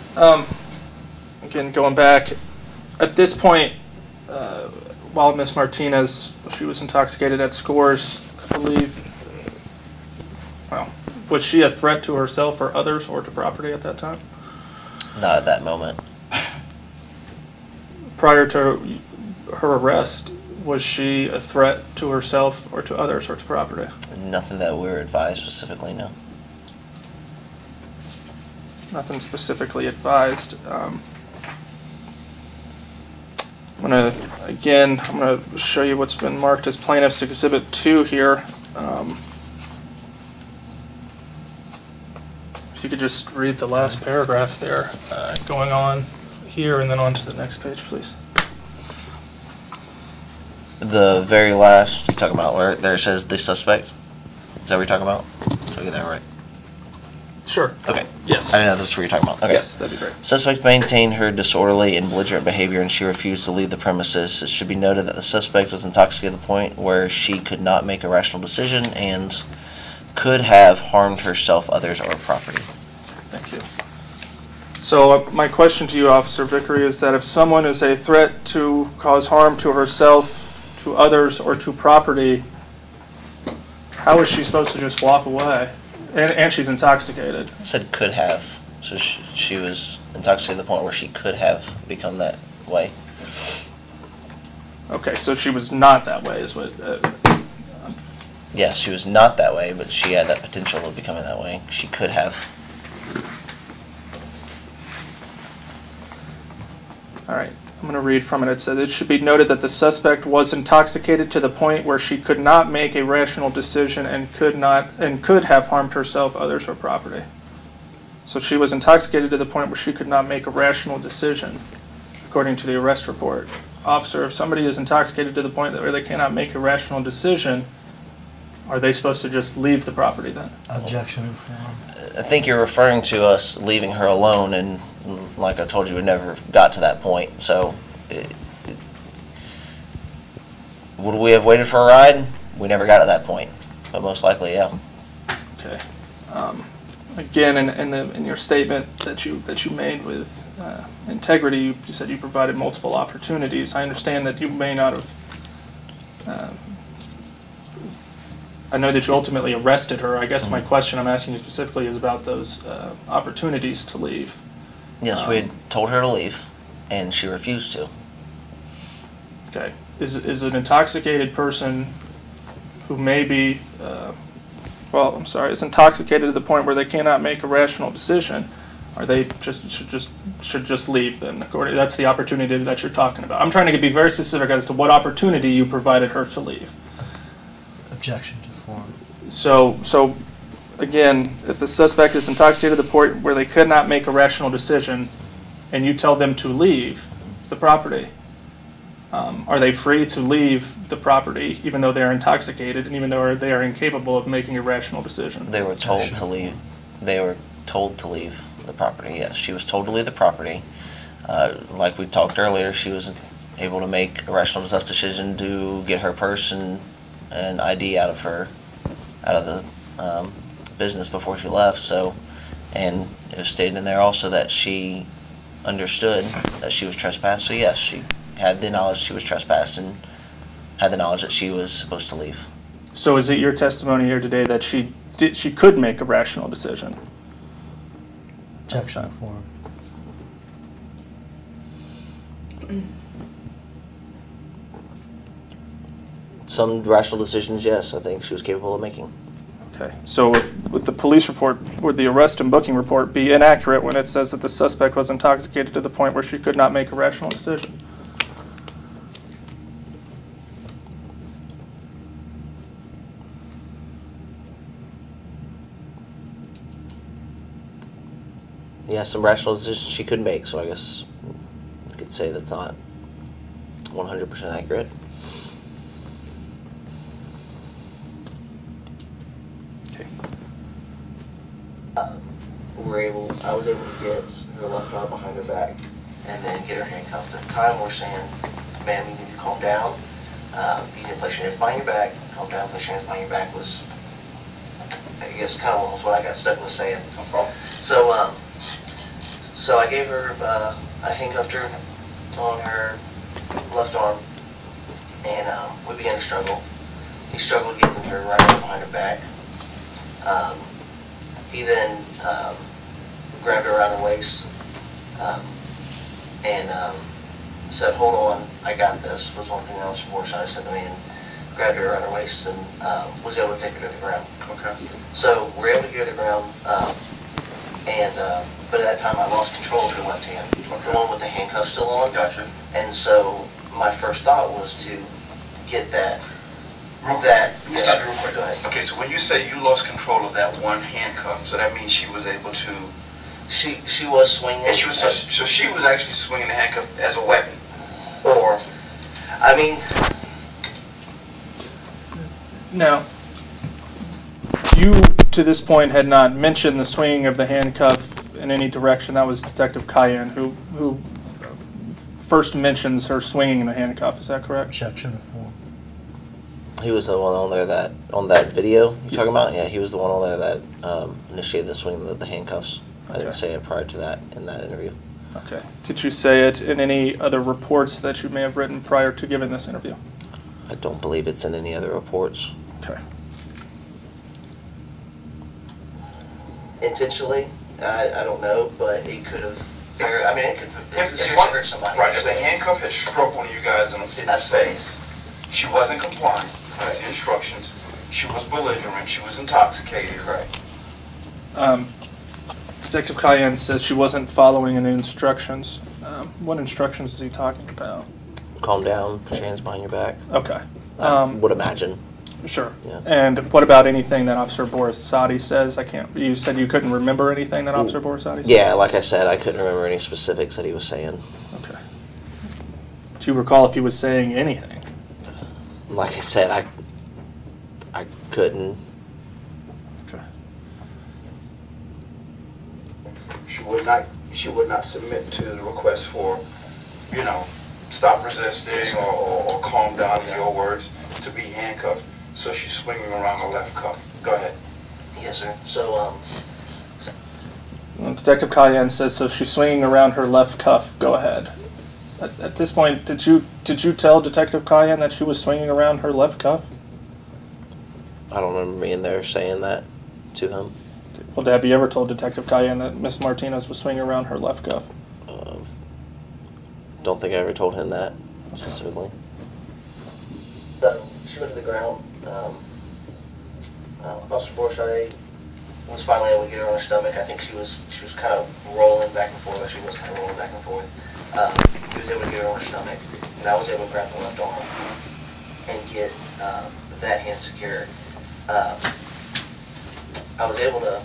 Again, going back, at this point, while Miss Martinez, she was intoxicated at Scores, I believe. Well, was she a threat to herself or others or to property at that time? Not at that moment. Prior to her arrest, was she a threat to herself or to others or to property? Nothing that we were advised specifically, no. Nothing specifically advised. I'm going to show you what's been marked as Plaintiff's Exhibit 2 here. If you could just read the last paragraph there, going on here and then on to the next page, please. The very last, you talking about where there it says the suspect? Is that what you're talking about? Did I get that right? Sure. Okay. Yes. I know that's what you're talking about. Okay. Yes, that'd be great. Suspect maintained her disorderly and belligerent behavior, and she refused to leave the premises. It should be noted that the suspect was intoxicated to the point where she could not make a rational decision and could have harmed herself, others, or property. Thank you. So my question to you, Officer Vickery, is that if someone is a threat to cause harm to herself, to others, or to property, how is she supposed to just walk away? And she's intoxicated. I said could have. So she was intoxicated to the point where she could have become that way. Okay, so she was not that way is what... yeah, she was not that way, but she had that potential of becoming that way. She could have. All right, I'm going to read from it. It says, it should be noted that the suspect was intoxicated to the point where she could not make a rational decision and could have harmed herself, others, or property. So she was intoxicated to the point where she could not make a rational decision, according to the arrest report. Officer, if somebody is intoxicated to the point where they cannot make a rational decision, are they supposed to just leave the property then? Objection in form. I think you're referring to us leaving her alone, and like I told you, we never got to that point. So would we have waited for a ride? We never got to that point, but most likely, yeah. Okay. Again, in your statement that you made with integrity, you said you provided multiple opportunities. I understand that you may not have... I know that you ultimately arrested her. I guess my question I'm asking you specifically is about those opportunities to leave. Yes, we had told her to leave, and she refused to. Okay. Is an intoxicated person who may be, is intoxicated to the point where they cannot make a rational decision, are they should just leave then? That's the opportunity that you're talking about. I'm trying to be very specific as to what opportunity you provided her to leave. Objection. So, again, if the suspect is intoxicated to the point where they could not make a rational decision and you tell them to leave the property, are they free to leave the property even though they are intoxicated and even though they are incapable of making a rational decision? They were told to leave. They were told to leave the property, yes. She was told to leave the property. Like we talked earlier, she was able to make a rational enough decision to get her purse and an ID out of the business before she left. So, and it was stated in there also that she understood that she was trespassed. So yes, she had the knowledge she was trespassed and had the knowledge that she was supposed to leave. So is it your testimony here today that she could make a rational decision? Objection form. some rational decisions, yes, I think she was capable of making. Okay. So would the police report, would the arrest and booking report be inaccurate when it says that the suspect was intoxicated to the point where she could not make a rational decision? Yeah, some rational decisions she could make, so I guess you could say that's not 100% accurate. I was able to get her left arm behind her back and then get her handcuffed. At the time, we're saying, ma'am, you need to calm down. You need to place your hands behind your back. Calm down, place your hands behind your back was, I guess, kind of almost what I got stuck with saying. So, so I gave her, I handcuffed her on her left arm, and we began to struggle. He struggled getting her right behind her back. He then grabbed her around her waist and said, "Hold on, I got this," was one thing that Officer Borisade said to me, and grabbed her around her waist and was able to take her to the ground. Okay. So we're able to get her to the ground, but at that time I lost control of her left hand, the one with the handcuffs still on. Gotcha. And so my first thought was to get that. Okay, so when you say you lost control of that one handcuff, so that means she was able to. She was swinging. And she was so she was actually swinging the handcuff as a weapon, or, I mean. No. You to this point had not mentioned the swinging of the handcuff in any direction. That was Detective Kyan who first mentions her swinging the handcuff. Is that correct? Chapter 4. He was the one on there that, on that video you're talking about? Yeah, he was the one on there that initiated the swing of the handcuffs. Okay. I didn't say it prior to that in that interview. Okay. Did you say it in any other reports that you may have written prior to giving this interview? I don't believe it's in any other reports. Okay. Intentionally? I don't know, but it could have... I mean, it could have hurt somebody. Right, if the handcuff had struck one of you guys in the face, she wasn't compliant. Right. The instructions. She was belligerent. She was intoxicated. Right. Detective Kyan says she wasn't following any instructions. What instructions is he talking about? Calm down. Put your hands behind your back. Okay. Would imagine. Sure. Yeah. And what about anything that Officer Borisade says? I can't. You said you couldn't remember anything that Officer Borisade said. Yeah, like I said, I couldn't remember any specifics that he was saying. Okay. Do you recall if he was saying anything? Like I said, I couldn't. Okay. She would not submit to the request for, you know, stop resisting or calm down in your words to be handcuffed. So she's swinging around her left cuff. Go ahead. Yes, sir. So Detective Kyan says so she's swinging around her left cuff. Go ahead. At this point, did you tell Detective Kyan that she was swinging around her left cuff? I don't remember being there saying that to him. Well, have you ever told Detective Kyan that Miss Martinez was swinging around her left cuff? Don't think I ever told him that specifically. She went to the ground. Officer Borisade was finally able to get her on her stomach. I think she was kind of rolling back and forth. She was kind of rolling back and forth. He was able to get her on her stomach, and I was able to grab the left arm and get that hand secure. I was able to,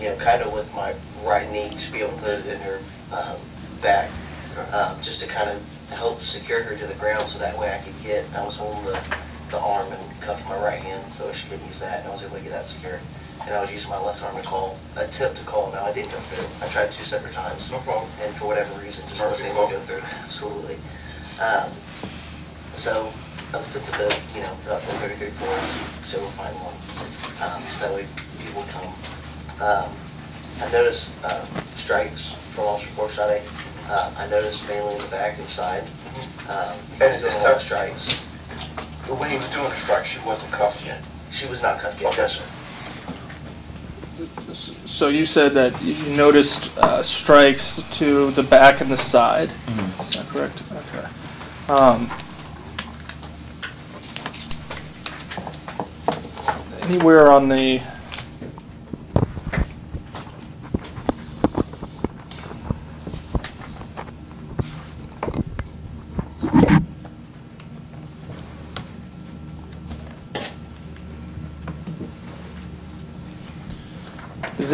you know, kind of with my right knee, just be able to put it in her back, just to kind of help secure her to the ground, so that way I could get, I was holding the arm and cuffed my right hand so she couldn't use that, and I was able to get that secure. And I was using my left arm to call, attempt to call. Now, I didn't go through. I tried 2 separate times. No problem. And for whatever reason, just wasn't able to go through. Absolutely. So I was tempted to, you know, about 33 4, so we'll find one. So that way people come. I noticed strikes from Officer Borisade. I noticed mainly in the back and side. And was doing strikes. But when he was doing the strikes, she wasn't cuffed yet. She was not cuffed yet. Okay, sir. So you said that you noticed strikes to the back and the side. Mm-hmm. Is that correct? Okay. anywhere on the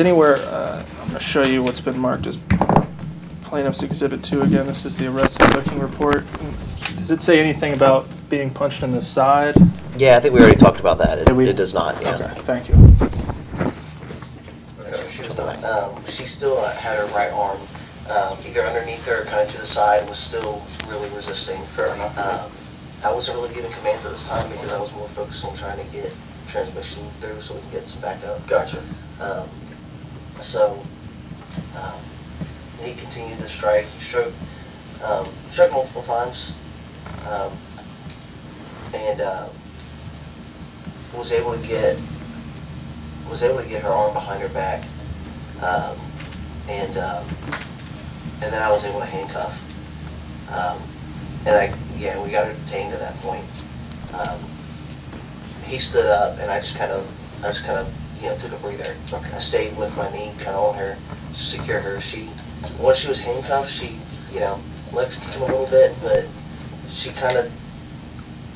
I'm going to show you what's been marked as Plaintiff's Exhibit 2 again. This is the arrest and booking report. Does it say anything about being punched in the side? Yeah, I think we already talked about that. It does not, yeah. Okay, thank you. So she was not, she still had her right arm either underneath her or kind of to the side, was still really resisting. I wasn't really giving commands at this time because I was more focused on trying to get transmission through so we can get some back up. Gotcha. He continued to strike. He struck multiple times, was able to get her arm behind her back, and then I was able to handcuff, we got her detained at that point. He stood up, and I just kind of. You know, took a breather. Okay. I stayed with my knee kind of on her, secure her. Once she was handcuffed, she, legs kicked him a little bit, but she kind of,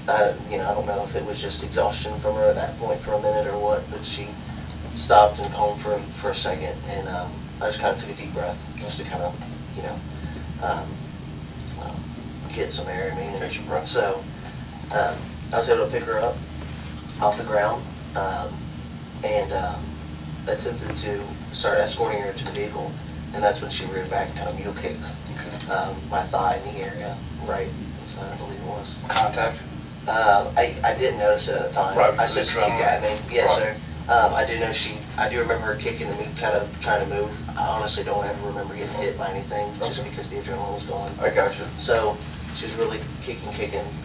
I don't know if it was just exhaustion from her at that point for a minute or what, but she stopped and calmed for a second, and I just kind of took a deep breath just to kind of, get some air in me. And so I was able to pick her up off the ground. Attempted to start escorting her to the vehicle, and that's when she reared back and kind of mule kicked my thigh in the area, right? So I believe it was. Contact? I didn't notice it at the time. Right, I said she kicked at me. Yes, right. Sir. I do remember her kicking and me kind of trying to move. I honestly don't ever remember getting hit by anything, just because the adrenaline was going. I gotcha. So she was really kicking,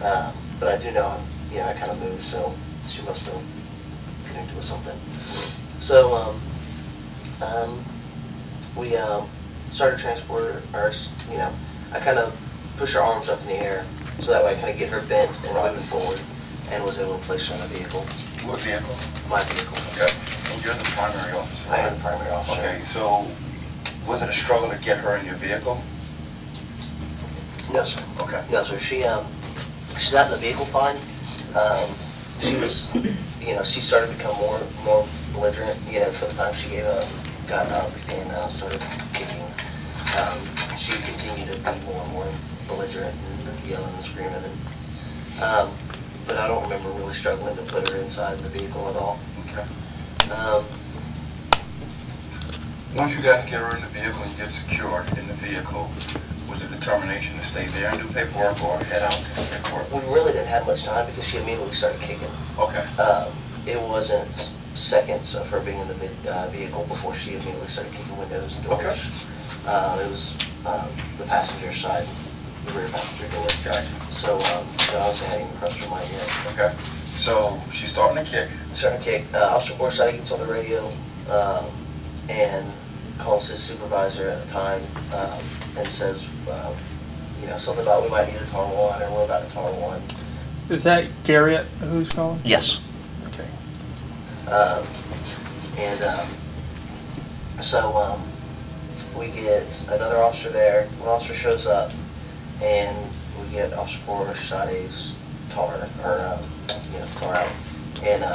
but I do know, I kind of moved, so she must have connected with something. So we started transporting her. I kind of pushed her arms up in the air so that way I kind of get her bent and moving forward, and was able to place her in the vehicle. What vehicle? My vehicle. Okay. And you're the primary officer. Right? I am the primary officer. Okay. So was it a struggle to get her in your vehicle? No, sir. Okay. No, sir. She she's out in the vehicle fine. She was. She started to become more belligerent, from the time she gave up, got up, and started kicking. She continued to be more and more belligerent and yelling and screaming. But I don't remember really struggling to put her inside the vehicle at all. Okay. Once you guys get her in the vehicle and you get secured in the vehicle, was the determination to stay there and do paperwork or head out to do paperwork? We really didn't have much time because she immediately started kicking. Okay. It wasn't seconds of her being in the vehicle before she immediately started kicking windows and doors. Okay. It was the passenger side, the rear passenger door. Gotcha. So obviously I hadn't even crossed her mind yet. Okay. So she's starting to kick. Starting to kick. Officer Borisade gets on the radio and calls his supervisor at the time and says, something about we might need a TAR 1 or we're about a TAR 1. Is that Garriott who's calling? Yes. Okay. We get another officer there. One officer shows up, and we get Officer Borisade's TAR, TAR out. And we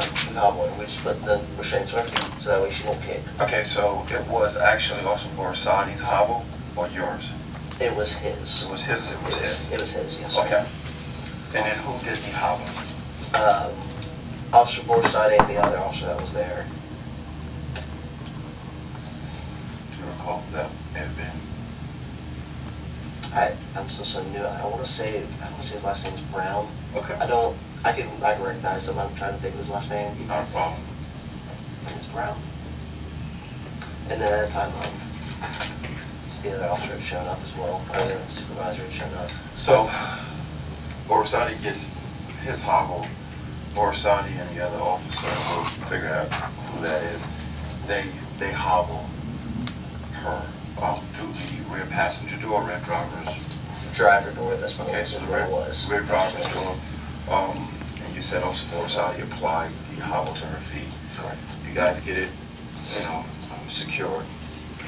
just put the restraints on her feet so that way she won't kick. Okay, so it was actually Officer Borisade's hobble or yours? It was his. It was his. It was his. It was his. Yes. Okay. And then who did the hobble? Officer Borisade and the other officer that was there. Do you recall that may have been? I'm still so new. I want to say his last name's Brown. Okay. I can recognize him. I'm trying to think of his last name. Not a problem. It's Brown. And then at that time, the other officer had shown up as well. The supervisor had shown up. So Borisade gets his hobble. Borisade and the other officer, we'll figure out who that is. They hobble her through the rear passenger door, rear driver's. Driver door. That's what okay, so the rear was. Rear driver's door. And you said also Borisade applied the hobble to her feet. So you guys get it, you know, secured.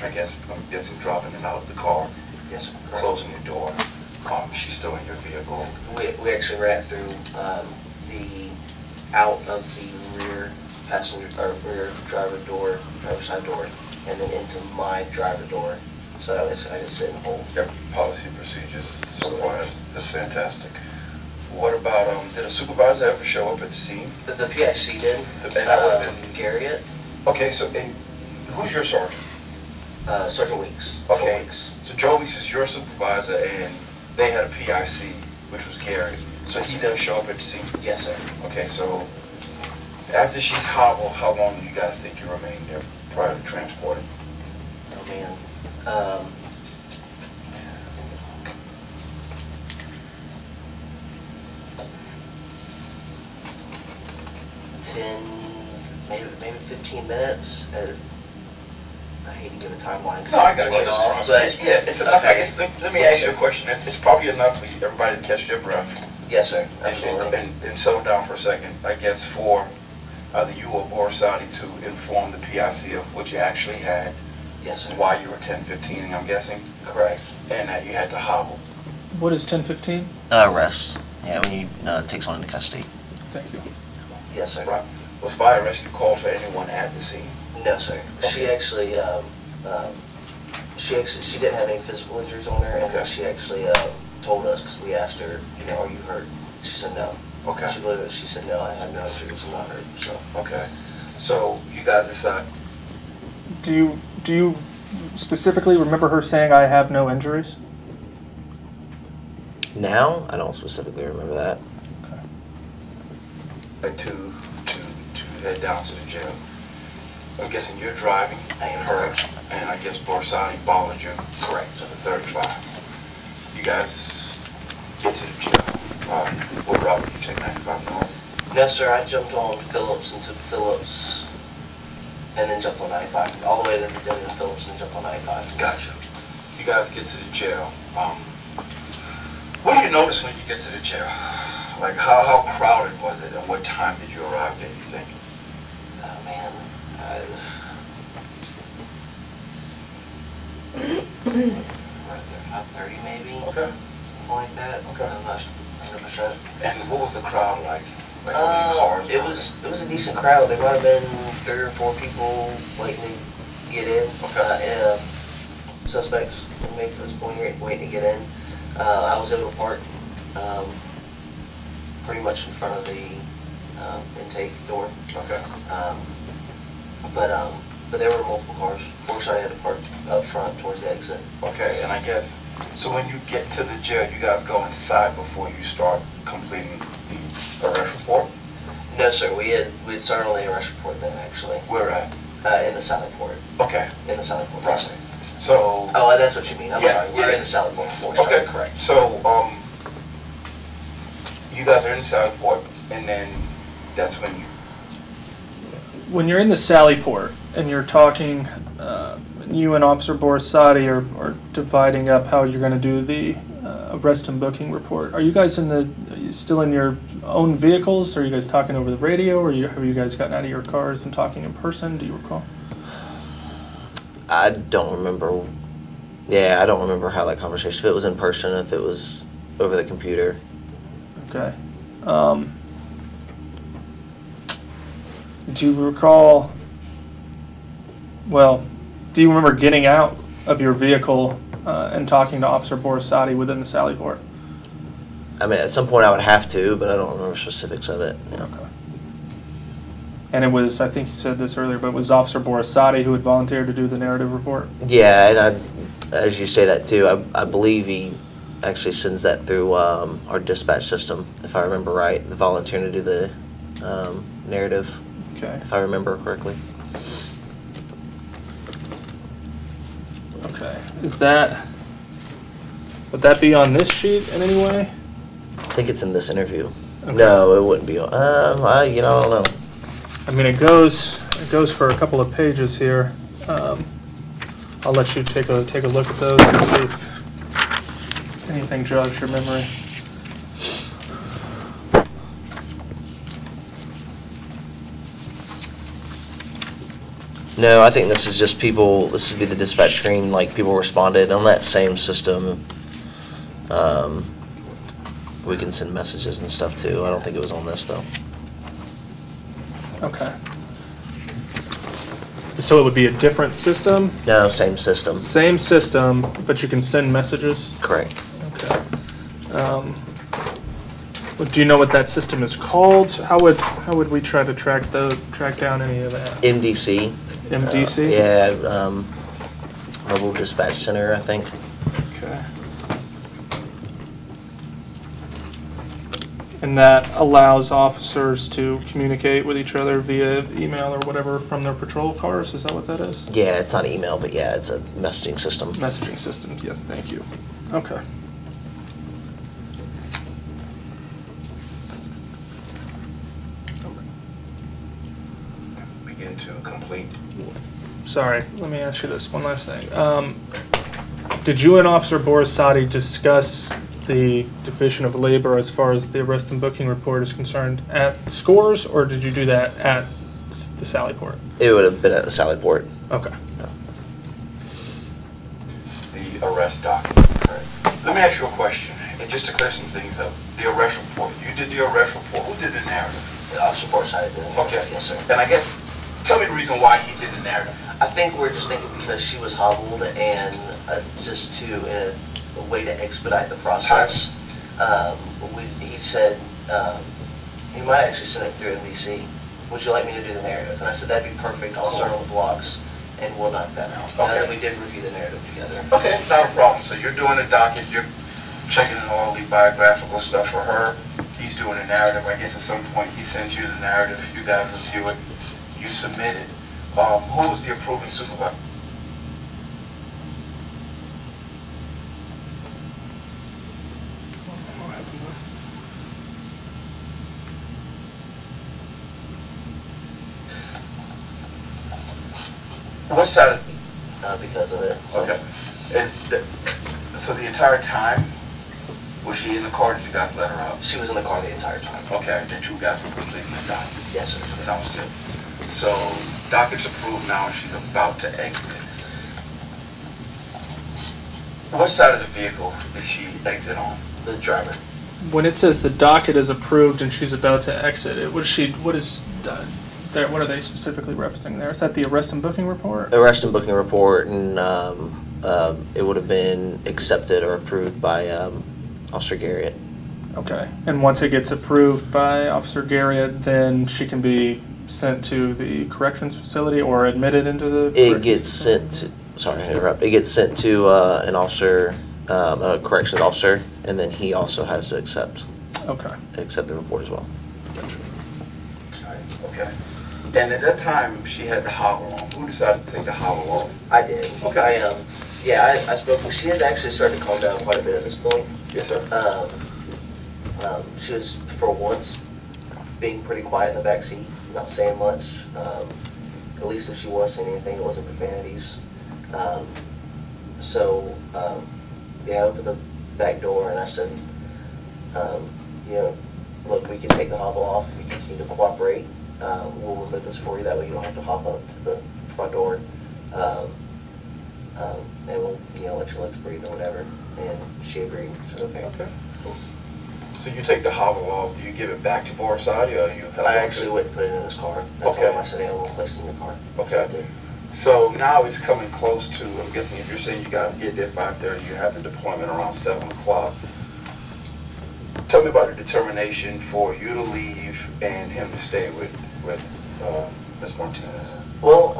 I guess I'm guessing dropping it out of the car. Yes, closing the door. She's still in your vehicle. We actually ran through the out of the rear passenger or rear driver's side door, and then into my driver door. So I just sit and hold. Yep. Policy procedures so far. That's fantastic. What about did a supervisor ever show up at the scene? The PIC did. And I would have been Garriott. Okay, so who's your sergeant? Sergeant Weeks. Okay. Joe Weeks. So Joe Weeks is your supervisor, and they had a PIC, which was Garriott. So he does show up at the scene? Yes, sir. Okay, so after she's hobbled, how long do you guys think you remain there prior to transporting? Oh, man. Maybe 15 minutes. I hate to give a timeline. No, I got you. Let me ask you a question. It's probably enough for everybody to catch their breath. Yes, sir. Absolutely. And settle down for a second, I guess, for either you or Borisade to inform the PIC of what you actually had. Yes, sir. Why you were 10-15, I'm guessing? Correct. And that you had to hobble. What is 10-15? Arrest. Yeah, when you take someone into custody. Thank you. Yes, sir. Right. Was fire rescue called for anyone at the scene? No, sir. Okay. She actually, she didn't have any physical injuries on her, and she actually told us because we asked her, you know, are you hurt? She said no. Okay. She said no, I had no injuries, I'm not hurt. So okay. So you guys decide. Do you specifically remember her saying, I have no injuries? Now, I don't specifically remember that. Okay. Like to head down to the jail. I'm guessing you're driving, and I guess Borisade followed you. Correct. So it's 35. You guys get to the jail. What route did you take, 95 North? No, sir. I jumped on Phillips and took Phillips, and then jumped on 95. All the way to the W Phillips and jumped on 95. Gotcha. You guys get to the jail. What do you notice when you get to the jail? Like, how crowded was it, and what time did you arrive there, you think? Oh, man. Right there, 5:30 maybe. Okay. Something like that. Okay. I'm not 100%. And what was the crowd like? Like how many cars? It was a decent crowd. There might have been 3 or 4 people waiting to get in. Okay. Suspects made to this point here waiting to get in. I was able to park pretty much in front of the intake door. Okay. But there were multiple cars. Borisade had to park up front towards the exit. Okay, and I guess, so when you get to the jail, you guys go inside before you start completing the arrest report? No, sir. We had started on the arrest report then, actually. Where at? In the Salad Port. Okay. In the Salad Port. Right. So... Oh, that's what you mean. I'm sorry. We're in the Salad Port before we started. Okay, correct. So, you guys are in the Salad Port, and then that's when you... When you're in the Sally Port and you're talking, you and Officer Borisade are dividing up how you're going to do the arrest and booking report. Are you guys still in your own vehicles? Are you guys talking over the radio? Or have you guys gotten out of your cars and talking in person? Do you recall? I don't remember. Yeah, I don't remember how that conversation. If it was in person, if it was over the computer. Okay. Do you remember getting out of your vehicle and talking to Officer Borisade within the Sally Port? I mean, at some point I would have to, but I don't remember specifics of it. Yeah. Okay. And it was, I think you said this earlier, but it was Officer Borisade who had volunteered to do the narrative report? Yeah, and as you say that too, I believe he actually sends that through our dispatch system, if I remember right, the volunteering to do the narrative. Okay. If I remember correctly. Okay. Would that be on this sheet in any way? I think it's in this interview. Okay. No, it wouldn't be on. I don't know. I mean, it goes for a couple of pages here. I'll let you take a look at those and see if anything jogs your memory. No, I think this is just people, this would be the dispatch screen, like people responded on that same system. We can send messages and stuff too. I don't think it was on this though. Okay. So it would be a different system? No, same system. Same system, but you can send messages? Correct. Okay. Do you know what that system is called? How would we try to track down any of that? MDC. MDC? Yeah, Mobile Dispatch Center, I think. Okay. And that allows officers to communicate with each other via email or whatever from their patrol cars? Is that what that is? Yeah, it's not email, but yeah, it's a messaging system. Messaging system, yes, thank you. Okay. Begin to complete. Sorry, let me ask you this one last thing. Did you and Officer Borisade discuss the division of labor as far as the arrest and booking report is concerned at Scores, or did you do that at the Sallyport? It would have been at the Sallyport. Okay. Yeah. The arrest document. All right. Let me ask you a question, and just to clear some things up. The arrest report. You did the arrest report. Who did the narrative? The Officer Borisade did. Okay. Yes, sir. And I guess, tell me the reason why he did the narrative. I think we're just thinking because she was hobbled and just to... a way to expedite the process. He said, you might actually send it through MDC. Would you like me to do the narrative? And I said, that'd be perfect. I'll start on the blocks, and we'll knock that out. Okay. And we did review the narrative together. Okay, it's not a problem. So you're doing the docket, you're checking all the biographical stuff for her. He's doing the narrative. I guess at some point he sends you the narrative. You guys review it. You submit it. Who was the approving supervisor? What side of it? Because of it. So. Okay. And so the entire time, was she in the car? Did you guys let her out? She was in the car the entire time. Okay. Then you guys were completing the docket. Yes, sir. Sounds good. So docket's approved now, and she's about to exit. What side of the vehicle did she exit on? The driver. When it says the docket is approved and she's about to exit, it was she? What is? What are they specifically referencing there? Is that the arrest and booking report? Arrest and booking report, and it would have been accepted or approved by Officer Garriott. Okay. And once it gets approved by Officer Garriott, then she can be sent to the corrections facility or admitted into the corrections facility? It gets sent to an officer, a corrections officer, and then he also has to accept. Okay. Accept the report as well. Gotcha. Okay. And at that time, she had the hobble on. Who decided to take the hobble off? I did. Okay. I spoke with her. She had actually started to calm down quite a bit at this point. Yes, sir. She was, for once, being pretty quiet in the back seat, not saying much. At least if she was saying anything, it wasn't profanities. I opened the back door and I said, look, we can take the hobble off if you continue to cooperate. We'll remove this for you, that way you don't have to hop up to the front door, and we'll let your legs breathe or whatever. And she agreed. Okay. Cool. So you take the hobble off. Do you give it back to Borisade? I actually went and put it in his car. I said, hey, we'll place it in the car. Okay. So now it's coming close to, I'm guessing if you're saying you guys get there 5:30, you have the deployment around 7 o'clock. Tell me about the determination for you to leave and him to stay with Ms. Martinez. Well,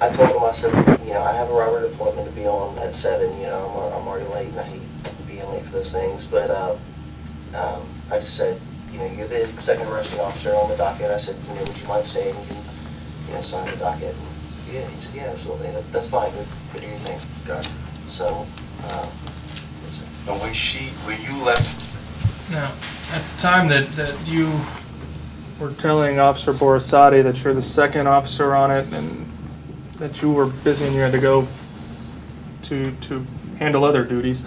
I told him, I said, I have a robbery deployment to be on at 7. I'm already late, and I hate being late for those things. But I just said, you're the second arresting officer on the docket. I said, would you mind staying? And sign the docket. And yeah, he said, yeah, absolutely. That's fine. Good to hear your name. Got it. So. And when you left? Now, at the time that you were telling Officer Borisade that you're the second officer on it and that you were busy and you had to go to handle other duties,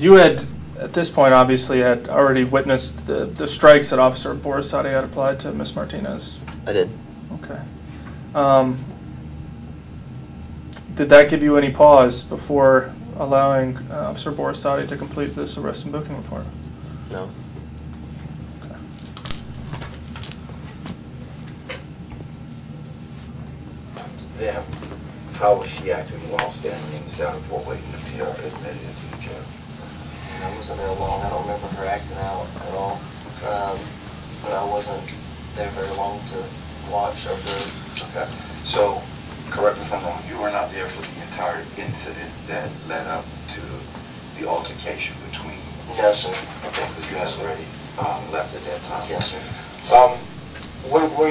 you had at this point, obviously, had already witnessed the strikes that Officer Borisade had applied to Ms. Martinez. I did. Okay. Did that give you any pause before allowing Officer Borisade to complete this arrest and booking report? No. Okay. Yeah. How was she acting while standing inside while waiting to be admitted into the jail? I wasn't there long. I don't remember her acting out at all. But I wasn't there very long to watch or do. Okay. So, correct me if I'm wrong, you were not there for the entire incident that led up to the altercation between... Yes, sir. Okay, because you guys already left at that time. Yes, sir. Were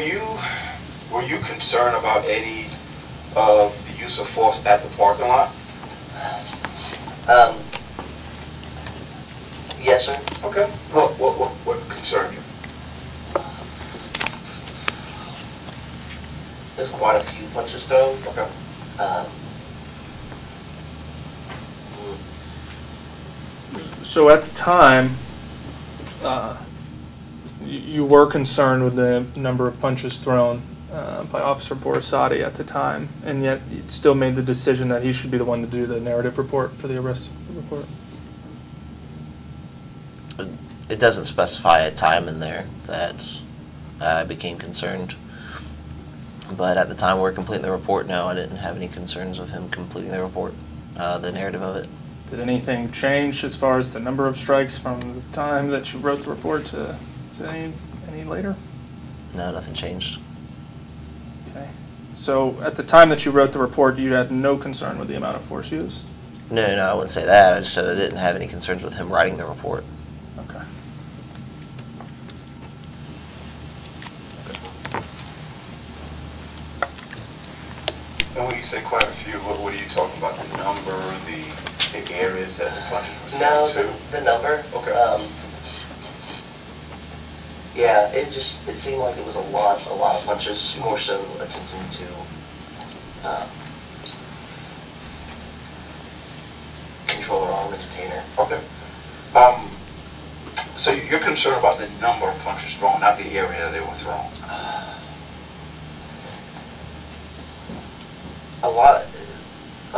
you concerned about any of the use of force at the parking lot? Yes, sir. Okay. What concerned you? There's quite a few punches thrown. Okay. So at the time, you were concerned with the number of punches thrown by Officer Borisade at the time, and yet you still made the decision that he should be the one to do the narrative report for the arrest report? It doesn't specify a time in there that I became concerned. But at the time we were completing the report, no, I didn't have any concerns with him completing the report, the narrative of it. Did anything change as far as the number of strikes from the time that you wrote the report to any later? No, nothing changed. Okay. So at the time that you wrote the report, you had no concern with the amount of force used? No, I wouldn't say that. I just said I didn't have any concerns with him writing the report. Okay. And when you say quite a few, what are you talking about? The number, the areas that the punches were sent to? No, the number. Okay. Yeah, it seemed like it was a lot of punches, more so attention to controller arm entertainer. Okay. So you're concerned about the number of punches thrown, not the area that they were thrown. A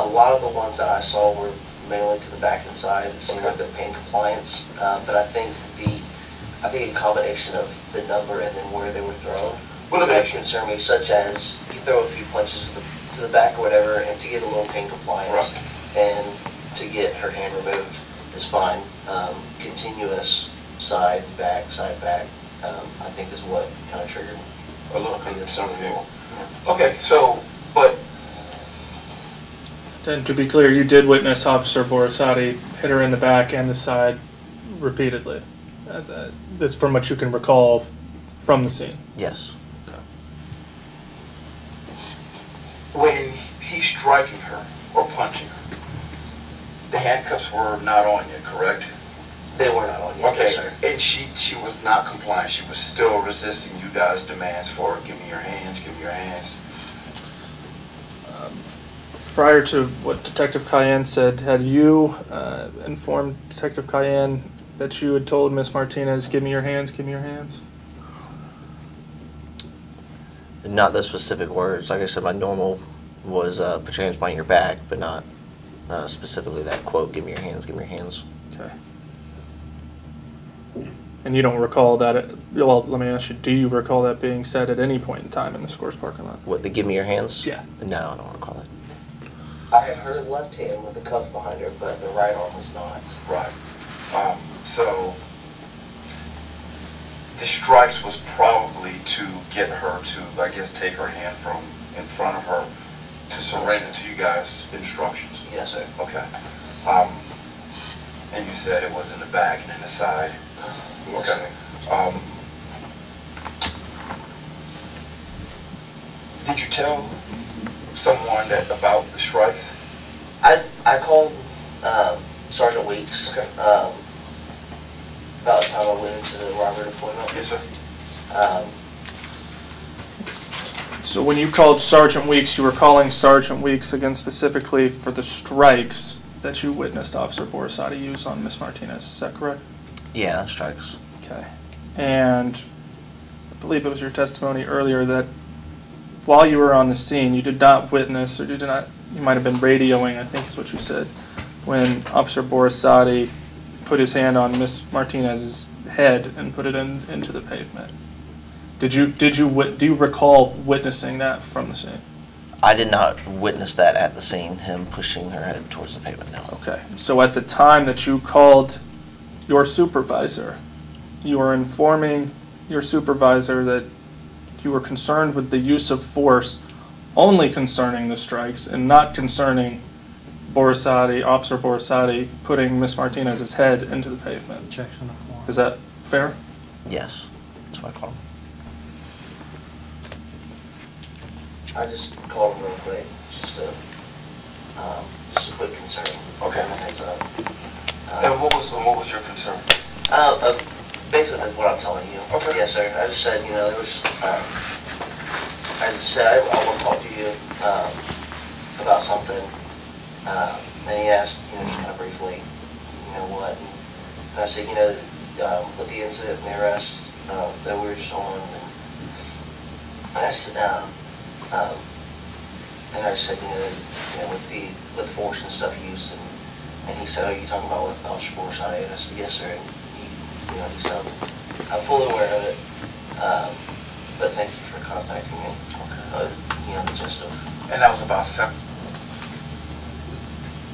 lot of the ones that I saw were mainly to the back and side. It seemed like they were paying compliance, but I think a combination of the number and then where they were thrown would concern me. Such as you throw a few punches to the back or whatever, and to get a little pain compliance, right, and to get her hand removed is fine. Continuous side back, I think is what kind of triggered a little bit of something. Okay, so but. And to be clear, you did witness Officer Borisade hit her in the back and the side repeatedly. That's from what you can recall from the scene. Yes. Okay. When he's striking her or punching her, the handcuffs were not on yet, correct? They were not on yet. Okay, sir. And she was not compliant. She was still resisting you guys' demands for her. Give me your hands, give me your hands. Prior to what Detective Kyan said, had you informed Detective Kyan that you had told Ms. Martinez, give me your hands, give me your hands? Not the specific words. Like I said, my normal was put your hands behind your back, but not specifically that quote, give me your hands, give me your hands. Okay. And you don't recall that, well, let me ask you, do you recall that being said at any point in time in the Scores parking lot? What, the give me your hands? Yeah. No, I don't recall that. I had her left hand with the cuff behind her, but the right arm was not. Right. So the strikes was probably to get her to, I guess, take her hand from in front of her to surrender to you guys' instructions. Yes, sir. Okay. And you said it was in the back and in the side. Yes, okay. Sir. Did you tell someone that about the strikes? I called Sergeant Weeks. Okay. About the time I went into the robbery appointment. Yes, sir. So when you called Sergeant Weeks, you were calling Sergeant Weeks again specifically for the strikes that you witnessed Officer Borisade use on Ms. Martinez. Is that correct? Yeah, that strikes. Okay. And I believe it was your testimony earlier that while you were on the scene, you did not witness, or you did not, you might have been radioing, I think is what you said, when Officer Borisade put his hand on Ms. Martinez's head and put it into the pavement. Do you recall witnessing that from the scene? I did not witness that at the scene, him pushing her head towards the pavement, no. Okay. So at the time that you called your supervisor, you were informing your supervisor that you were concerned with the use of force only concerning the strikes and not concerning Borisade, Officer Borisade, putting Ms. Martinez's head into the pavement. Objection to form. Is that fair? Yes. That's what I call him. I just called real quick, just a quick concern. Okay. Heads up. And what was your concern? Basically what I'm telling you. Okay. Yes, sir. I just said, you know, there was. I just said I will talk to you about something. And he asked, you know, just kind of briefly, you know what? And I said, you know, with the incident and the arrest that we were just on, and I said. And I said, you know, with force and stuff used, and he said, "Are you talking about with Officer Borisade?" And I said, "Yes, sir." And he, you know, he said, "I'm fully aware of it, but thank you for contacting me." Okay. You know, the gist of. And that was about 7.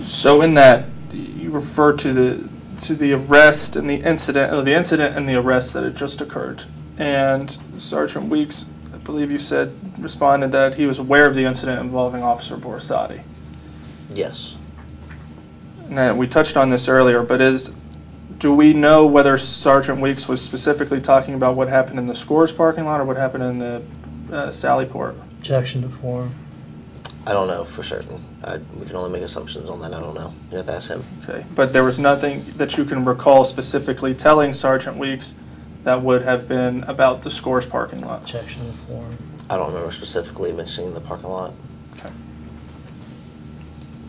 So in that, you refer to the arrest and the incident and the arrest that had just occurred, and Sergeant Weeks, I believe you said, responded that he was aware of the incident involving Officer Borisade. Yes. And we touched on this earlier, but do we know whether Sergeant Weeks was specifically talking about what happened in the Scores parking lot or what happened in the Sallyport? Objection to form. I don't know for certain. We can only make assumptions on that. I don't know. You have to ask him. Okay. But there was nothing that you can recall specifically telling Sergeant Weeks that would have been about the Scores parking lot. Objection to the form. I don't remember specifically mentioning the parking lot. Okay.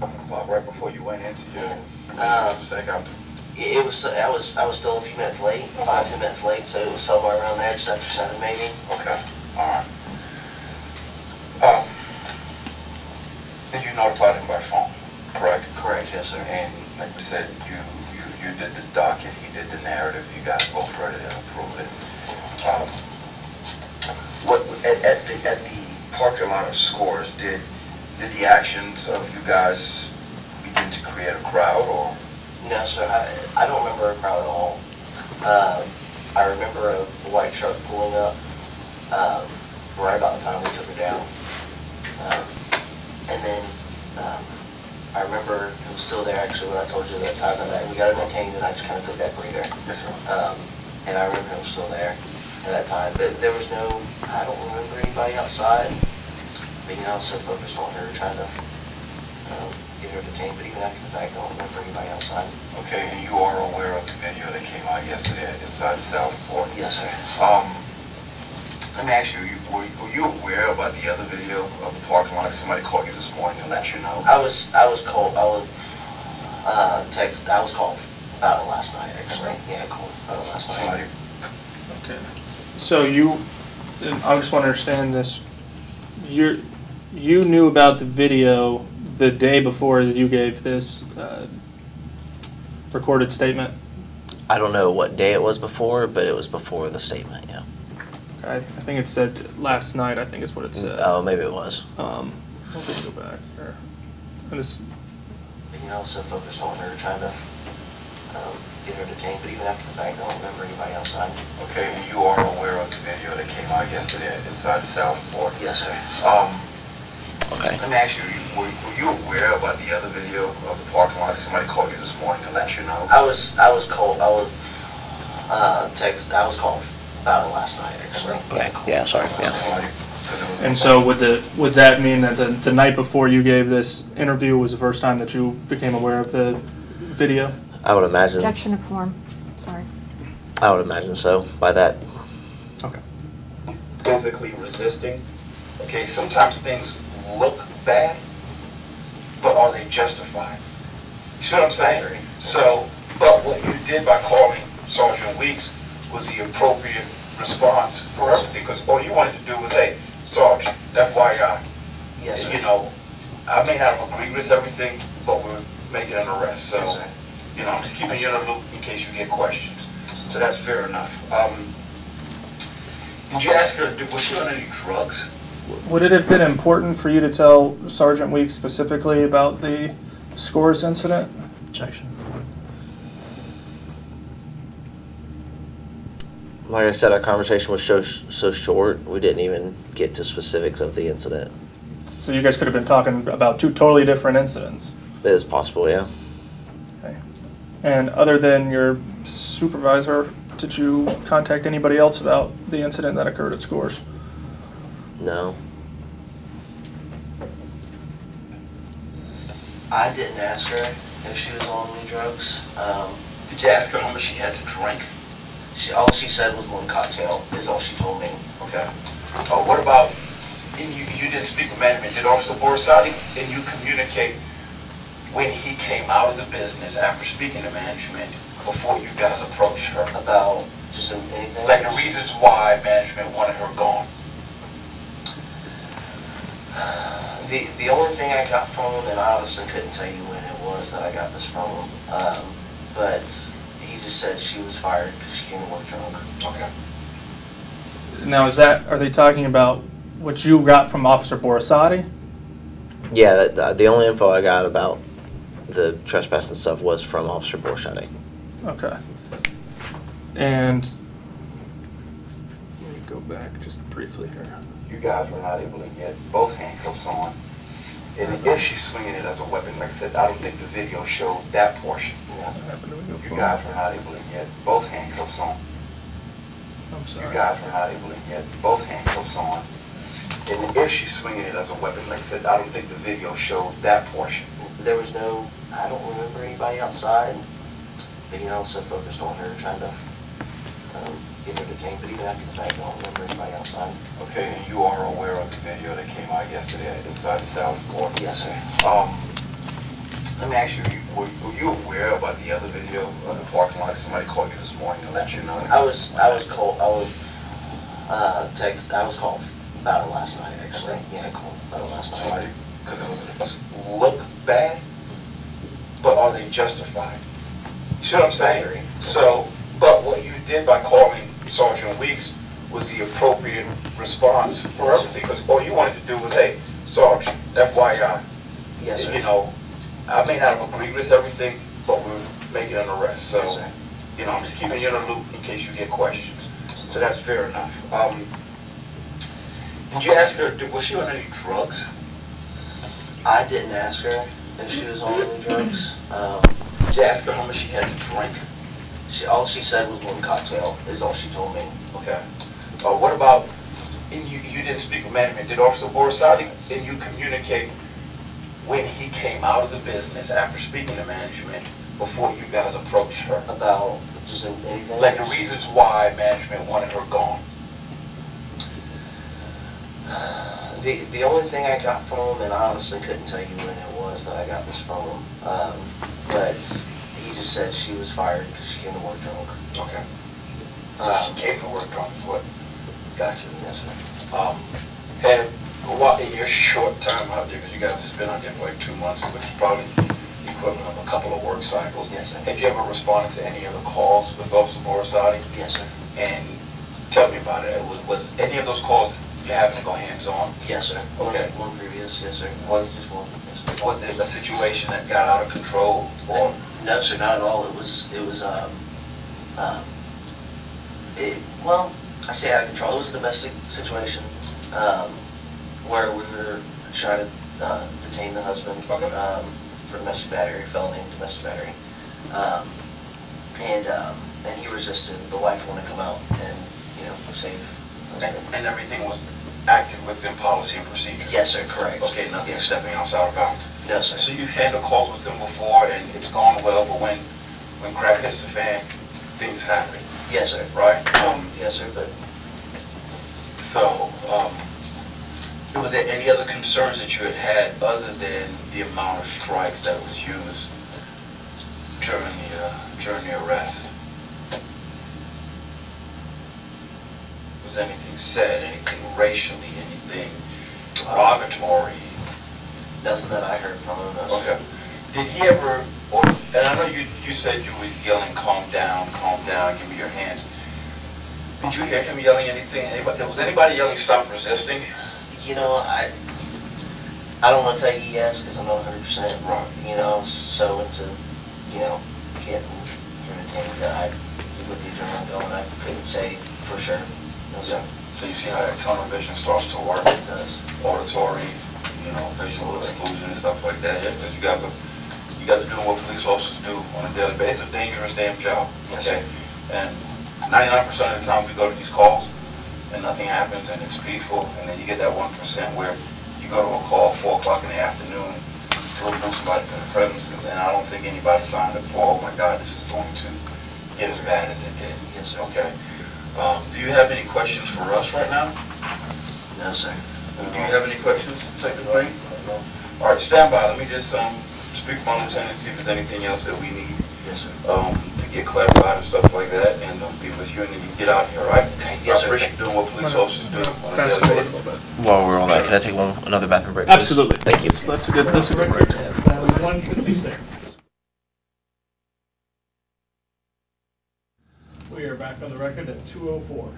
Well, right before you went into your checkout. It was I was still a few minutes late, 5 to 10 minutes late, so it was somewhere around there, just after 7 maybe. Okay. All right. And you notified him by phone, correct? Correct. Yes, sir. And like we said, you did the docket, he did the narrative, you guys both read it and approved it. At the parking lot of Scores, did the actions of you guys begin to create a crowd, or? No, sir, I don't remember a crowd at all. I remember a white truck pulling up right about the time we took her down. And then, I remember it was still there actually when I told you that time that we got it detained and I just kind of took that breather. Yes, sir. And I remember it was still there at that time. But there was no, I don't remember anybody outside. But you know, I was so focused on her trying to get her detained. But even after the fact, I don't remember anybody outside. Okay, and you are aware of the video that came out yesterday inside the Sallyport? Yes, sir. Let me ask you, were you aware about the other video of the parking lot? Did somebody call you this morning to let you know? I was called. I was called about it last night, actually. Yeah, called about it last night. Okay. So I just want to understand this. You knew about the video the day before that you gave this recorded statement. I don't know what day it was before, but it was before the statement. Yeah. I think it said last night, I think is what it said. Oh, maybe it was. Let me go back here. You know, so focused on her, trying to get her detained, but even after the fact, I don't remember anybody outside. Okay, and you are aware of the video that came out yesterday inside the Sallyport? Yes, sir. Okay. Let me ask you, were you aware about the other video of the parking lot? Did somebody call you this morning to let you know? I was called, I was called about it last night, actually. Okay. Yeah, sorry. Yeah. And so would that mean that the night before you gave this interview was the first time that you became aware of the video? I would imagine. Objection to form. Sorry. I would imagine so by that. Okay. Physically resisting. Okay, sometimes things look bad, but are they justified? You see what I'm saying? So, but what you did by calling Sergeant Weeks was the appropriate response for everything, because all you wanted to do was, hey, Sergeant, FYI, yes, sir. You know, I may not have agreed with everything, but we're making an arrest. So, yes, you know, I'm just keeping you in the loop in case you get questions. So that's fair enough. Did you ask her, was she on any drugs? Would it have been important for you to tell Sergeant Weeks specifically about the Scores incident? Objection. Like I said, our conversation was so short, we didn't even get to specifics of the incident. So you guys could have been talking about two totally different incidents? It is possible, yeah. Okay. And other than your supervisor, did you contact anybody else about the incident that occurred at Scores? No. I didn't ask her if she was on any drugs. Did you ask her how much she had to drink? All she said was one cocktail, is all she told me. Okay. What about, you didn't speak with management, did Officer Borisade, did you communicate when he came out of the business after speaking to management before you guys approached her? About just anything? Like the reasons why management wanted her gone. The only thing I got from him, and I honestly couldn't tell you when it was that I got this from him, but he just said she was fired because she came to work drunk. Okay. Now, is that, are they talking about what you got from Officer Borisade? Yeah, the only info I got about the trespass and stuff was from Officer Borisade. Okay. And let me go back just briefly here. You guys were not able to get both handcuffs on. And if she's swinging it as a weapon, like I said, I don't think the video showed that portion. You guys were not able to get both handcuffs on. I'm sorry. You guys were not able to get both handcuffs on. And if she's swinging it as a weapon, like I said, I don't think the video showed that portion. There was no, I don't remember anybody outside. But, you know, so focused on her trying to get her detained, but even after the fact, I don't remember anybody outside. Okay, and you are aware of the video that came out yesterday inside the Salad Court? Yes, sir. Let me ask you, were you aware about the other video of the parking lot? Did somebody call you this morning to let you know? I was called about it last night, actually. Okay. Yeah, I called about it last night. Because it was look bad, but are they justified? You see what I'm saying? So, but what you did by calling Sergeant Weeks was the appropriate response for everything, because all you wanted to do was, hey, Sergeant, FYI, yes, sir. You know, I may not have agreed with everything, but we're making an arrest. So, yes, you know, I'm just keeping you in the loop in case you get questions. So that's fair enough. Did you ask her, was she on any drugs? I didn't ask her if she was on any drugs. Did you ask her how much she had to drink? All she said was one cocktail, is all she told me. Okay. What about, you didn't speak with management, did Officer Borisade, did you communicate when he came out of the business after speaking to management before you guys approached her? About just anything? Like the reasons why management wanted her gone. The only thing I got from him, and I honestly couldn't tell you when it was that I got this from him, but he just said she was fired because she came to work drunk. Okay. So she came to work drunk is what? Gotcha. Yes, sir. And what, in your short time out there, because you guys have just been out there for like 2 months, which is probably the equivalent of a couple of work cycles. Yes, sir. Have you ever responded to any of the calls with Officer Borisade? Yes, sir. And tell me about it. Was any of those calls you having to go hands-on? Yes, sir. Okay. One previous, yes, sir. Was just one. Yes, sir. Was it a situation that got out of control? Or? No, sir, not at all. Well, I say out of control. It was a domestic situation where we were trying to detain the husband for domestic battery, felony domestic battery, and he resisted. The wife wanted to come out and, you know, save. And everything was acted within policy and procedure? Yes, sir, correct. Okay, nothing yes, stepping outside of bounds? No, sir. So you've handled calls with them before, and it's gone well, but when crap hits the fan, things happen? Yes, sir. Right? Yes, sir, but... So, was there any other concerns that you had other than the amount of strikes that was used during the arrest. Was anything said, anything racially, anything derogatory? Nothing that I heard from him. Okay. Did he ever, and I know you said you were yelling, calm down, give me your hands. Did you hear him yelling anything? Was anybody yelling, stop resisting? You know, I don't want to tell you yes because I'm not 100% wrong. You know, so into, you know, getting irritated that I, with the adrenaline going, I couldn't say for sure. No, sir. So you see how that tunnel vision starts to work? It does. Auditory, you know, visual exclusion and stuff like that. Yeah, because you guys are doing what police officers do on a daily basis. It's a dangerous damn job. Yes, okay. Sir. And 99% of the time we go to these calls and nothing happens and it's peaceful, and then you get that 1% where you go to a call at 4 o'clock in the afternoon to remove somebody from the premises, and I don't think anybody signed up for, oh my God, this is going to get as bad as it did. Yes, sir. Okay. Do you have any questions for us right now? No, sir. Do you have any questions? Take the break. No. All right, stand by. Let me just speak with my lieutenant and see if there's anything else that we need. Yes, sir. To get clarified and stuff like that, and be with you, and then you get out here, right? Okay, yes, sir. I appreciate you doing what police officers do. Fast forward a little bit. While we're on that, can I take another bathroom break, please? Absolutely. Thank you. So that's a good break. One good piece there. We are back on the record at 2:04.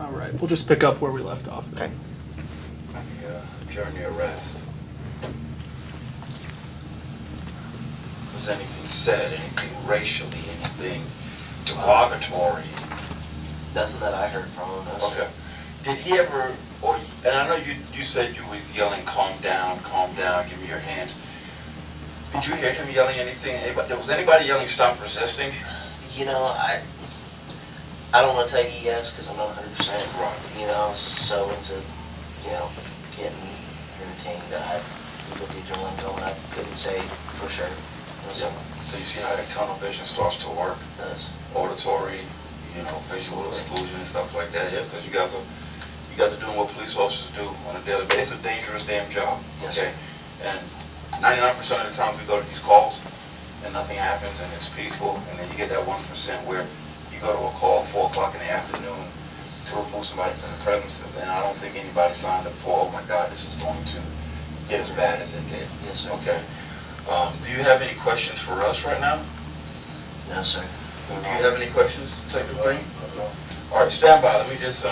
All right. We'll just pick up where we left off. Okay. Journey arrest. Was anything said, anything racially, anything derogatory? Nothing that I heard from him. No, okay. Did he ever, and I know you said you were yelling, calm down, give me your hands. Did you hear him yelling anything? Was anybody yelling, stop resisting? You know, I don't want to tell you yes because I'm not 100% wrong. You know, so into, you know, getting irritated that I looked at your window and I couldn't say for sure. Yeah. So you see how that tunnel vision starts to work? It does. Auditory, you know, visual exclusion and stuff like that. Yeah, because you guys are doing what police officers do on a daily basis. It's a dangerous damn job. Yes, okay. Sir. And 99% of the time we go to these calls and nothing happens and it's peaceful, and then you get that 1% where you go to a call at 4 o'clock in the afternoon to remove somebody from the premises, and I don't think anybody signed up for, oh my God, this is going to get as bad as it did. Yes, sir. Okay. Do you have any questions for us right now? No, sir. Do you have any questions? Take the break. No. All right, stand by. Let me just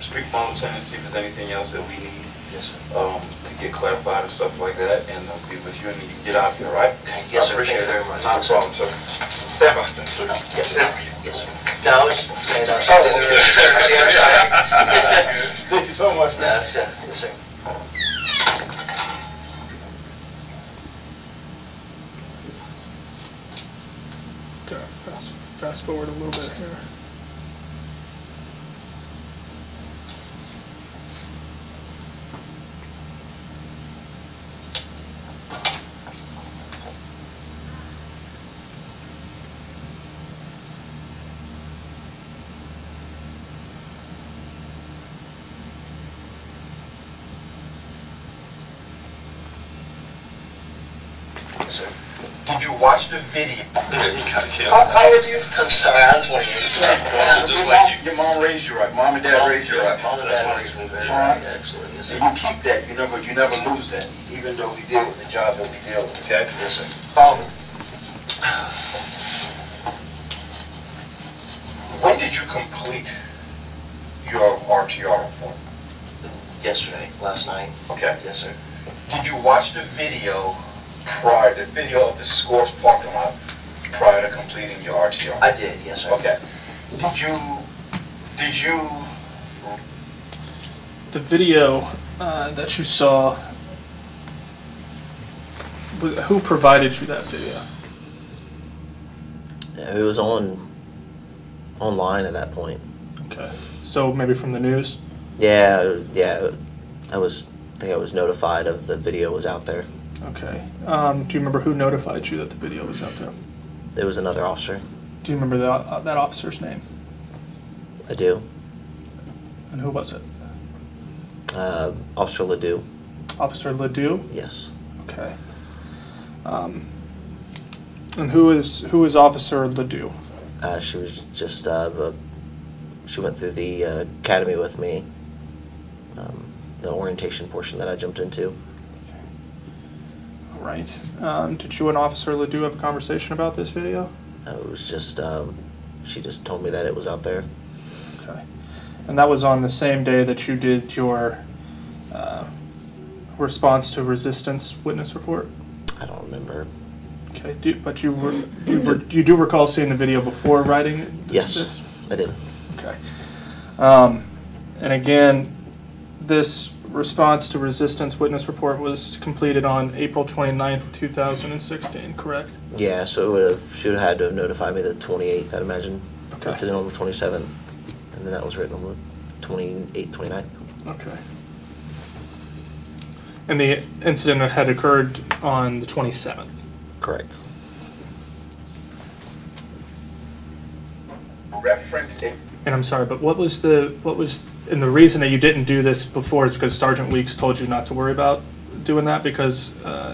speak with my lieutenant and see if there's anything else that we need. Yes, sir. To get clarified and stuff like that, and be with you, and then you can get out here, right? Okay. Yes, sir. I appreciate it very much. Not a problem, sir. Stand by. Yes, sir. Yes, sir. No, stand up. Oh, okay. I'm sorry. Thank you so much, man. No, yes, sir. Fast forward a little bit here. Did you watch the video? How old are you? I'm sorry, I'm 20 years old. So just like you. Your mom raised you right. Mom and dad raised you right. Mom and dad raised me very right, actually. Yes, and you keep that. You never lose that, even though we deal with the job that we deal with. Okay? Yes, sir. Follow me. When did you complete your RTR report? Yesterday, last night. Okay. Yes, sir. Did you watch the video? The video of the Scores parking lot prior to completing your RTR? I did, yes, sir. Okay. Did you... The video that you saw, who provided you that video? It was online at that point. Okay. So maybe from the news? Yeah. I think I was notified of the video was out there. Okay. Do you remember who notified you that the video was out there? It was another officer. Do you remember that officer's name? I do. And who was it? Officer Ledoux. Officer Ledoux? Yes. Okay. And who is Officer Ledoux? She was just she went through the academy with me, the orientation portion that I jumped into. Okay. All right. Did you and Officer Ledoux have a conversation about this video? It was just she just told me that it was out there. Okay. And that was on the same day that you did your response to resistance witness report? I don't remember. Okay, but you do recall seeing the video before writing it? Yes, I did. Okay. And again, this response to resistance witness report was completed on April 29th, 2016, correct? Yeah, so she would have had to have notified me the 28th, I'd imagine. Okay. Incident on the 27th, and then that was written on the 28th, 29th. Okay. And the incident had occurred on the 27th? Correct. Referencing. And I'm sorry, but what was the reason that you didn't do this before is because Sergeant Weeks told you not to worry about doing that because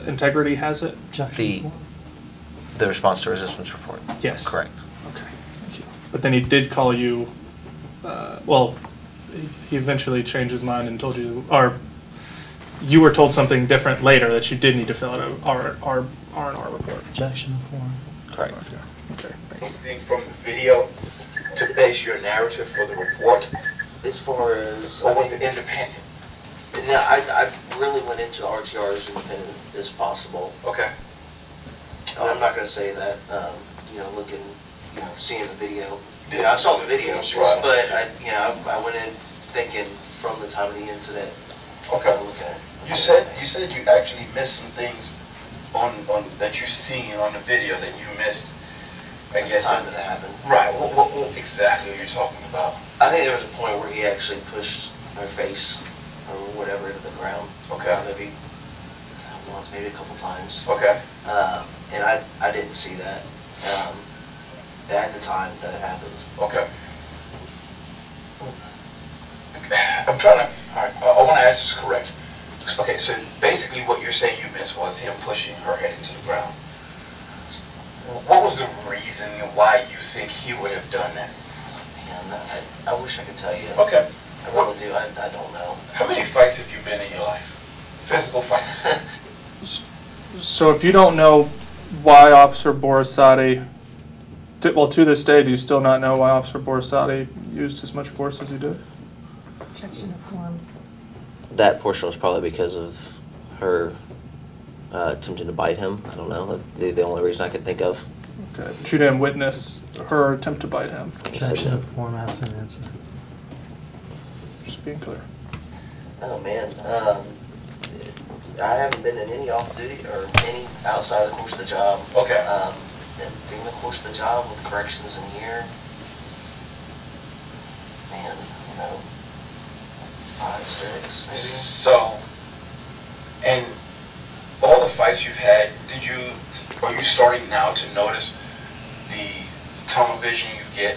integrity has it? The response to resistance report. Yes. Correct. Okay. Thank you. But then he did call you, well, he eventually changed his mind and told you, or you were told something different later that you did need to fill out an R&R report. Objection form. Correct. Okay. Moving from video to base your narrative for the report. As far as... Or was it independent? No, I really went into RTR as independent as possible. Okay. I'm not going to say that, you know, looking, you know, seeing the video. Yeah, I saw the video, right. But, you know, I went in thinking from the time of the incident. Okay. You said you actually missed some things on that you seen on the video that you missed. I guess the time that happened. Right. What exactly are you talking about? I think there was a point where he actually pushed her face or whatever to the ground. Okay. Maybe once, maybe a couple times. Okay. And I didn't see that at the time that it happened. Okay. I'm trying to. All right. I want to ask this correct. Okay. So basically, what you're saying you missed was him pushing her head into the ground. What was the reason why you think he would have done that? Man, I wish I could tell you. Okay. I really do. I don't know. How many fights have you been in your life? Physical fights. So if you don't know why Officer Borisade, well, to this day, do you still not know why Officer Borisade used as much force as he did? Objection to form. That portion was probably because of her attempting to bite him. I don't know. That's the only reason I could think of. Okay. But you didn't witness her attempt to bite him. Objection to form as an answer. Just being clear. Oh, man. I haven't been in any off-duty or any outside of the course of the job. Okay. During the course of the job with corrections in here, man, you know, 5, 6, maybe. So, and all the fights you've had, are you starting now to notice the tunnel vision you get?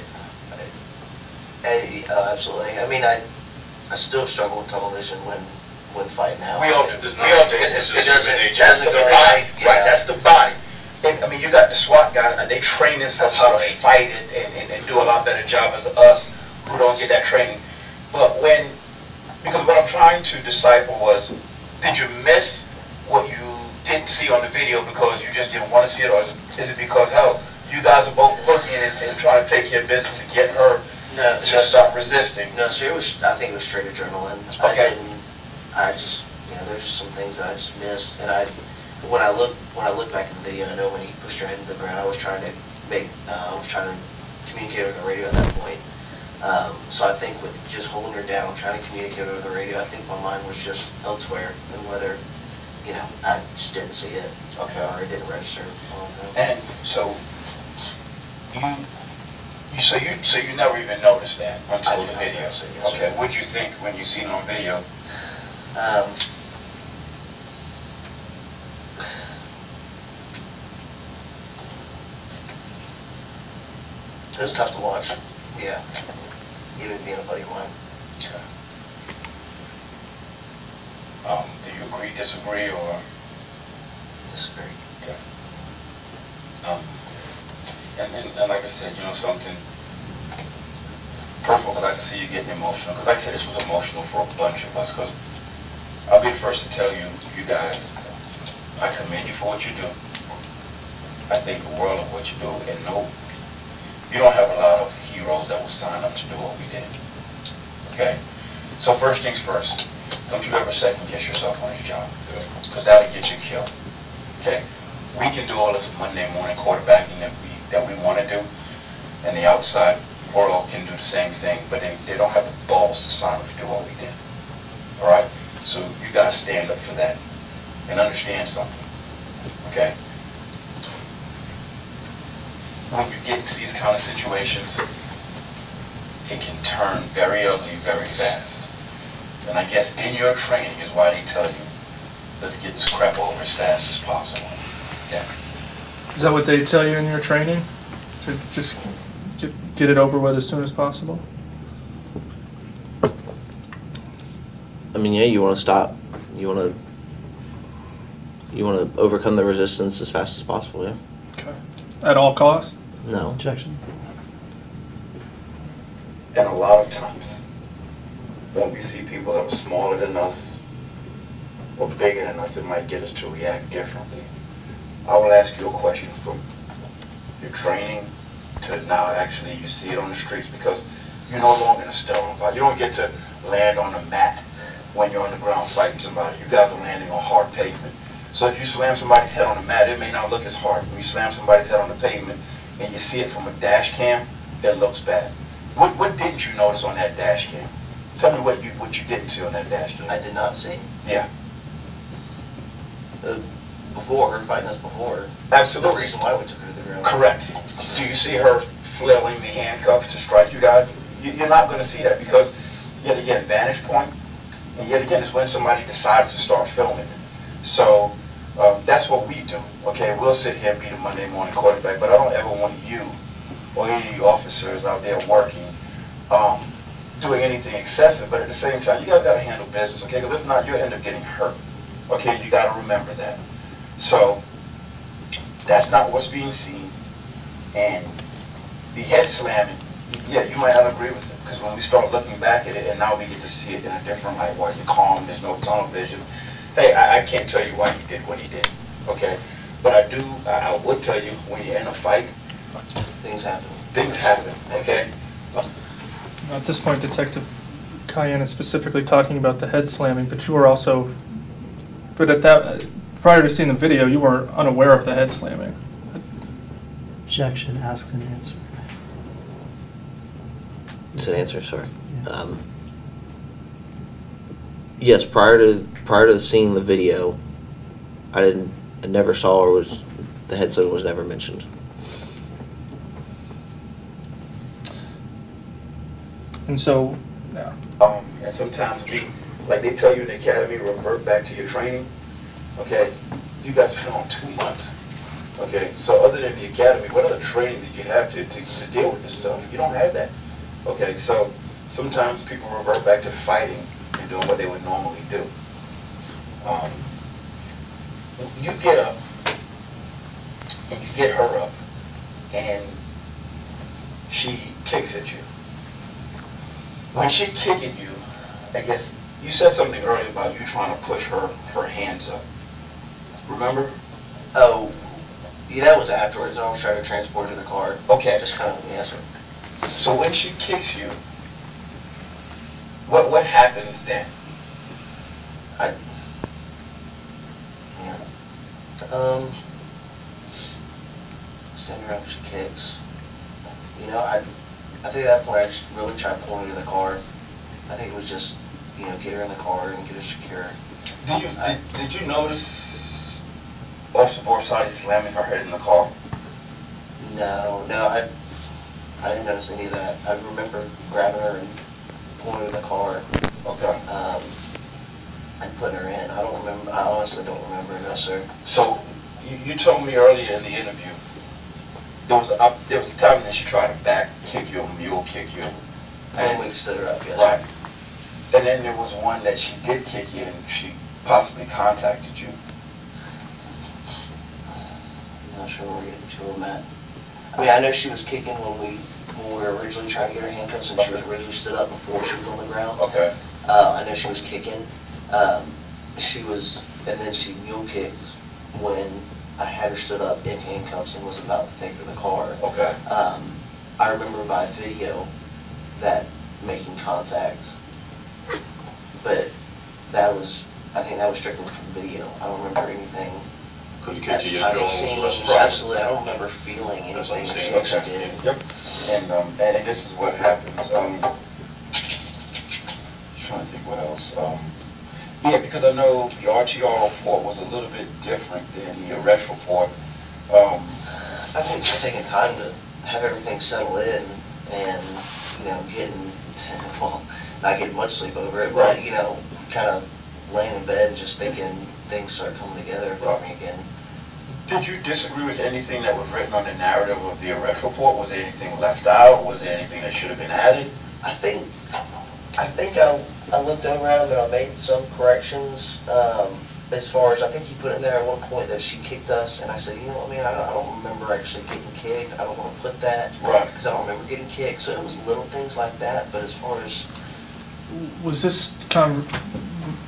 Hey, absolutely. I mean, I still struggle with tunnel vision when fighting now. We all do. There's no space. That's the body. Right, that's the body. I mean, you got the SWAT guys, and they train themselves how to fight it and do a lot better job as us who don't get that training. But because what I'm trying to decipher was, did you miss what you didn't see on the video because you just didn't want to see it, or is it because, hell, you guys are both working and trying to take care of business to get her to stop resisting? No, so it was, I think it was straight adrenaline. Okay. I just, you know, there's just some things that I just missed, and when I look back at the video, I know when he pushed her head into the ground, I was trying to communicate over the radio at that point. So I think with just holding her down, trying to communicate over the radio, I think my mind was just elsewhere, and whether, you know, I just didn't see it. Okay. Or it didn't register. And so you never even noticed that until the video. Yes, okay. What'd you think when you seen it on video? It was tough to watch. Yeah. Even being a buddy of mine. Okay. Do you agree, disagree, or...? Disagree. Okay. And like I said, you know something, first of all, because I can see you getting emotional, because like I said, this was emotional for a bunch of us, because I'll be the first to tell you, you guys, I commend you for what you do. I think the world of what you do, and no, you don't have a lot of heroes that will sign up to do what we did, okay? So first things first, don't you ever second guess yourself on this job, because that'll get you killed, okay? We can do all this Monday morning quarterbacking that we want to do, and the outside world can do the same thing, but they don't have the balls to sign up to do what we did, all right? So you guys stand up for that and understand something, okay? When you get into these kind of situations, it can turn very ugly very fast. And I guess in your training is why they tell you, let's get this crap over as fast as possible. Yeah. Is that what they tell you in your training? To just get it over with as soon as possible? I mean, yeah, you want to stop. You want to overcome the resistance as fast as possible, yeah. Okay. At all costs? No. Objection. And a lot of times, when we see people that are smaller than us or bigger than us, it might get us to react differently. I will ask you a question from your training to now actually you see it on the streets, because you're no longer in a sterile environment. You don't get to land on a mat when you're on the ground fighting somebody. You guys are landing on hard pavement. So if you slam somebody's head on the mat, it may not look as hard. When you slam somebody's head on the pavement and you see it from a dash cam, that looks bad. What didn't you notice on that dash cam? Tell me what you didn't see on that dash cam. I did not see? Yeah. Fighting us before. Absolutely. No reason why we took her to the ground. Correct. Do you see her flailing the handcuffs to strike you guys? You're not going to see that, because yet again, vantage point, and yet again is when somebody decides to start filming. So that's what we do. Okay, we'll sit here and be the Monday morning quarterback, but I don't ever want you or any of you officers out there working doing anything excessive. But at the same time, you guys got to handle business, okay? Because if not, you'll end up getting hurt. Okay, you got to remember that. So that's not what's being seen. And the head slamming, yeah, you might not agree with it, because when we start looking back at it, and now we get to see it in a different light, while you're calm, there's no tunnel vision. Hey, I can't tell you why he did what he did, okay? But I would tell you, when you're in a fight, things happen. Things happen, okay? At this point, Detective Kyan is specifically talking about the head slamming, but you were also, prior to seeing the video, you were unaware of the head slamming. Objection, asked and answered. It's an answer, sorry. Yeah. Yes, prior to seeing the video, I never saw or was, the head slam was never mentioned. And so, yeah. And sometimes we, like they tell you in the academy, revert back to your training. Okay, you guys have been on 2 months. Okay, so other than the academy, what other training did you have to deal with this stuff? You don't have that. Okay, so sometimes people revert back to fighting and doing what they would normally do. You get up and you get her up and she kicks at you. When she kicking you, I guess you said something earlier about you trying to push her hands up. Remember? Oh, yeah, that was afterwards. I was trying to transport her to the car. Okay. Just kind of, yes, sir. So when she kicks you, what happens then? Stand her up, she kicks. You know, I think at that point I just really tried pulling her to the car. I think it was just, you know, get her in the car and get her secure. Did you notice Officer Borisade slamming her head in the car? No, I didn't notice any of that. I remember grabbing her and pulling her in the car. Okay. And putting her in. I don't remember. I honestly don't remember. No, sir. So you told me earlier in the interview there was a time that she tried to back kick you, mule kick you, and we stood her up. Yes. Right. And then there was one that she did kick you and she possibly contacted you. not sure where we're getting to on that. I mean, I know she was kicking when we were originally trying to get her handcuffs, and she was originally stood up before she was on the ground. Okay. I know she was kicking. And then she mule kicked when I had her stood up in handcuffs and was about to take her to the car. Okay. I remember by video that making contact, but that was, I think that was strictly from video. I don't remember anything. Couldn't catch you yet. Absolutely, I don't remember feeling anything she actually did. Yep. And this is what happens. Trying to think what else. Yeah, because I know the RTR report was a little bit different than the arrest report. I think just taking time to have everything settle in and, you know, getting, well, not getting much sleep over it, but, you know, kind of laying in bed and just thinking things start coming together for me again. Did you disagree with anything that was written on the narrative of the arrest report? Was there anything left out? Was there anything that should have been added? I looked over at him and I made some corrections as far as, I think you put in there at one point that she kicked us, and I said, you know what I mean, I don't remember actually getting kicked. I don't want to put that, because I don't remember getting kicked. So it was little things like that, but as far as... Was this kind of,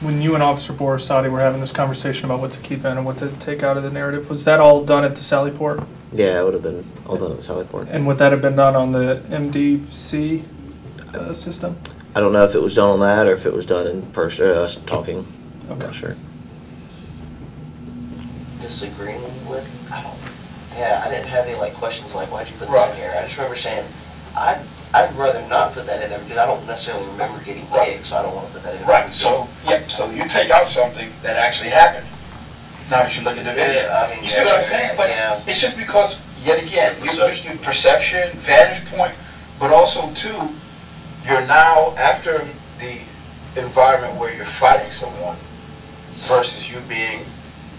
when you and Officer Borisade were having this conversation about what to keep in and what to take out of the narrative, was that all done at the Sallyport? Yeah, it would have been all done at the Sallyport. And would that have been done on the MDC system? I don't know if it was done on that or if it was done in person, us talking. I'm not sure. Disagreeing with? I didn't have any like questions like, why'd you put this in here? I just remember saying, I'd rather not put that in there because I don't necessarily remember getting kicked, so I don't want to put that in there. Right, so, yep, so you take out something that actually happened. Now that you look at the video. Yeah, I mean, you see what I'm saying? But it's just because, yet again, your perception, vantage point, but also, too, you're now after the environment where you're fighting someone versus you being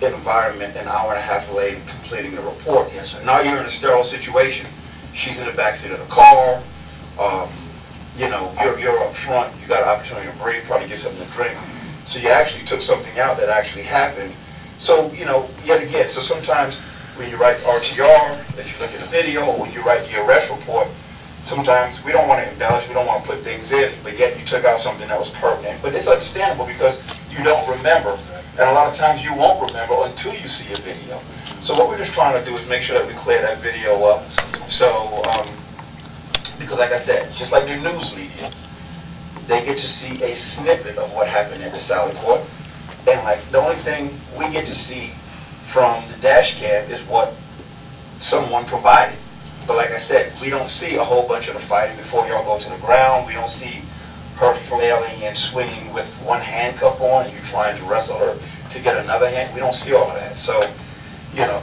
in an environment an hour and a half late completing the report. Yes, sir. Now you're in a sterile situation. She's in the backseat of the car. You know, you're up front. You got an opportunity to breathe, probably get something to drink. So you actually took something out that actually happened. So, you know, yet again, so sometimes when you write RTR, if you look at the video, or when you write the arrest report, sometimes we don't want to embellish, we don't want to put things in, but yet you took out something that was pertinent. But it's understandable because you don't remember. And a lot of times you won't remember until you see a video. So what we're just trying to do is make sure that we clear that video up. So, because like I said, just like the news media, they get to see a snippet of what happened at the Sallyport. And like the only thing we get to see from the dash cam is what someone provided. But like I said, we don't see a whole bunch of the fighting before y'all go to the ground. We don't see her flailing and swinging with one handcuff on and you trying to wrestle her to get another hand. We don't see all of that. So, you know.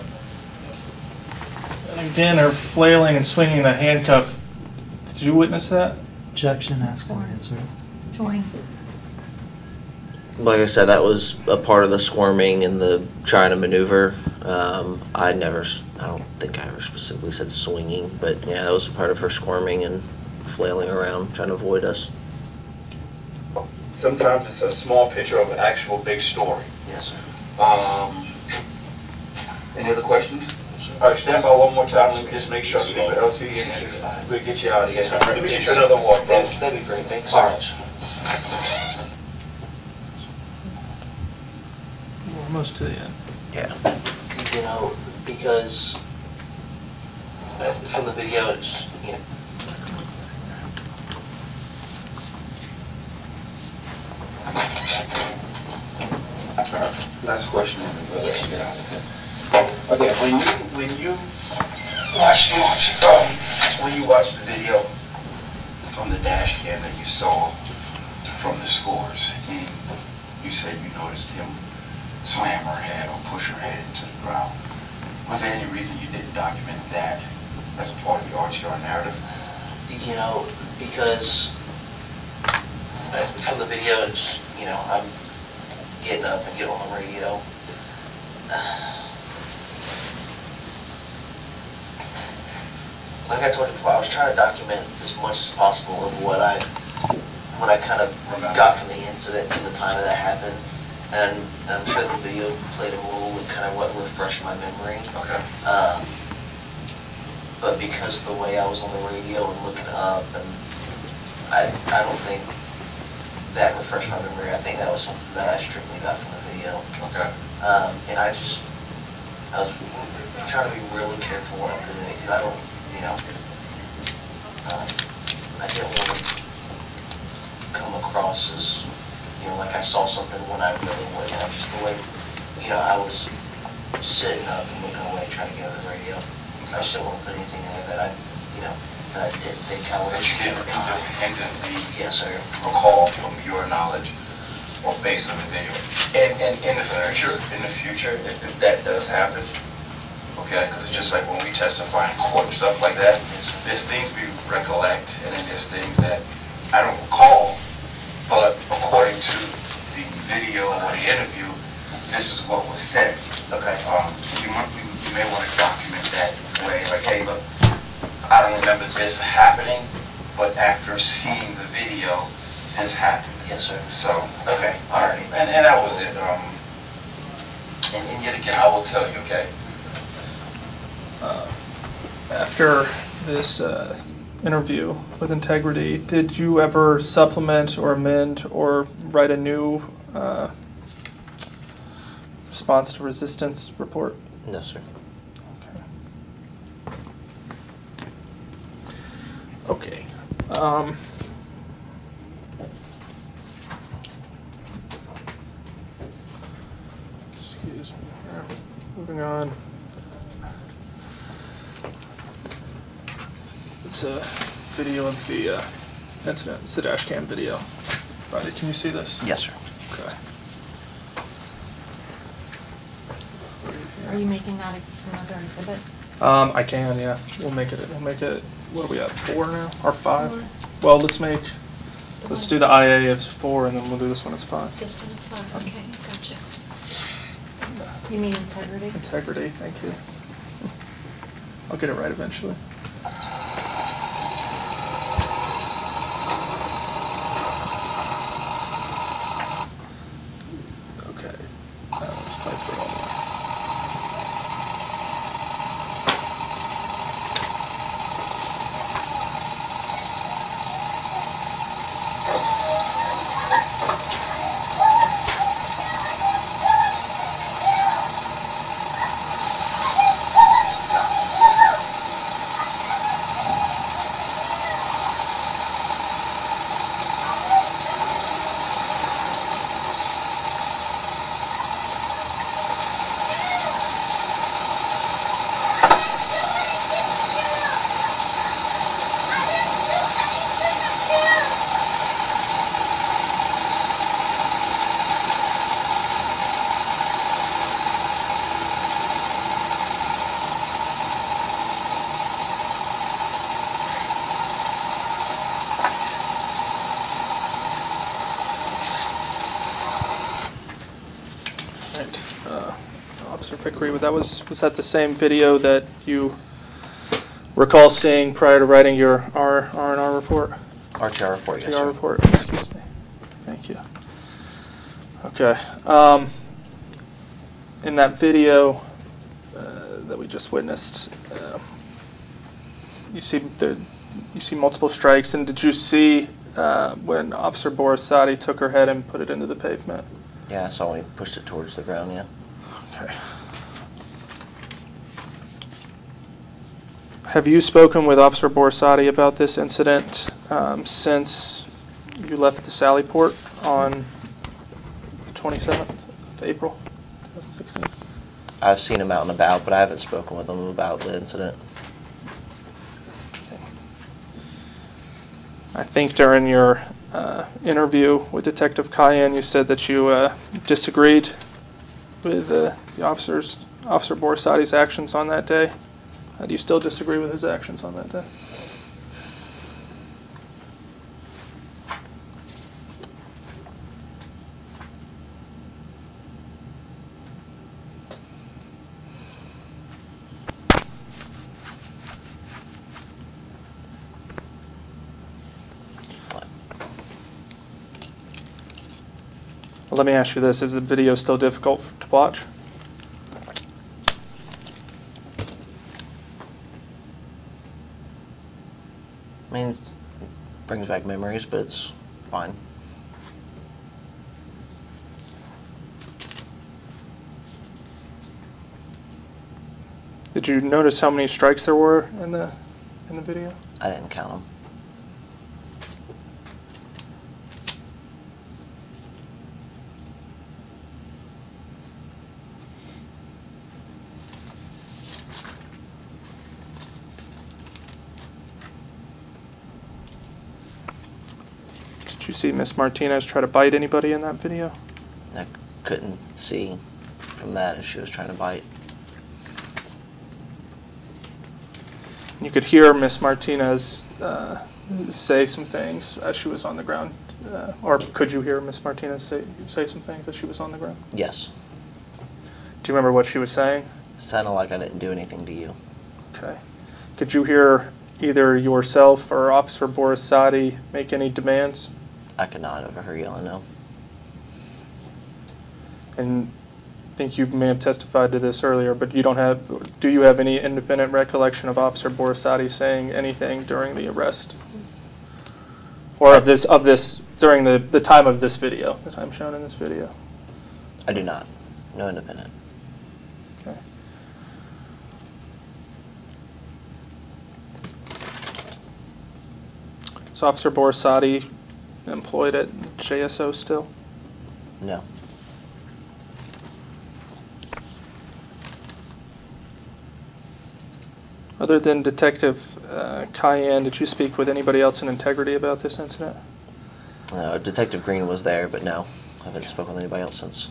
And again, her flailing and swinging the handcuff. Did you witness that? Objection, ask for answer. Join. Like I said, that was a part of the squirming and the trying to maneuver. I don't think I ever specifically said swinging, but yeah, that was a part of her squirming and flailing around, trying to avoid us. Sometimes it's a small picture of an actual big story. Yes, sir. Any other questions? All right, stand by one more time. Let me just make sure we get with LT and we'll get you out of here. Let me get you another water, brother. That'd be great. Thanks so much. Most to the end. Yeah. You know, because from the video, it's, you know. All right, last question. Okay, when you watch the video from the dash cam that you saw from the scores, and you said you noticed him slam her head or push her head into the ground. Was there any reason you didn't document that as a part of the RTR narrative? You know, because from the video, it's, you know, I'm getting up and getting on the radio. Like I told you before, I was trying to document as much as possible of what I kind of got from the incident and the time that happened. And I'm sure the video played a role in kind of what refreshed my memory. Okay. But because the way I was on the radio and looking up, and I don't think that refreshed my memory. I think that was something that I strictly got from the video. Okay. And I was trying to be really careful what I'm doing because I don't, you know, I didn't want to come across as, you know, like I saw something when I really went out, just the way, you know, I was sitting up and looking away trying to get on the radio. I just didn't want to put anything in there that I, you know, that I didn't think I would do at the time. Independently, yes, sir. Recall from your knowledge or based on the video. And in the future, if that does happen, okay, because it's just like when we testify in court and stuff like that, there's things we recollect and then there's things that I don't recall. But according to the video or the interview, this is what was said. Okay. So you may want to document that way. Like, hey, look, I don't remember this happening, but after seeing the video, this happened. Yes, sir. So, okay. All right. And that was it. And yet again, I will tell you, okay. After this interview with integrity, did you ever supplement or amend or write a new response to resistance report? No, sir. Okay. Okay. Excuse me here. Moving on. It's a video of the incident. It's the dash cam video. Roddy, can you see this? Yes, sir. Okay. Are you making that another exhibit? I can, yeah. We'll make it. We'll make it. What are we at? 4 now or 5? Four. Well, let's do the IA as 4, and then we'll do this one as 5. This one is 5. Okay, gotcha. You mean integrity? Integrity. Thank you. I'll get it right eventually. That was that the same video that you recall seeing prior to writing your R&R report? RTR report, yes, sir. Report, excuse me. Thank you. Okay. In that video that we just witnessed, you see multiple strikes, and did you see when Officer Borisade took her head and put it into the pavement? Yeah, I saw when he pushed it towards the ground, yeah. Okay. Have you spoken with Officer Borisade about this incident since you left the Sallyport on the 27th of April, 2016? I've seen him out and about, but I haven't spoken with him about the incident. Okay. I think during your interview with Detective Kyan, you said that you disagreed with the Officer Borisade's actions on that day. Do you still disagree with his actions on that day? Well, let me ask you this, is the video still difficult to watch? I mean, it brings back memories, but it's fine. Did you notice how many strikes there were in the video? I didn't count them. Did you see Miss Martinez try to bite anybody in that video? I couldn't see from that if she was trying to bite. You could hear Miss Martinez say some things as she was on the ground. Or could you hear Miss Martinez say some things as she was on the ground? Yes. Do you remember what she was saying? It sounded like I didn't do anything to you. Okay. Could you hear either yourself or Officer Borisade make any demands? I could not over her yelling, no. And I think you may have testified to this earlier, but you don't have, do you have any independent recollection of Officer Borisade saying anything during the arrest? Or of this during the time of this video, the time shown in this video? I do not. No independent. Okay. Is Officer Borisade employed at JSO still? No. Other than Detective Kyan, did you speak with anybody else in integrity about this incident? Detective Green was there, but no, I haven't spoken with anybody else since.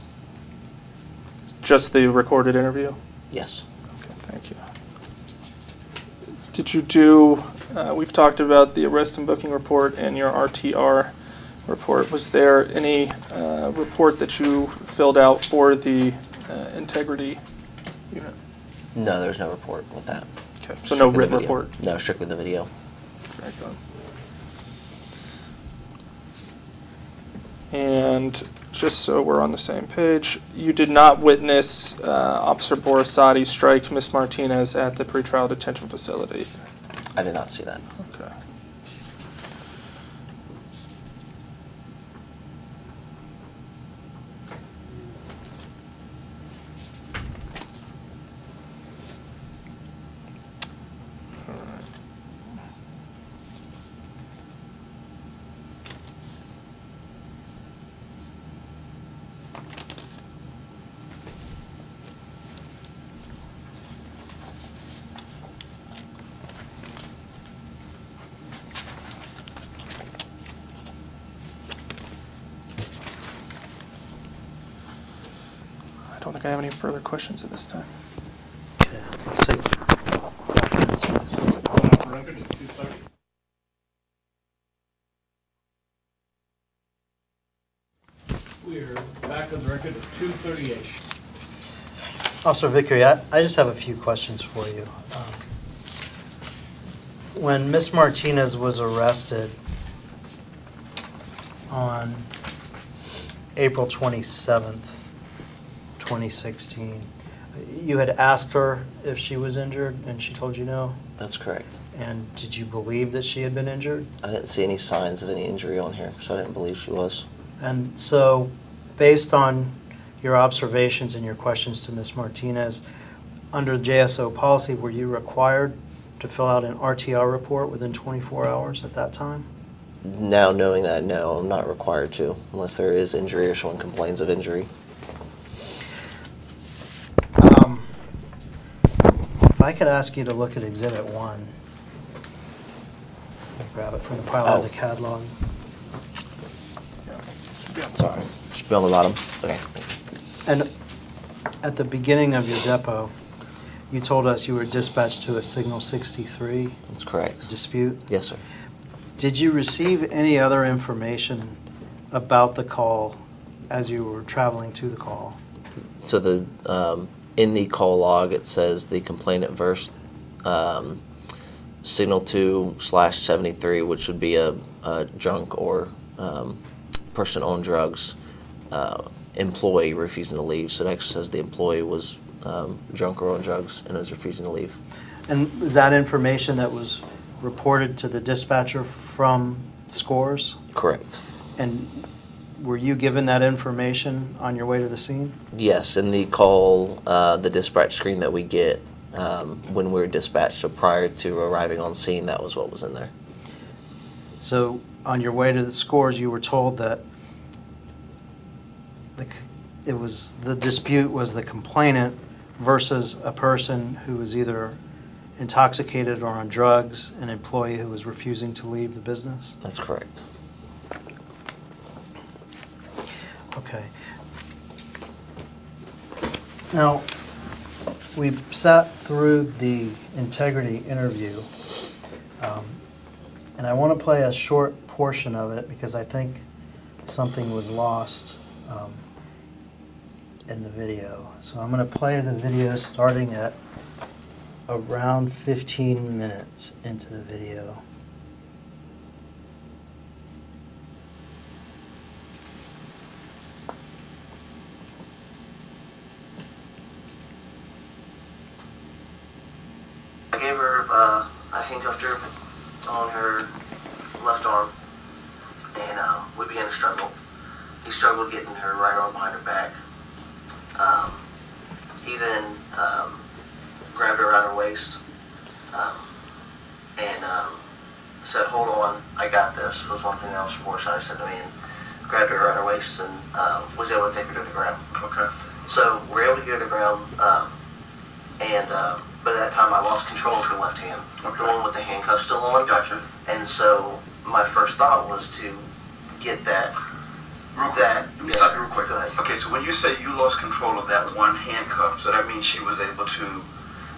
Just the recorded interview? Yes. Okay, thank you. Did you do, we've talked about the arrest and booking report and your RTR report. Was there any report that you filled out for the integrity unit? No, there's no report with that. Okay. So no written report? No, strictly the video. Right on. And just so we're on the same page, you did not witness Officer Borisade strike Ms. Martinez at the pretrial detention facility? I did not see that. Okay. I have any further questions at this time? Yeah, let's take 5 minutes for this. We're back on the record at 2:38. Officer Vickery, I just have a few questions for you. When Ms. Martinez was arrested on April 27th, 2016. You had asked her if she was injured, and she told you no? That's correct. And did you believe that she had been injured? I didn't see any signs of any injury on her, so I didn't believe she was. And so, based on your observations and your questions to Ms. Martinez, under JSO policy, were you required to fill out an RTR report within 24 hours at that time? Now knowing that, no, I'm not required to, unless there is injury or someone complains of injury. If I could ask you to look at Exhibit 1. Grab it from the pile of the catalog. Yeah. Sorry, just be on the bottom. Okay. And at the beginning of your depot, you told us you were dispatched to a Signal 63. That's correct. Dispute? Yes, sir. Did you receive any other information about the call as you were traveling to the call? So the... in the call log, it says the complainant versed signal 2/73, which would be a drunk or person on drugs, employee refusing to leave. So next says the employee was drunk or on drugs and was refusing to leave. And is that information that was reported to the dispatcher from Scores? Correct. And were you given that information on your way to the scene? Yes, in the call, the dispatch screen that we get when we were dispatched, so prior to arriving on scene, that was what was in there. So on your way to the Scores, you were told that the dispute was the complainant versus a person who was either intoxicated or on drugs, an employee who was refusing to leave the business? That's correct. Okay. Now, we sat through the integrity interview, and I want to play a short portion of it because I think something was lost in the video. So I'm going to play the video starting at around 15 minutes into the video. I gave her, I handcuffed her on her left arm, and we began to struggle. He struggled getting her right arm behind her back. He then grabbed her around her waist and said, "Hold on, I got this," was one thing that Officer Borisade said to me, and grabbed her around her waist and was able to take her to the ground. Okay. So we're able to get her to the ground, but at that time I lost control of her left hand, okay, the one with the handcuffs still on. Gotcha. And so my first thought was to get that. Real quick. Go ahead. Okay, so when you say you lost control of that one handcuff, so that means she was able to.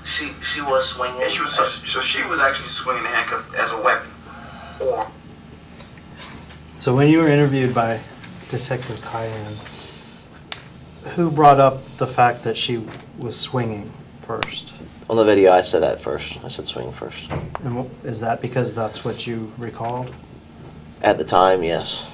She was swinging. And she was, so she was actually swinging the handcuff as a weapon, or. So when you were interviewed by Detective Kyan, who brought up the fact that she was swinging first? On the video, I said that first. I said swing first. And is that because that's what you recalled? At the time, yes.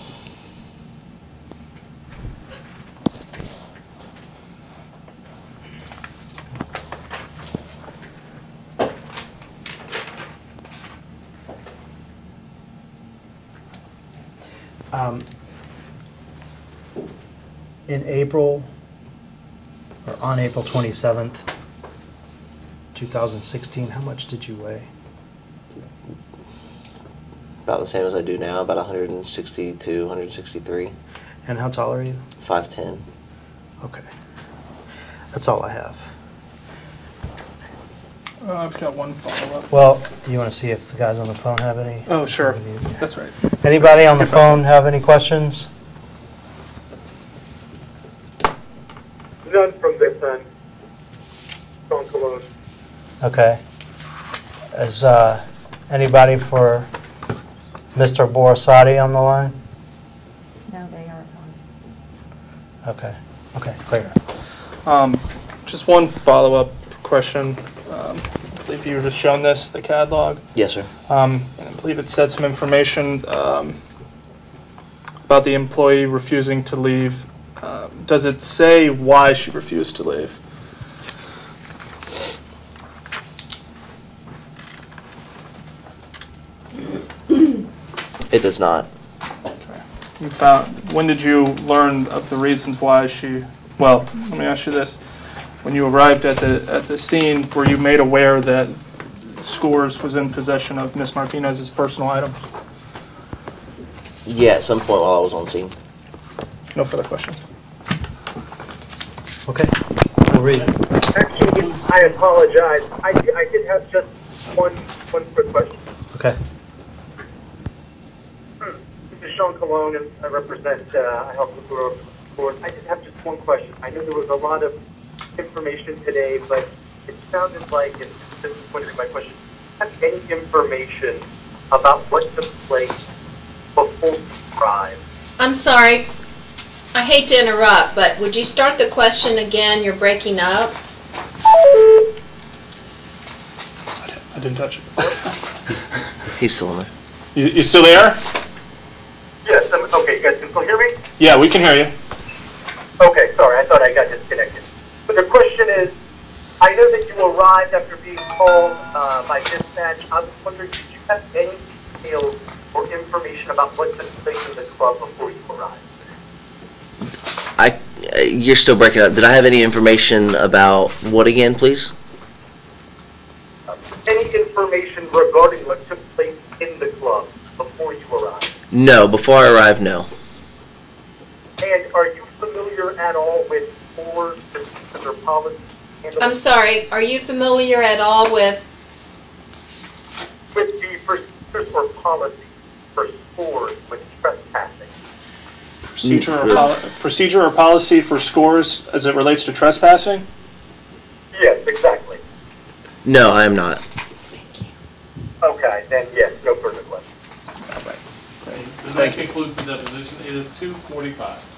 In April, or on April 27th, 2016, how much did you weigh? About the same as I do now, about 162, 163. And how tall are you? 5'10". Okay. That's all I have. I've got one follow-up. Well, you want to see if the guys on the phone have any? Oh, sure. That's right. Anybody on the phone have any questions? None from this end. Sean Cologne. Okay. Is anybody for Mr. Borisade on the line? No, they aren't on. Okay. Okay, clear. Just one follow-up question. I believe you were just shown this, the CAD log. Yes, sir. And I believe it said some information about the employee refusing to leave. Does it say why she refused to leave? It does not. Okay. You found. When did you learn of the reasons why she? Well, let me ask you this: when you arrived at the scene, were you made aware that Scores was in possession of Ms. Martinez's personal items? Yeah, at some point while I was on scene. No further questions. Okay, we'll read. Actually, I apologize. I did have just one quick question. Okay. This is Sean Cologne, and I represent, I help the Bureau of Scores. I did have just one question. I know there was a lot of information today, but it sounded like, and this is going to be my question, do you have any information about what took place before the crime? I'm sorry. I hate to interrupt, but would you start the question again? You're breaking up. I didn't touch it. He's still there. You still there? Yes. Okay. You guys can still hear me? Yeah, we can hear you. Okay, sorry, I thought I got disconnected. But the question is, I know that you arrived after being called by dispatch. I was wondering, did you have any details or information about what took place in the club before you arrived? You're still breaking up. Did I have any information about what again, please? Any information regarding what took place in the club before you arrived? No, before I arrived, no. And are you familiar at all with four particular policies? I'm sorry, are you familiar at all with? With the procedures or policies for scores with trespassing. Procedure or policy for scores as it relates to trespassing? Yes, exactly. No, I am not. Thank you. Okay, then yes, no further questions. All right. Great. That concludes the deposition. It is 2:45.